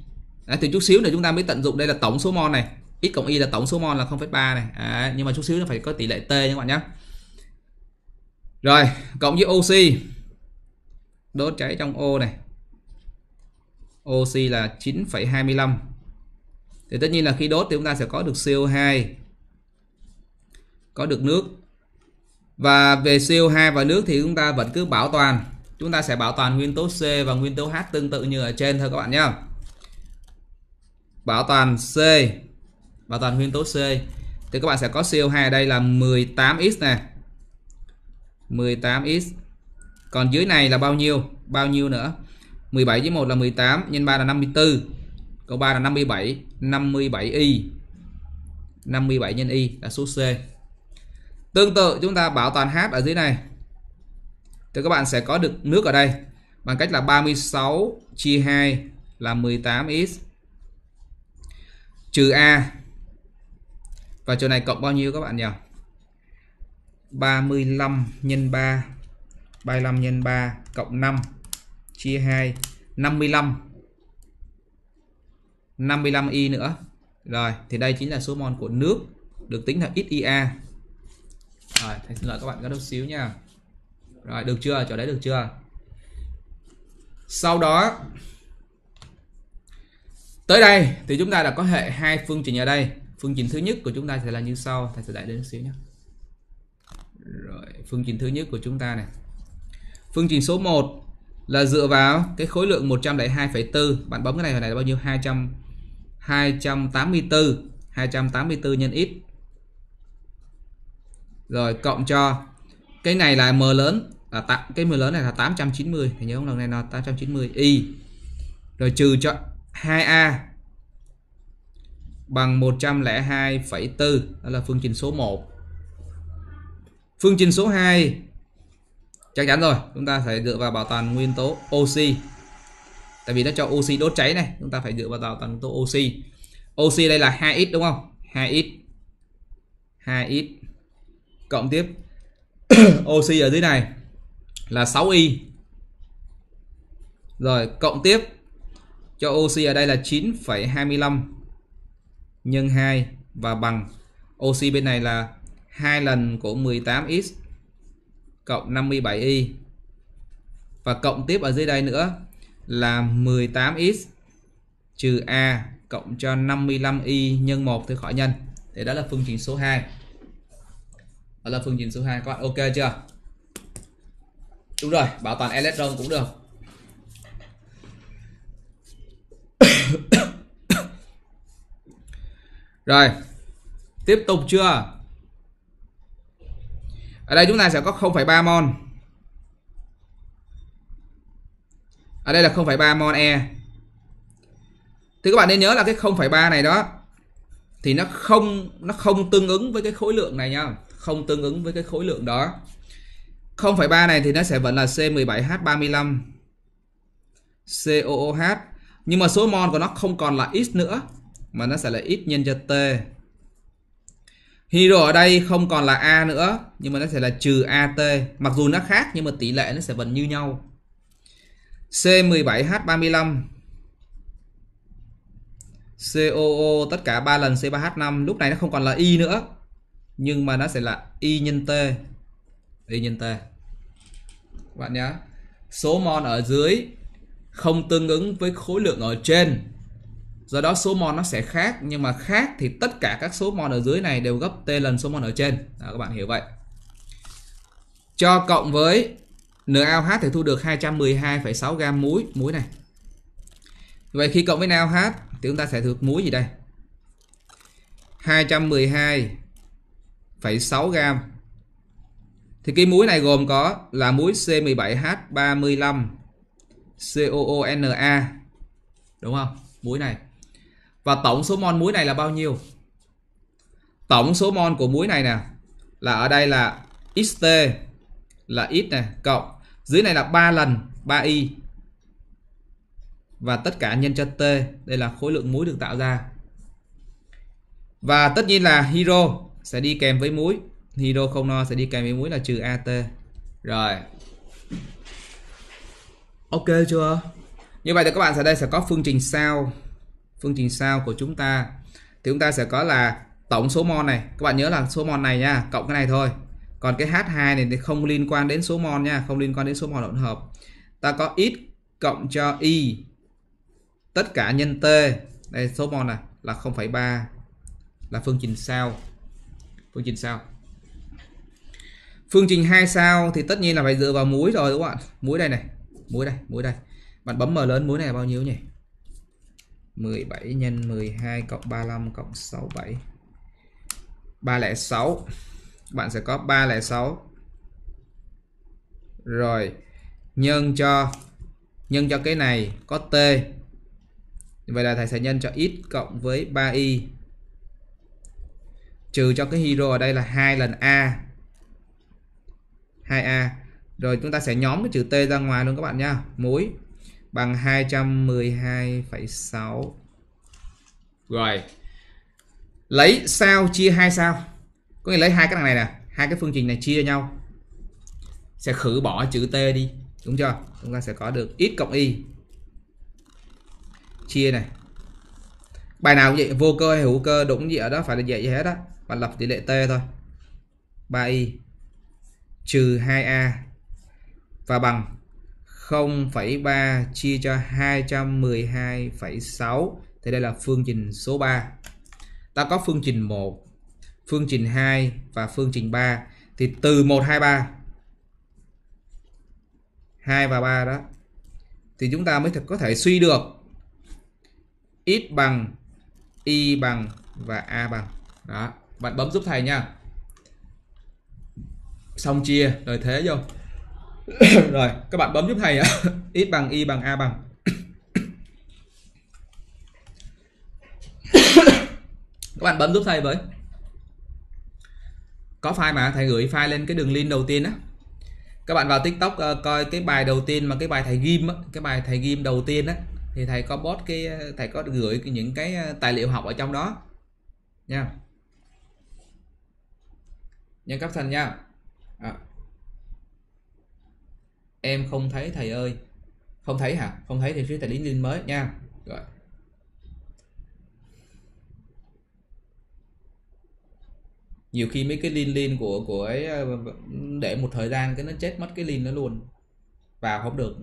Đấy, thì chút xíu nữa chúng ta mới tận dụng. Đây là tổng số mol này. X cộng Y là tổng số mol là 0,3 này. À, nhưng mà chút xíu nó phải có tỷ lệ T nha các bạn nhé. Rồi, cộng với oxy. Đốt cháy trong O này. Oxy là 9,25. Thì tất nhiên là khi đốt thì chúng ta sẽ có được CO2, có được nước. Và về CO2 và nước thì chúng ta vẫn cứ bảo toàn. Chúng ta sẽ bảo toàn nguyên tố C và nguyên tố H tương tự như ở trên thôi các bạn nhé. Bảo toàn C, bảo toàn nguyên tố C. Thì các bạn sẽ có CO2 ở đây là 18X này, 18X. Còn dưới này là bao nhiêu? Bao nhiêu nữa? 17 với 1 là 18, nhân 3 là 54. Câu 3 là 57, 57Y. 57 nhân Y là số C. Tương tự chúng ta bảo toàn H ở dưới này. Thì các bạn sẽ có được nước ở đây bằng cách là 36 chia 2 là 18X. Trừ A. Và chỗ này cộng bao nhiêu các bạn nhỉ? 35 nhân 3. 35 nhân 3 cộng 5 chia 2 55. 55Y nữa. Rồi, thì đây chính là số mol của nước được tính là XIA. Rồi, thầy xin lỗi các bạn có chút xíu nha. Rồi, được chưa? Chỗ đấy được chưa? Sau đó tới đây thì chúng ta đã có hệ hai phương trình ở đây. Phương trình thứ nhất của chúng ta sẽ là như sau, thầy sẽ đẩy đến xíu nhé. Rồi, phương trình thứ nhất của chúng ta này. Phương trình số 1 là dựa vào cái khối lượng 102,4. Bạn bấm cái này hồi này là bao nhiêu? 284. 284 nhân x. Rồi cộng cho cái này là m lớn là cái m lớn này là 890. Thì nhớ không, lần này là 890 y. Rồi trừ cho 2a bằng 102,4. Đó là phương trình số 1. Phương trình số 2 chắc chắn rồi, chúng ta phải dựa vào bảo toàn nguyên tố oxy. Tại vì nó cho oxy đốt cháy này, chúng ta phải dựa vào bảo toàn nguyên tố oxy. Oxy đây là 2x đúng không? 2x cộng tiếp oxy ở dưới này là 6y. Rồi cộng tiếp cho oxy ở đây là 9,25 nhân 2 và bằng oxy bên này là 2 lần của 18x cộng 57y. Và cộng tiếp ở dưới đây nữa là 18x trừ a cộng cho 55y nhân 1 thì khỏi nhân. Thì đó là phương trình số 2. Đó là phương trình số 2. Các bạn ok chưa? Đúng rồi, bảo toàn electron cũng được. Rồi, tiếp tục chưa? Ở đây chúng ta sẽ có 0,3 mol. Ở đây là 0,3 mol E. Thì các bạn nên nhớ là cái 0,3 này đó thì nó không tương ứng với cái khối lượng này nha, không tương ứng với cái khối lượng đó. 0,3 này thì nó sẽ vẫn là C17H35 COOH, nhưng mà số mol của nó không còn là x nữa mà nó sẽ là x nhân cho T. Hydro ở đây không còn là A nữa, nhưng mà nó sẽ là trừ AT. Mặc dù nó khác nhưng mà tỷ lệ nó sẽ vẫn như nhau. C17H35 COO tất cả 3 lần C3H5. Lúc này nó không còn là Y nữa, nhưng mà nó sẽ là Y nhân T. Y nhân T các bạn nhé. Số mol ở dưới không tương ứng với khối lượng ở trên, do đó số mol nó sẽ khác. Nhưng mà khác thì tất cả các số mol ở dưới này đều gấp T lần số mol ở trên. Đó, các bạn hiểu vậy. Cho cộng với NaOH thì thu được 212,6 gam muối. Muối này. Vậy khi cộng với NaOH thì chúng ta sẽ được muối gì đây? 212,6 gam. Thì cái muối này gồm có là muối C17H35 COONa, đúng không? Muối này. Và tổng số mol muối này là bao nhiêu? Tổng số mol của muối này nè là ở đây là XT là X này, cộng dưới này là 3 lần 3Y và tất cả nhân cho T. Đây là khối lượng muối được tạo ra. Và tất nhiên là hydro sẽ đi kèm với muối. Hydro không no sẽ đi kèm với muối là trừ AT. Rồi, ok chưa? Như vậy thì các bạn sẽ đây sẽ có phương trình sao. Phương trình sao của chúng ta thì chúng ta sẽ có là tổng số mol này, các bạn nhớ là số mol này nha, cộng cái này thôi. Còn cái H2 này thì không liên quan đến số mol nha, không liên quan đến số mol hỗn hợp. Ta có X cộng cho Y tất cả nhân T. Đây số mol này là 0,3, là phương trình sao. Phương trình sao. Phương trình 2 sao thì tất nhiên là phải dựa vào muối rồi đúng không ạ? Muối đây này, muối đây, muối đây. Bạn bấm mở lớn muối này là bao nhiêu nhỉ? 17 nhân 12 cộng 35 cộng 67. 306. Bạn sẽ có 306. Rồi, nhân cho cái này có T. Vậy là thầy sẽ nhân cho X cộng với 3Y. Trừ cho cái hydro ở đây là 2 lần A. 2A. Rồi chúng ta sẽ nhóm cái chữ T ra ngoài luôn các bạn nha. Muối bằng 212,6. Rồi. Lấy sao chia 2 sao. Có nghĩa lấy hai cái này nè, hai cái phương trình này chia nhau. Sẽ khử bỏ chữ T đi, đúng chưa? Chúng ta sẽ có được X cộng Y. Chia này. Bài nào cũng vậy, vô cơ hay hữu cơ đúng gì ở đó phải là vậy hết á. Bạn lập tỷ lệ T thôi. 3Y trừ 2A và bằng 0,3 chia cho 212,6. Thì đây là phương trình số 3. Ta có phương trình 1, phương trình 2 và phương trình 3. Thì từ 1, 2, 3, 2 và 3 đó, thì chúng ta mới có thể suy được X bằng, Y bằng và A bằng. Đó, bạn bấm giúp thầy nha. Xong chia rồi thế vô. Rồi các bạn bấm giúp thầy ạ. X bằng, Y bằng, A bằng. Các bạn bấm giúp thầy với. Có file mà thầy gửi file lên cái đường link đầu tiên á. Các bạn vào TikTok coi cái bài đầu tiên mà cái bài thầy ghim á, cái bài thầy ghim đầu tiên á, thì thầy có post cái thầy có gửi những cái tài liệu học ở trong đó nha. Nhân cấp thành nha. À, em không thấy thầy ơi. Không thấy hả? Không thấy thì thầy lý link mới nha. Rồi. Nhiều khi mấy cái link của ấy để một thời gian cái nó chết mất cái link nó luôn. Vào không được.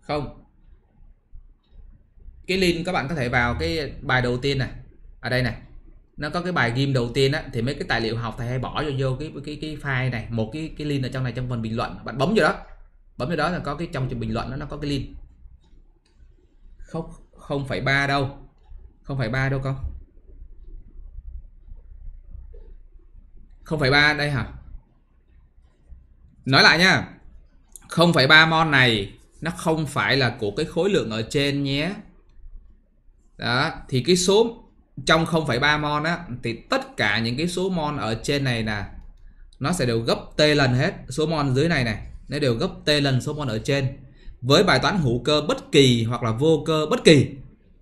Không. Cái link các bạn có thể vào cái bài đầu tiên này. Ở đây này. Nó có cái bài game đầu tiên á, thì mấy cái tài liệu học thầy hay bỏ vô cái file này, một cái link ở trong này trong phần bình luận. Bạn bấm vô đó. Bấm vào đó là có cái trong bình luận đó, nó có cái link. Không phải 3 đâu. Không phải 3 đâu con. Không phải 3 đây hả? Nói lại nha. Không phải 3 mol này nó không phải là của cái khối lượng ở trên nhé. Đó, thì cái số trong 0,3 mol á thì tất cả những cái số mol ở trên này nè nó sẽ đều gấp T lần hết. Số mol dưới này này nó đều gấp T lần số mol ở trên. Với bài toán hữu cơ bất kỳ hoặc là vô cơ bất kỳ,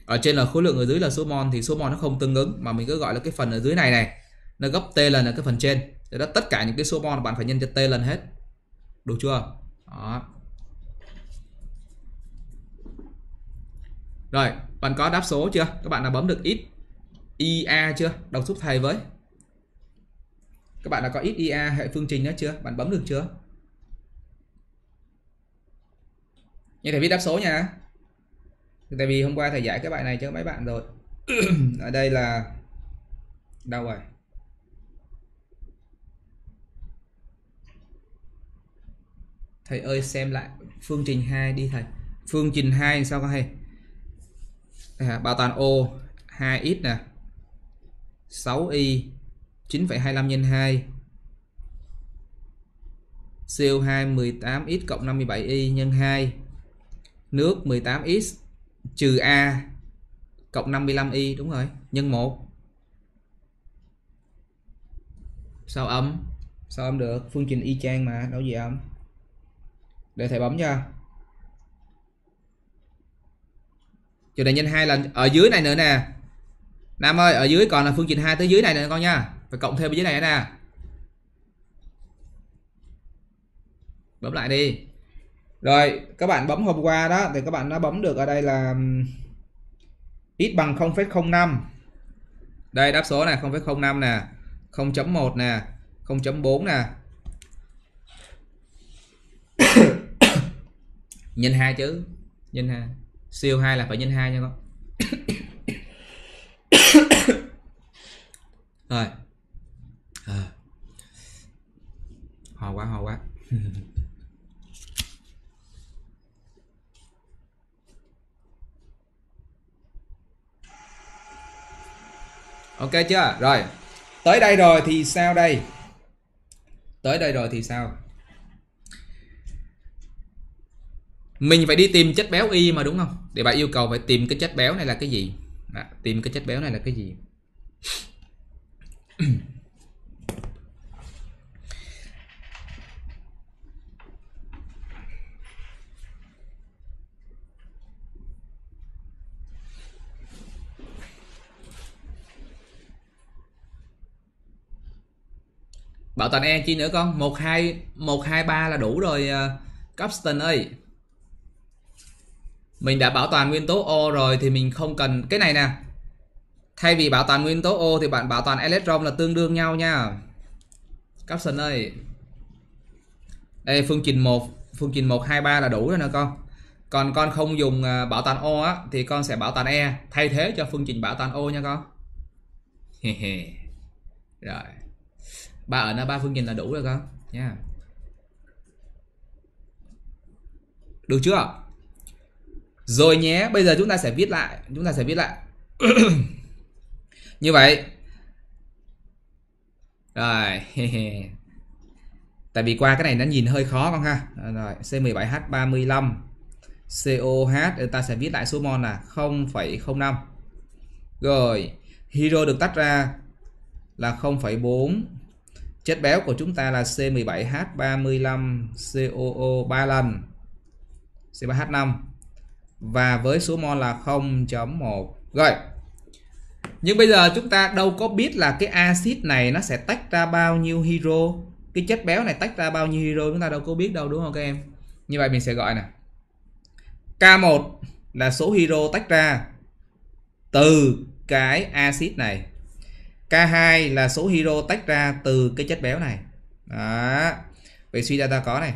ở trên là khối lượng, ở dưới là số mol, thì số mol nó không tương ứng, mà mình cứ gọi là cái phần ở dưới này này nó gấp T lần ở cái phần trên. Để đó, tất cả những cái số mol bạn phải nhân cho T lần hết. Được chưa? Đó. Rồi, bạn có đáp số chưa? Các bạn đã bấm được X IA chưa? Đồng giúp thầy với. Các bạn đã có X IA hệ phương trình đó chưa? Bạn bấm được chưa? Như thầy viết đáp số nha. Tại vì hôm qua thầy giải cái bài này cho mấy bạn rồi. Ở đây là đâu rồi? Thầy ơi xem lại phương trình 2 đi thầy. Phương trình 2 sao các thầy? Bảo toàn O 2x nè, 6y 9,25 x 2, CO2 18x cộng 57y x 2, nước 18x trừ A cộng 55y, đúng rồi, nhân 1. Sao âm được, phương trình y chang mà, đâu gì âm. Để thầy bấm nha. Chỗ này nhân 2 là ở dưới này nữa nè. Nam ơi, ở dưới còn là phương trình 2 tới dưới này nè con nha. Phải cộng thêm dưới này nè. Bấm lại đi. Rồi, các bạn bấm hôm qua đó thì các bạn đã bấm được ở đây là x bằng 0,05. Đây đáp số này 0,05 nè, 0.1 nè, 0.4 nè. Nhân 2 chứ, nhân 2. CO2 là phải nhân 2 nha con. Rồi. Ho quá. Ok chưa? Rồi. Tới đây rồi thì sao đây? Mình phải đi tìm chất béo Y mà đúng không? Để bạn yêu cầu phải tìm cái chất béo này là cái gì? Bảo toàn E chi nữa con? 1, 2, 3 là đủ rồi Capstan ơi. Mình đã bảo toàn nguyên tố O rồi thì mình không cần cái này nè. Thay vì bảo toàn nguyên tố O thì bạn bảo toàn electron là tương đương nhau nha. Capson ơi. Đây phương trình 1, 2, 3 là đủ rồi nè con. Còn con không dùng bảo toàn O á, thì con sẽ bảo toàn E, thay thế cho phương trình bảo toàn O nha con. Rồi. Ba ở nó 3 phương trình là đủ rồi con nha. Yeah. Được chưa? Rồi nhé, bây giờ chúng ta sẽ viết lại. Như vậy. Rồi. Tại vì qua cái này nó nhìn hơi khó con ha. Rồi, C17H35 COH người ta sẽ viết lại số mol là 0,05. Rồi, hydro được tách ra là 0,4. Chất béo của chúng ta là C17H35 COO 3 lần. C3H5 và với số mol là 0.1. Rồi. Nhưng bây giờ chúng ta đâu có biết là cái axit này nó sẽ tách ra bao nhiêu hydro, cái chất béo này tách ra bao nhiêu hydro chúng ta đâu có biết đâu, đúng không các em? Như vậy mình sẽ gọi nè. K1 là số hydro tách ra từ cái axit này. K2 là số hydro tách ra từ cái chất béo này. Đó. Vậy suy ra ta có này.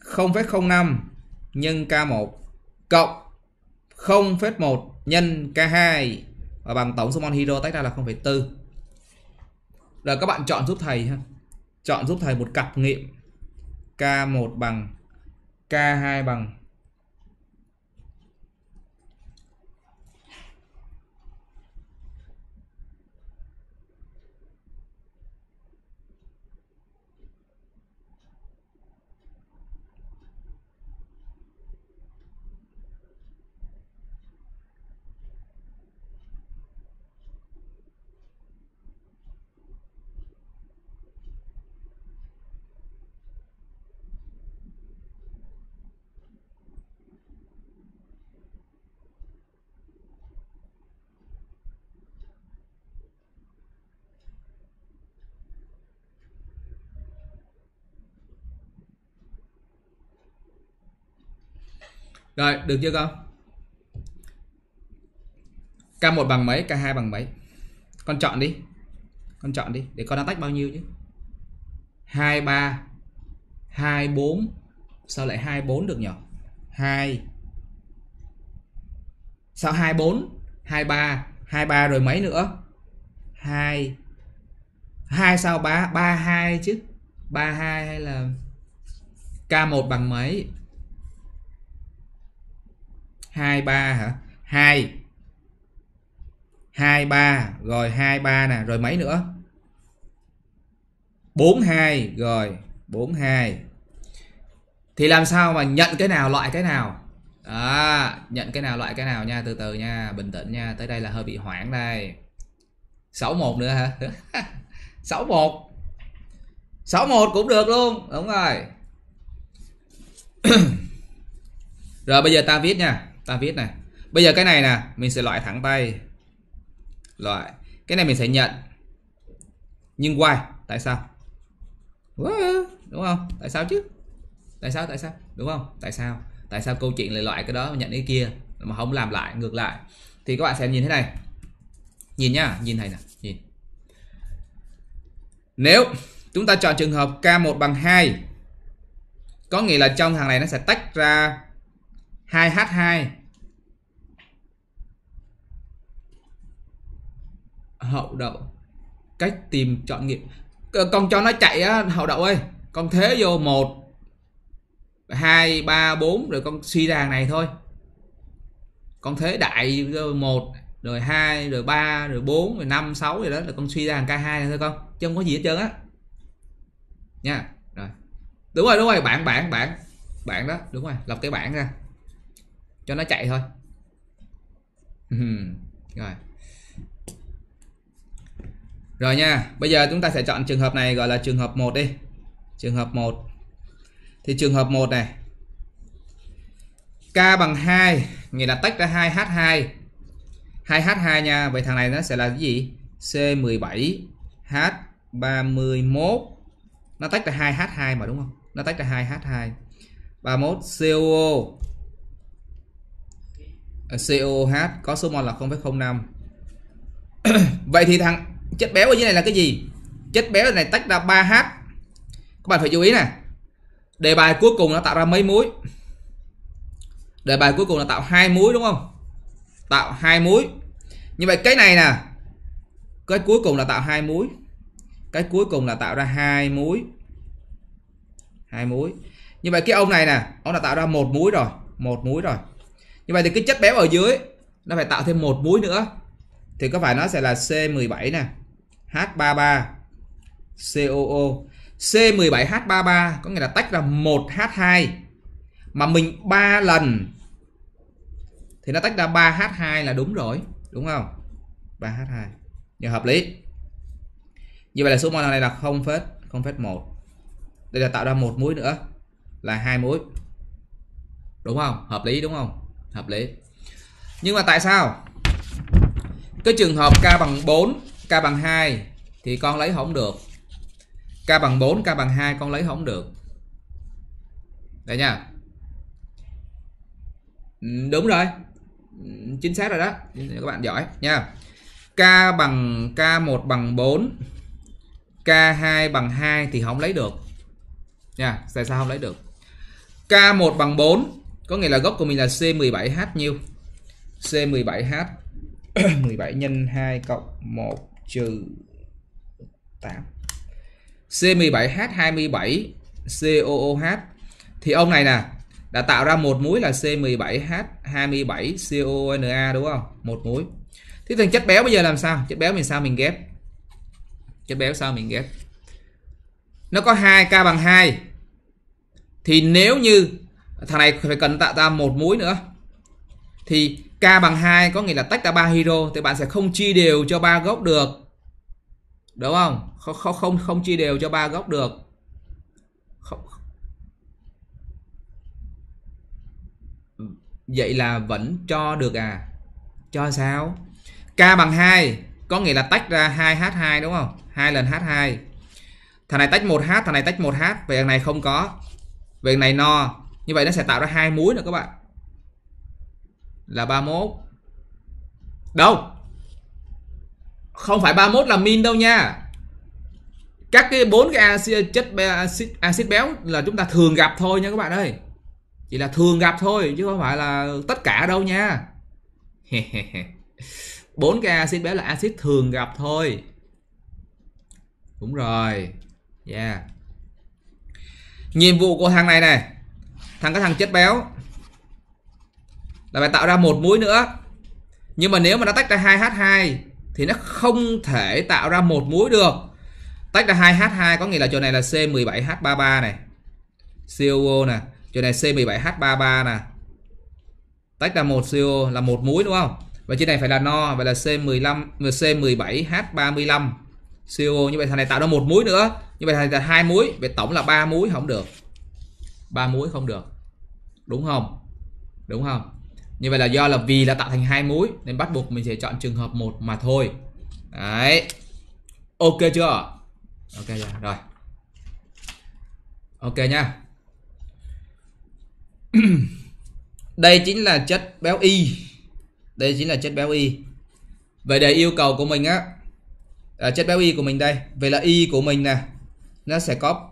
0,05 nhân K1 cộng 0,1 nhân K2 và bằng tổng số mol hydro tách ra là 0,4. Rồi các bạn chọn giúp thầy ha. Chọn giúp thầy một cặp nghiệm K1 bằng K2 bằng Rồi, được chưa con? K1 bằng mấy, K2 bằng mấy? Con chọn đi. Con chọn đi, để con đã tách bao nhiêu chứ? 2 3 2 4. Sao lại 2 4 được nhỉ? 2. Sao 2 4, 2 3, 2 3 rồi mấy nữa? 2. 2 sao 3, 3 2 chứ. 3 2 hay là K1 bằng mấy? 2 3 hả? 2. 2 3 rồi 2 3 nè, rồi mấy nữa? 4 2 rồi, 4 2. Thì làm sao mà nhận cái nào loại cái nào? À, nhận cái nào loại cái nào nha, từ từ nha, bình tĩnh nha, tới đây là hơi bị hoảng đây. 61 nữa hả? 61. 61 cũng được luôn, đúng rồi. Rồi bây giờ ta viết nha, ta viết này. Bây giờ cái này nè, mình sẽ loại thẳng tay. Loại. Cái này mình sẽ nhận. Nhưng why? Tại sao? Đúng không? Tại sao chứ? Tại sao? Đúng không? Tại sao? Tại sao câu chuyện lại loại cái đó mà nhận cái kia mà không làm lại, ngược lại. Thì các bạn sẽ nhìn thế này. Nhìn nhá, nhìn thầy nè, nhìn. Nếu chúng ta chọn trường hợp K1 bằng 2, có nghĩa là trong hàng này nó sẽ tách ra 2H2 hậu đậu. Cách tìm chọn nghiệm. Con cho nó chạy á, hậu đậu ơi. Con thế vô 1 2 3 4 rồi con suy ra hàng này thôi. Con thế đại 1 rồi 2 rồi 3 rồi 4 rồi 5 6 rồi đó là con suy ra hàng K2 này thôi con. Chứ không có gì hết trơn á. Nha. Rồi. Đúng rồi, bạn đó, đúng rồi, lập cái bảng ra. Cho nó chạy thôi. Rồi. Rồi nha, bây giờ chúng ta sẽ chọn trường hợp này gọi là trường hợp 1 đi. Trường hợp 1. Thì trường hợp 1 này K bằng 2, nghĩa là tách ra 2H2. 2H2 nha, vậy thằng này nó sẽ là cái gì? C17H31. Nó tách ra 2H2 mà đúng không? Nó tách ra 2H2. 31 COO. COOH có số mol là 0,05. Vậy thì thằng chất béo ở dưới này là cái gì? Chất béo này tách ra 3H. Các bạn phải chú ý nè. Đề bài cuối cùng nó tạo ra mấy múi? Đề bài cuối cùng là tạo 2 múi đúng không? Tạo 2 múi. Như vậy cái này nè, cái cuối cùng là tạo 2 múi. Cái cuối cùng là tạo ra 2 múi. 2 múi. Như vậy cái ông này nè, ông đã tạo ra 1 múi rồi, 1 múi rồi. Như vậy thì cái chất béo ở dưới nó phải tạo thêm 1 múi nữa. Thì có phải nó sẽ là C17 nè, H33, COO. C17H33 có nghĩa là tách ra 1H2 mà mình 3 lần thì nó tách ra 3H2 là đúng rồi, đúng không? 3H2. Nhờ hợp lý. Như vậy là số mol này là 0,1. Đây là tạo ra 1 muối nữa là 2 muối. Đúng không? Hợp lý đúng không? Hợp lý. Nhưng mà tại sao cái trường hợp K bằng 4, K bằng 2 thì con lấy không được. K bằng 4, K bằng 2 con lấy không được. Đấy nha. Đúng rồi. Chính xác rồi đó. Các bạn giỏi nha. K1 bằng 4, K2 bằng 2 thì không lấy được. Nha, tại sao không lấy được? K1 bằng 4 có nghĩa là gốc của mình là C17H nhiêu? C17H 17 nhân 2 cộng 1 trừ 8. C17H27 COOH. Thì ông này nè đã tạo ra một muối là C17H27 COONA đúng không? Một muối. Thế thành chất béo bây giờ làm sao? Chất béo mình sao mình ghép? Chất béo sao mình ghép? Nó có 2 K bằng 2. Thì nếu như thằng này phải cần tạo ra một muối nữa. Thì K bằng 2 có nghĩa là tách ra 3 hydro thì bạn sẽ không chia đều cho 3 gốc được. Đúng không? Không chia đều cho 3 gốc được. Không. Vậy là vẫn cho được à? Cho sao? K bằng 2 có nghĩa là tách ra 2H2 đúng không? 2 lần H2. Thằng này tách 1H, thằng này tách 1H, về thằng này không có. Về thằng này no. Như vậy nó sẽ tạo ra 2 muối nữa các bạn. là 31. Đâu, không phải 31 là min đâu nha. Các cái 4 cái acid, chất acid béo là chúng ta thường gặp thôi nha các bạn ơi. Chỉ là thường gặp thôi chứ không phải là tất cả đâu nha. 4 cái acid béo là acid thường gặp thôi. Đúng rồi. Yeah. Nhiệm vụ của thằng này này, cái thằng chất béo là phải tạo ra một muối nữa. Nhưng mà nếu mà nó tách ra 2H2 thì nó không thể tạo ra một muối được. Tách ra 2H2 có nghĩa là chỗ này là C17H33 này, COO nè, chỗ này C17H33 nè. Tách ra một CO là một muối đúng không? Và trên này phải là no, vậy là C17H35 CO. Như vậy thằng này tạo ra một muối nữa, như vậy thằng này là hai muối, vậy tổng là ba muối không được. Ba muối không được. Đúng không? Đúng không? Như vậy là do là vì là tạo thành hai muối nên bắt buộc mình sẽ chọn trường hợp 1 mà thôi. Đấy. Ok chưa? Ok rồi. Ok nha. Đây chính là chất béo Y. Đây chính là chất béo Y. Vậy để yêu cầu của mình á, chất béo Y của mình đây, vậy là Y của mình nè, nó sẽ có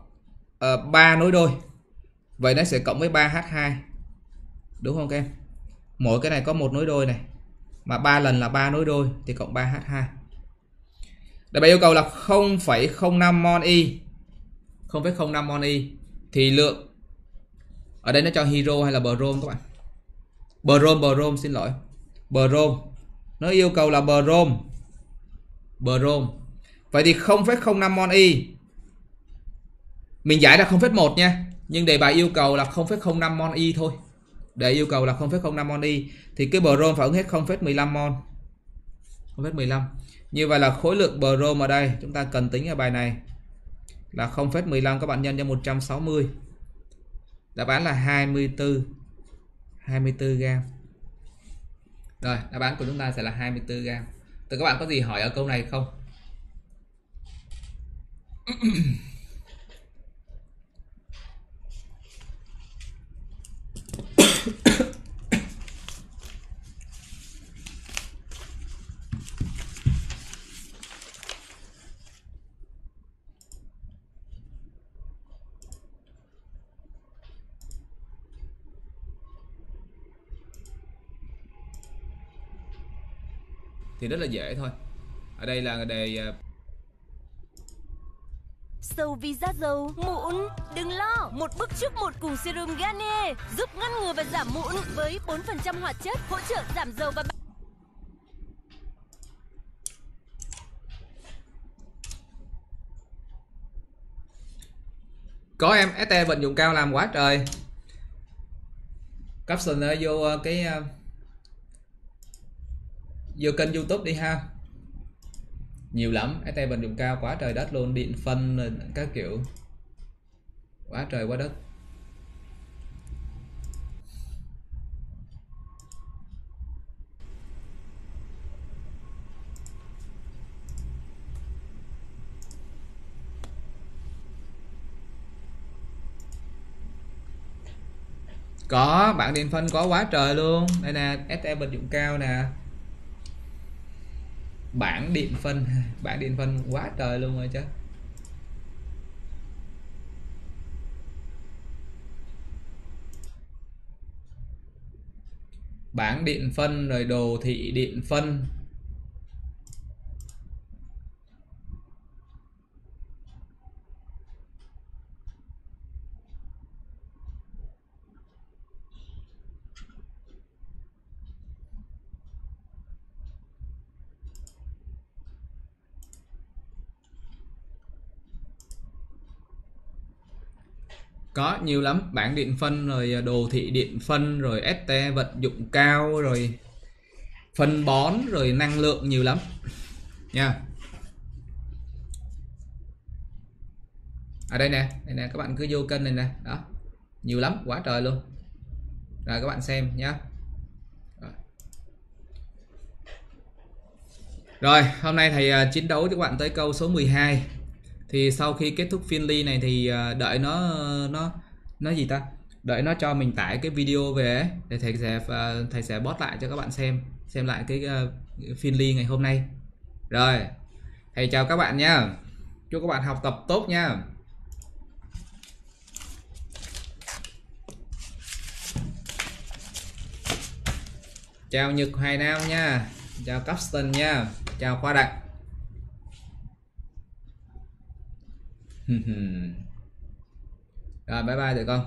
3 nối đôi. Vậy nó sẽ cộng với 3H2. Đúng không các em? Mỗi cái này có một nối đôi này, mà 3 lần là 3 nối đôi thì cộng 3H2. Để bài yêu cầu là 0,05 mol Y. 0,05 mol Y thì lượng, ở đây nó cho hydro hay là brom các bạn? Brom xin lỗi. Brom. Nó yêu cầu là brom. Vậy thì 0,05 mol Y. Mình giải là 0,1 nha, nhưng đề bài yêu cầu là 0,05 mol Y thôi. Để yêu cầu là 0,05 mol Y thì cái brom phải ứng hết 0,15 mol. 0,15. Như vậy là khối lượng brom ở đây chúng ta cần tính ở bài này là 0,15 các bạn nhân cho 160. Đáp án là 24 gram. Rồi, đáp án của chúng ta sẽ là 24 gram. Thì các bạn có gì hỏi ở câu này không? Thì rất là dễ thôi. Ở đây là đề sâu vì da dầu, mụn. Đừng lo, một bước trước một cùng serum Garnier giúp ngăn ngừa và giảm mụn với 4% hoạt chất hỗ trợ giảm dầu và có em ST vận dụng cao làm quá trời. Caption vô cái vô kênh YouTube đi ha, nhiều lắm. ST vận dụng cao quá trời đất luôn, điện phân các kiểu quá trời quá đất. Có bạn điện phân có quá trời luôn. Đây nè, ST vận dụng cao nè, bảng điện phân, quá trời luôn rồi chứ. Bảng điện phân rồi đồ thị điện phân. Có nhiều lắm, bảng điện phân rồi đồ thị điện phân rồi ST vận dụng cao rồi phân bón rồi năng lượng, nhiều lắm nha. Ở đây nè, các bạn cứ vô kênh này nè, đó, nhiều lắm, quá trời luôn. Rồi các bạn xem nhá. Rồi, hôm nay thầy chiến đấu cho các bạn tới câu số 12. Thì sau khi kết thúc phiên ly này thì đợi nó gì ta, đợi nó cho mình tải cái video về để thầy sẽ post lại cho các bạn xem lại cái phiên ly ngày hôm nay. Rồi, thầy chào các bạn nha, chúc các bạn học tập tốt nha. Chào Nhật Hoài Nam nha, chào Capstan nha, chào Khoa Đặng. Rồi, bye bye tụi con.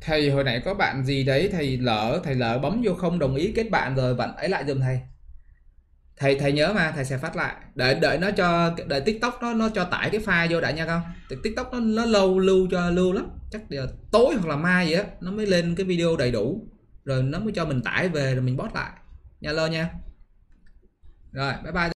Thầy hồi nãy có bạn gì đấy thầy lỡ bấm vô không đồng ý kết bạn rồi, bạn ấy lại dùm thầy. Thầy nhớ mà, thầy sẽ phát lại. Đợi TikTok nó cho tải cái file vô đã nha con. TikTok nó lâu lưu lắm. Chắc là tối hoặc là mai vậy á nó mới lên cái video đầy đủ. Rồi nó mới cho mình tải về rồi mình post lại. Nha lơ nha. Rồi bye bye.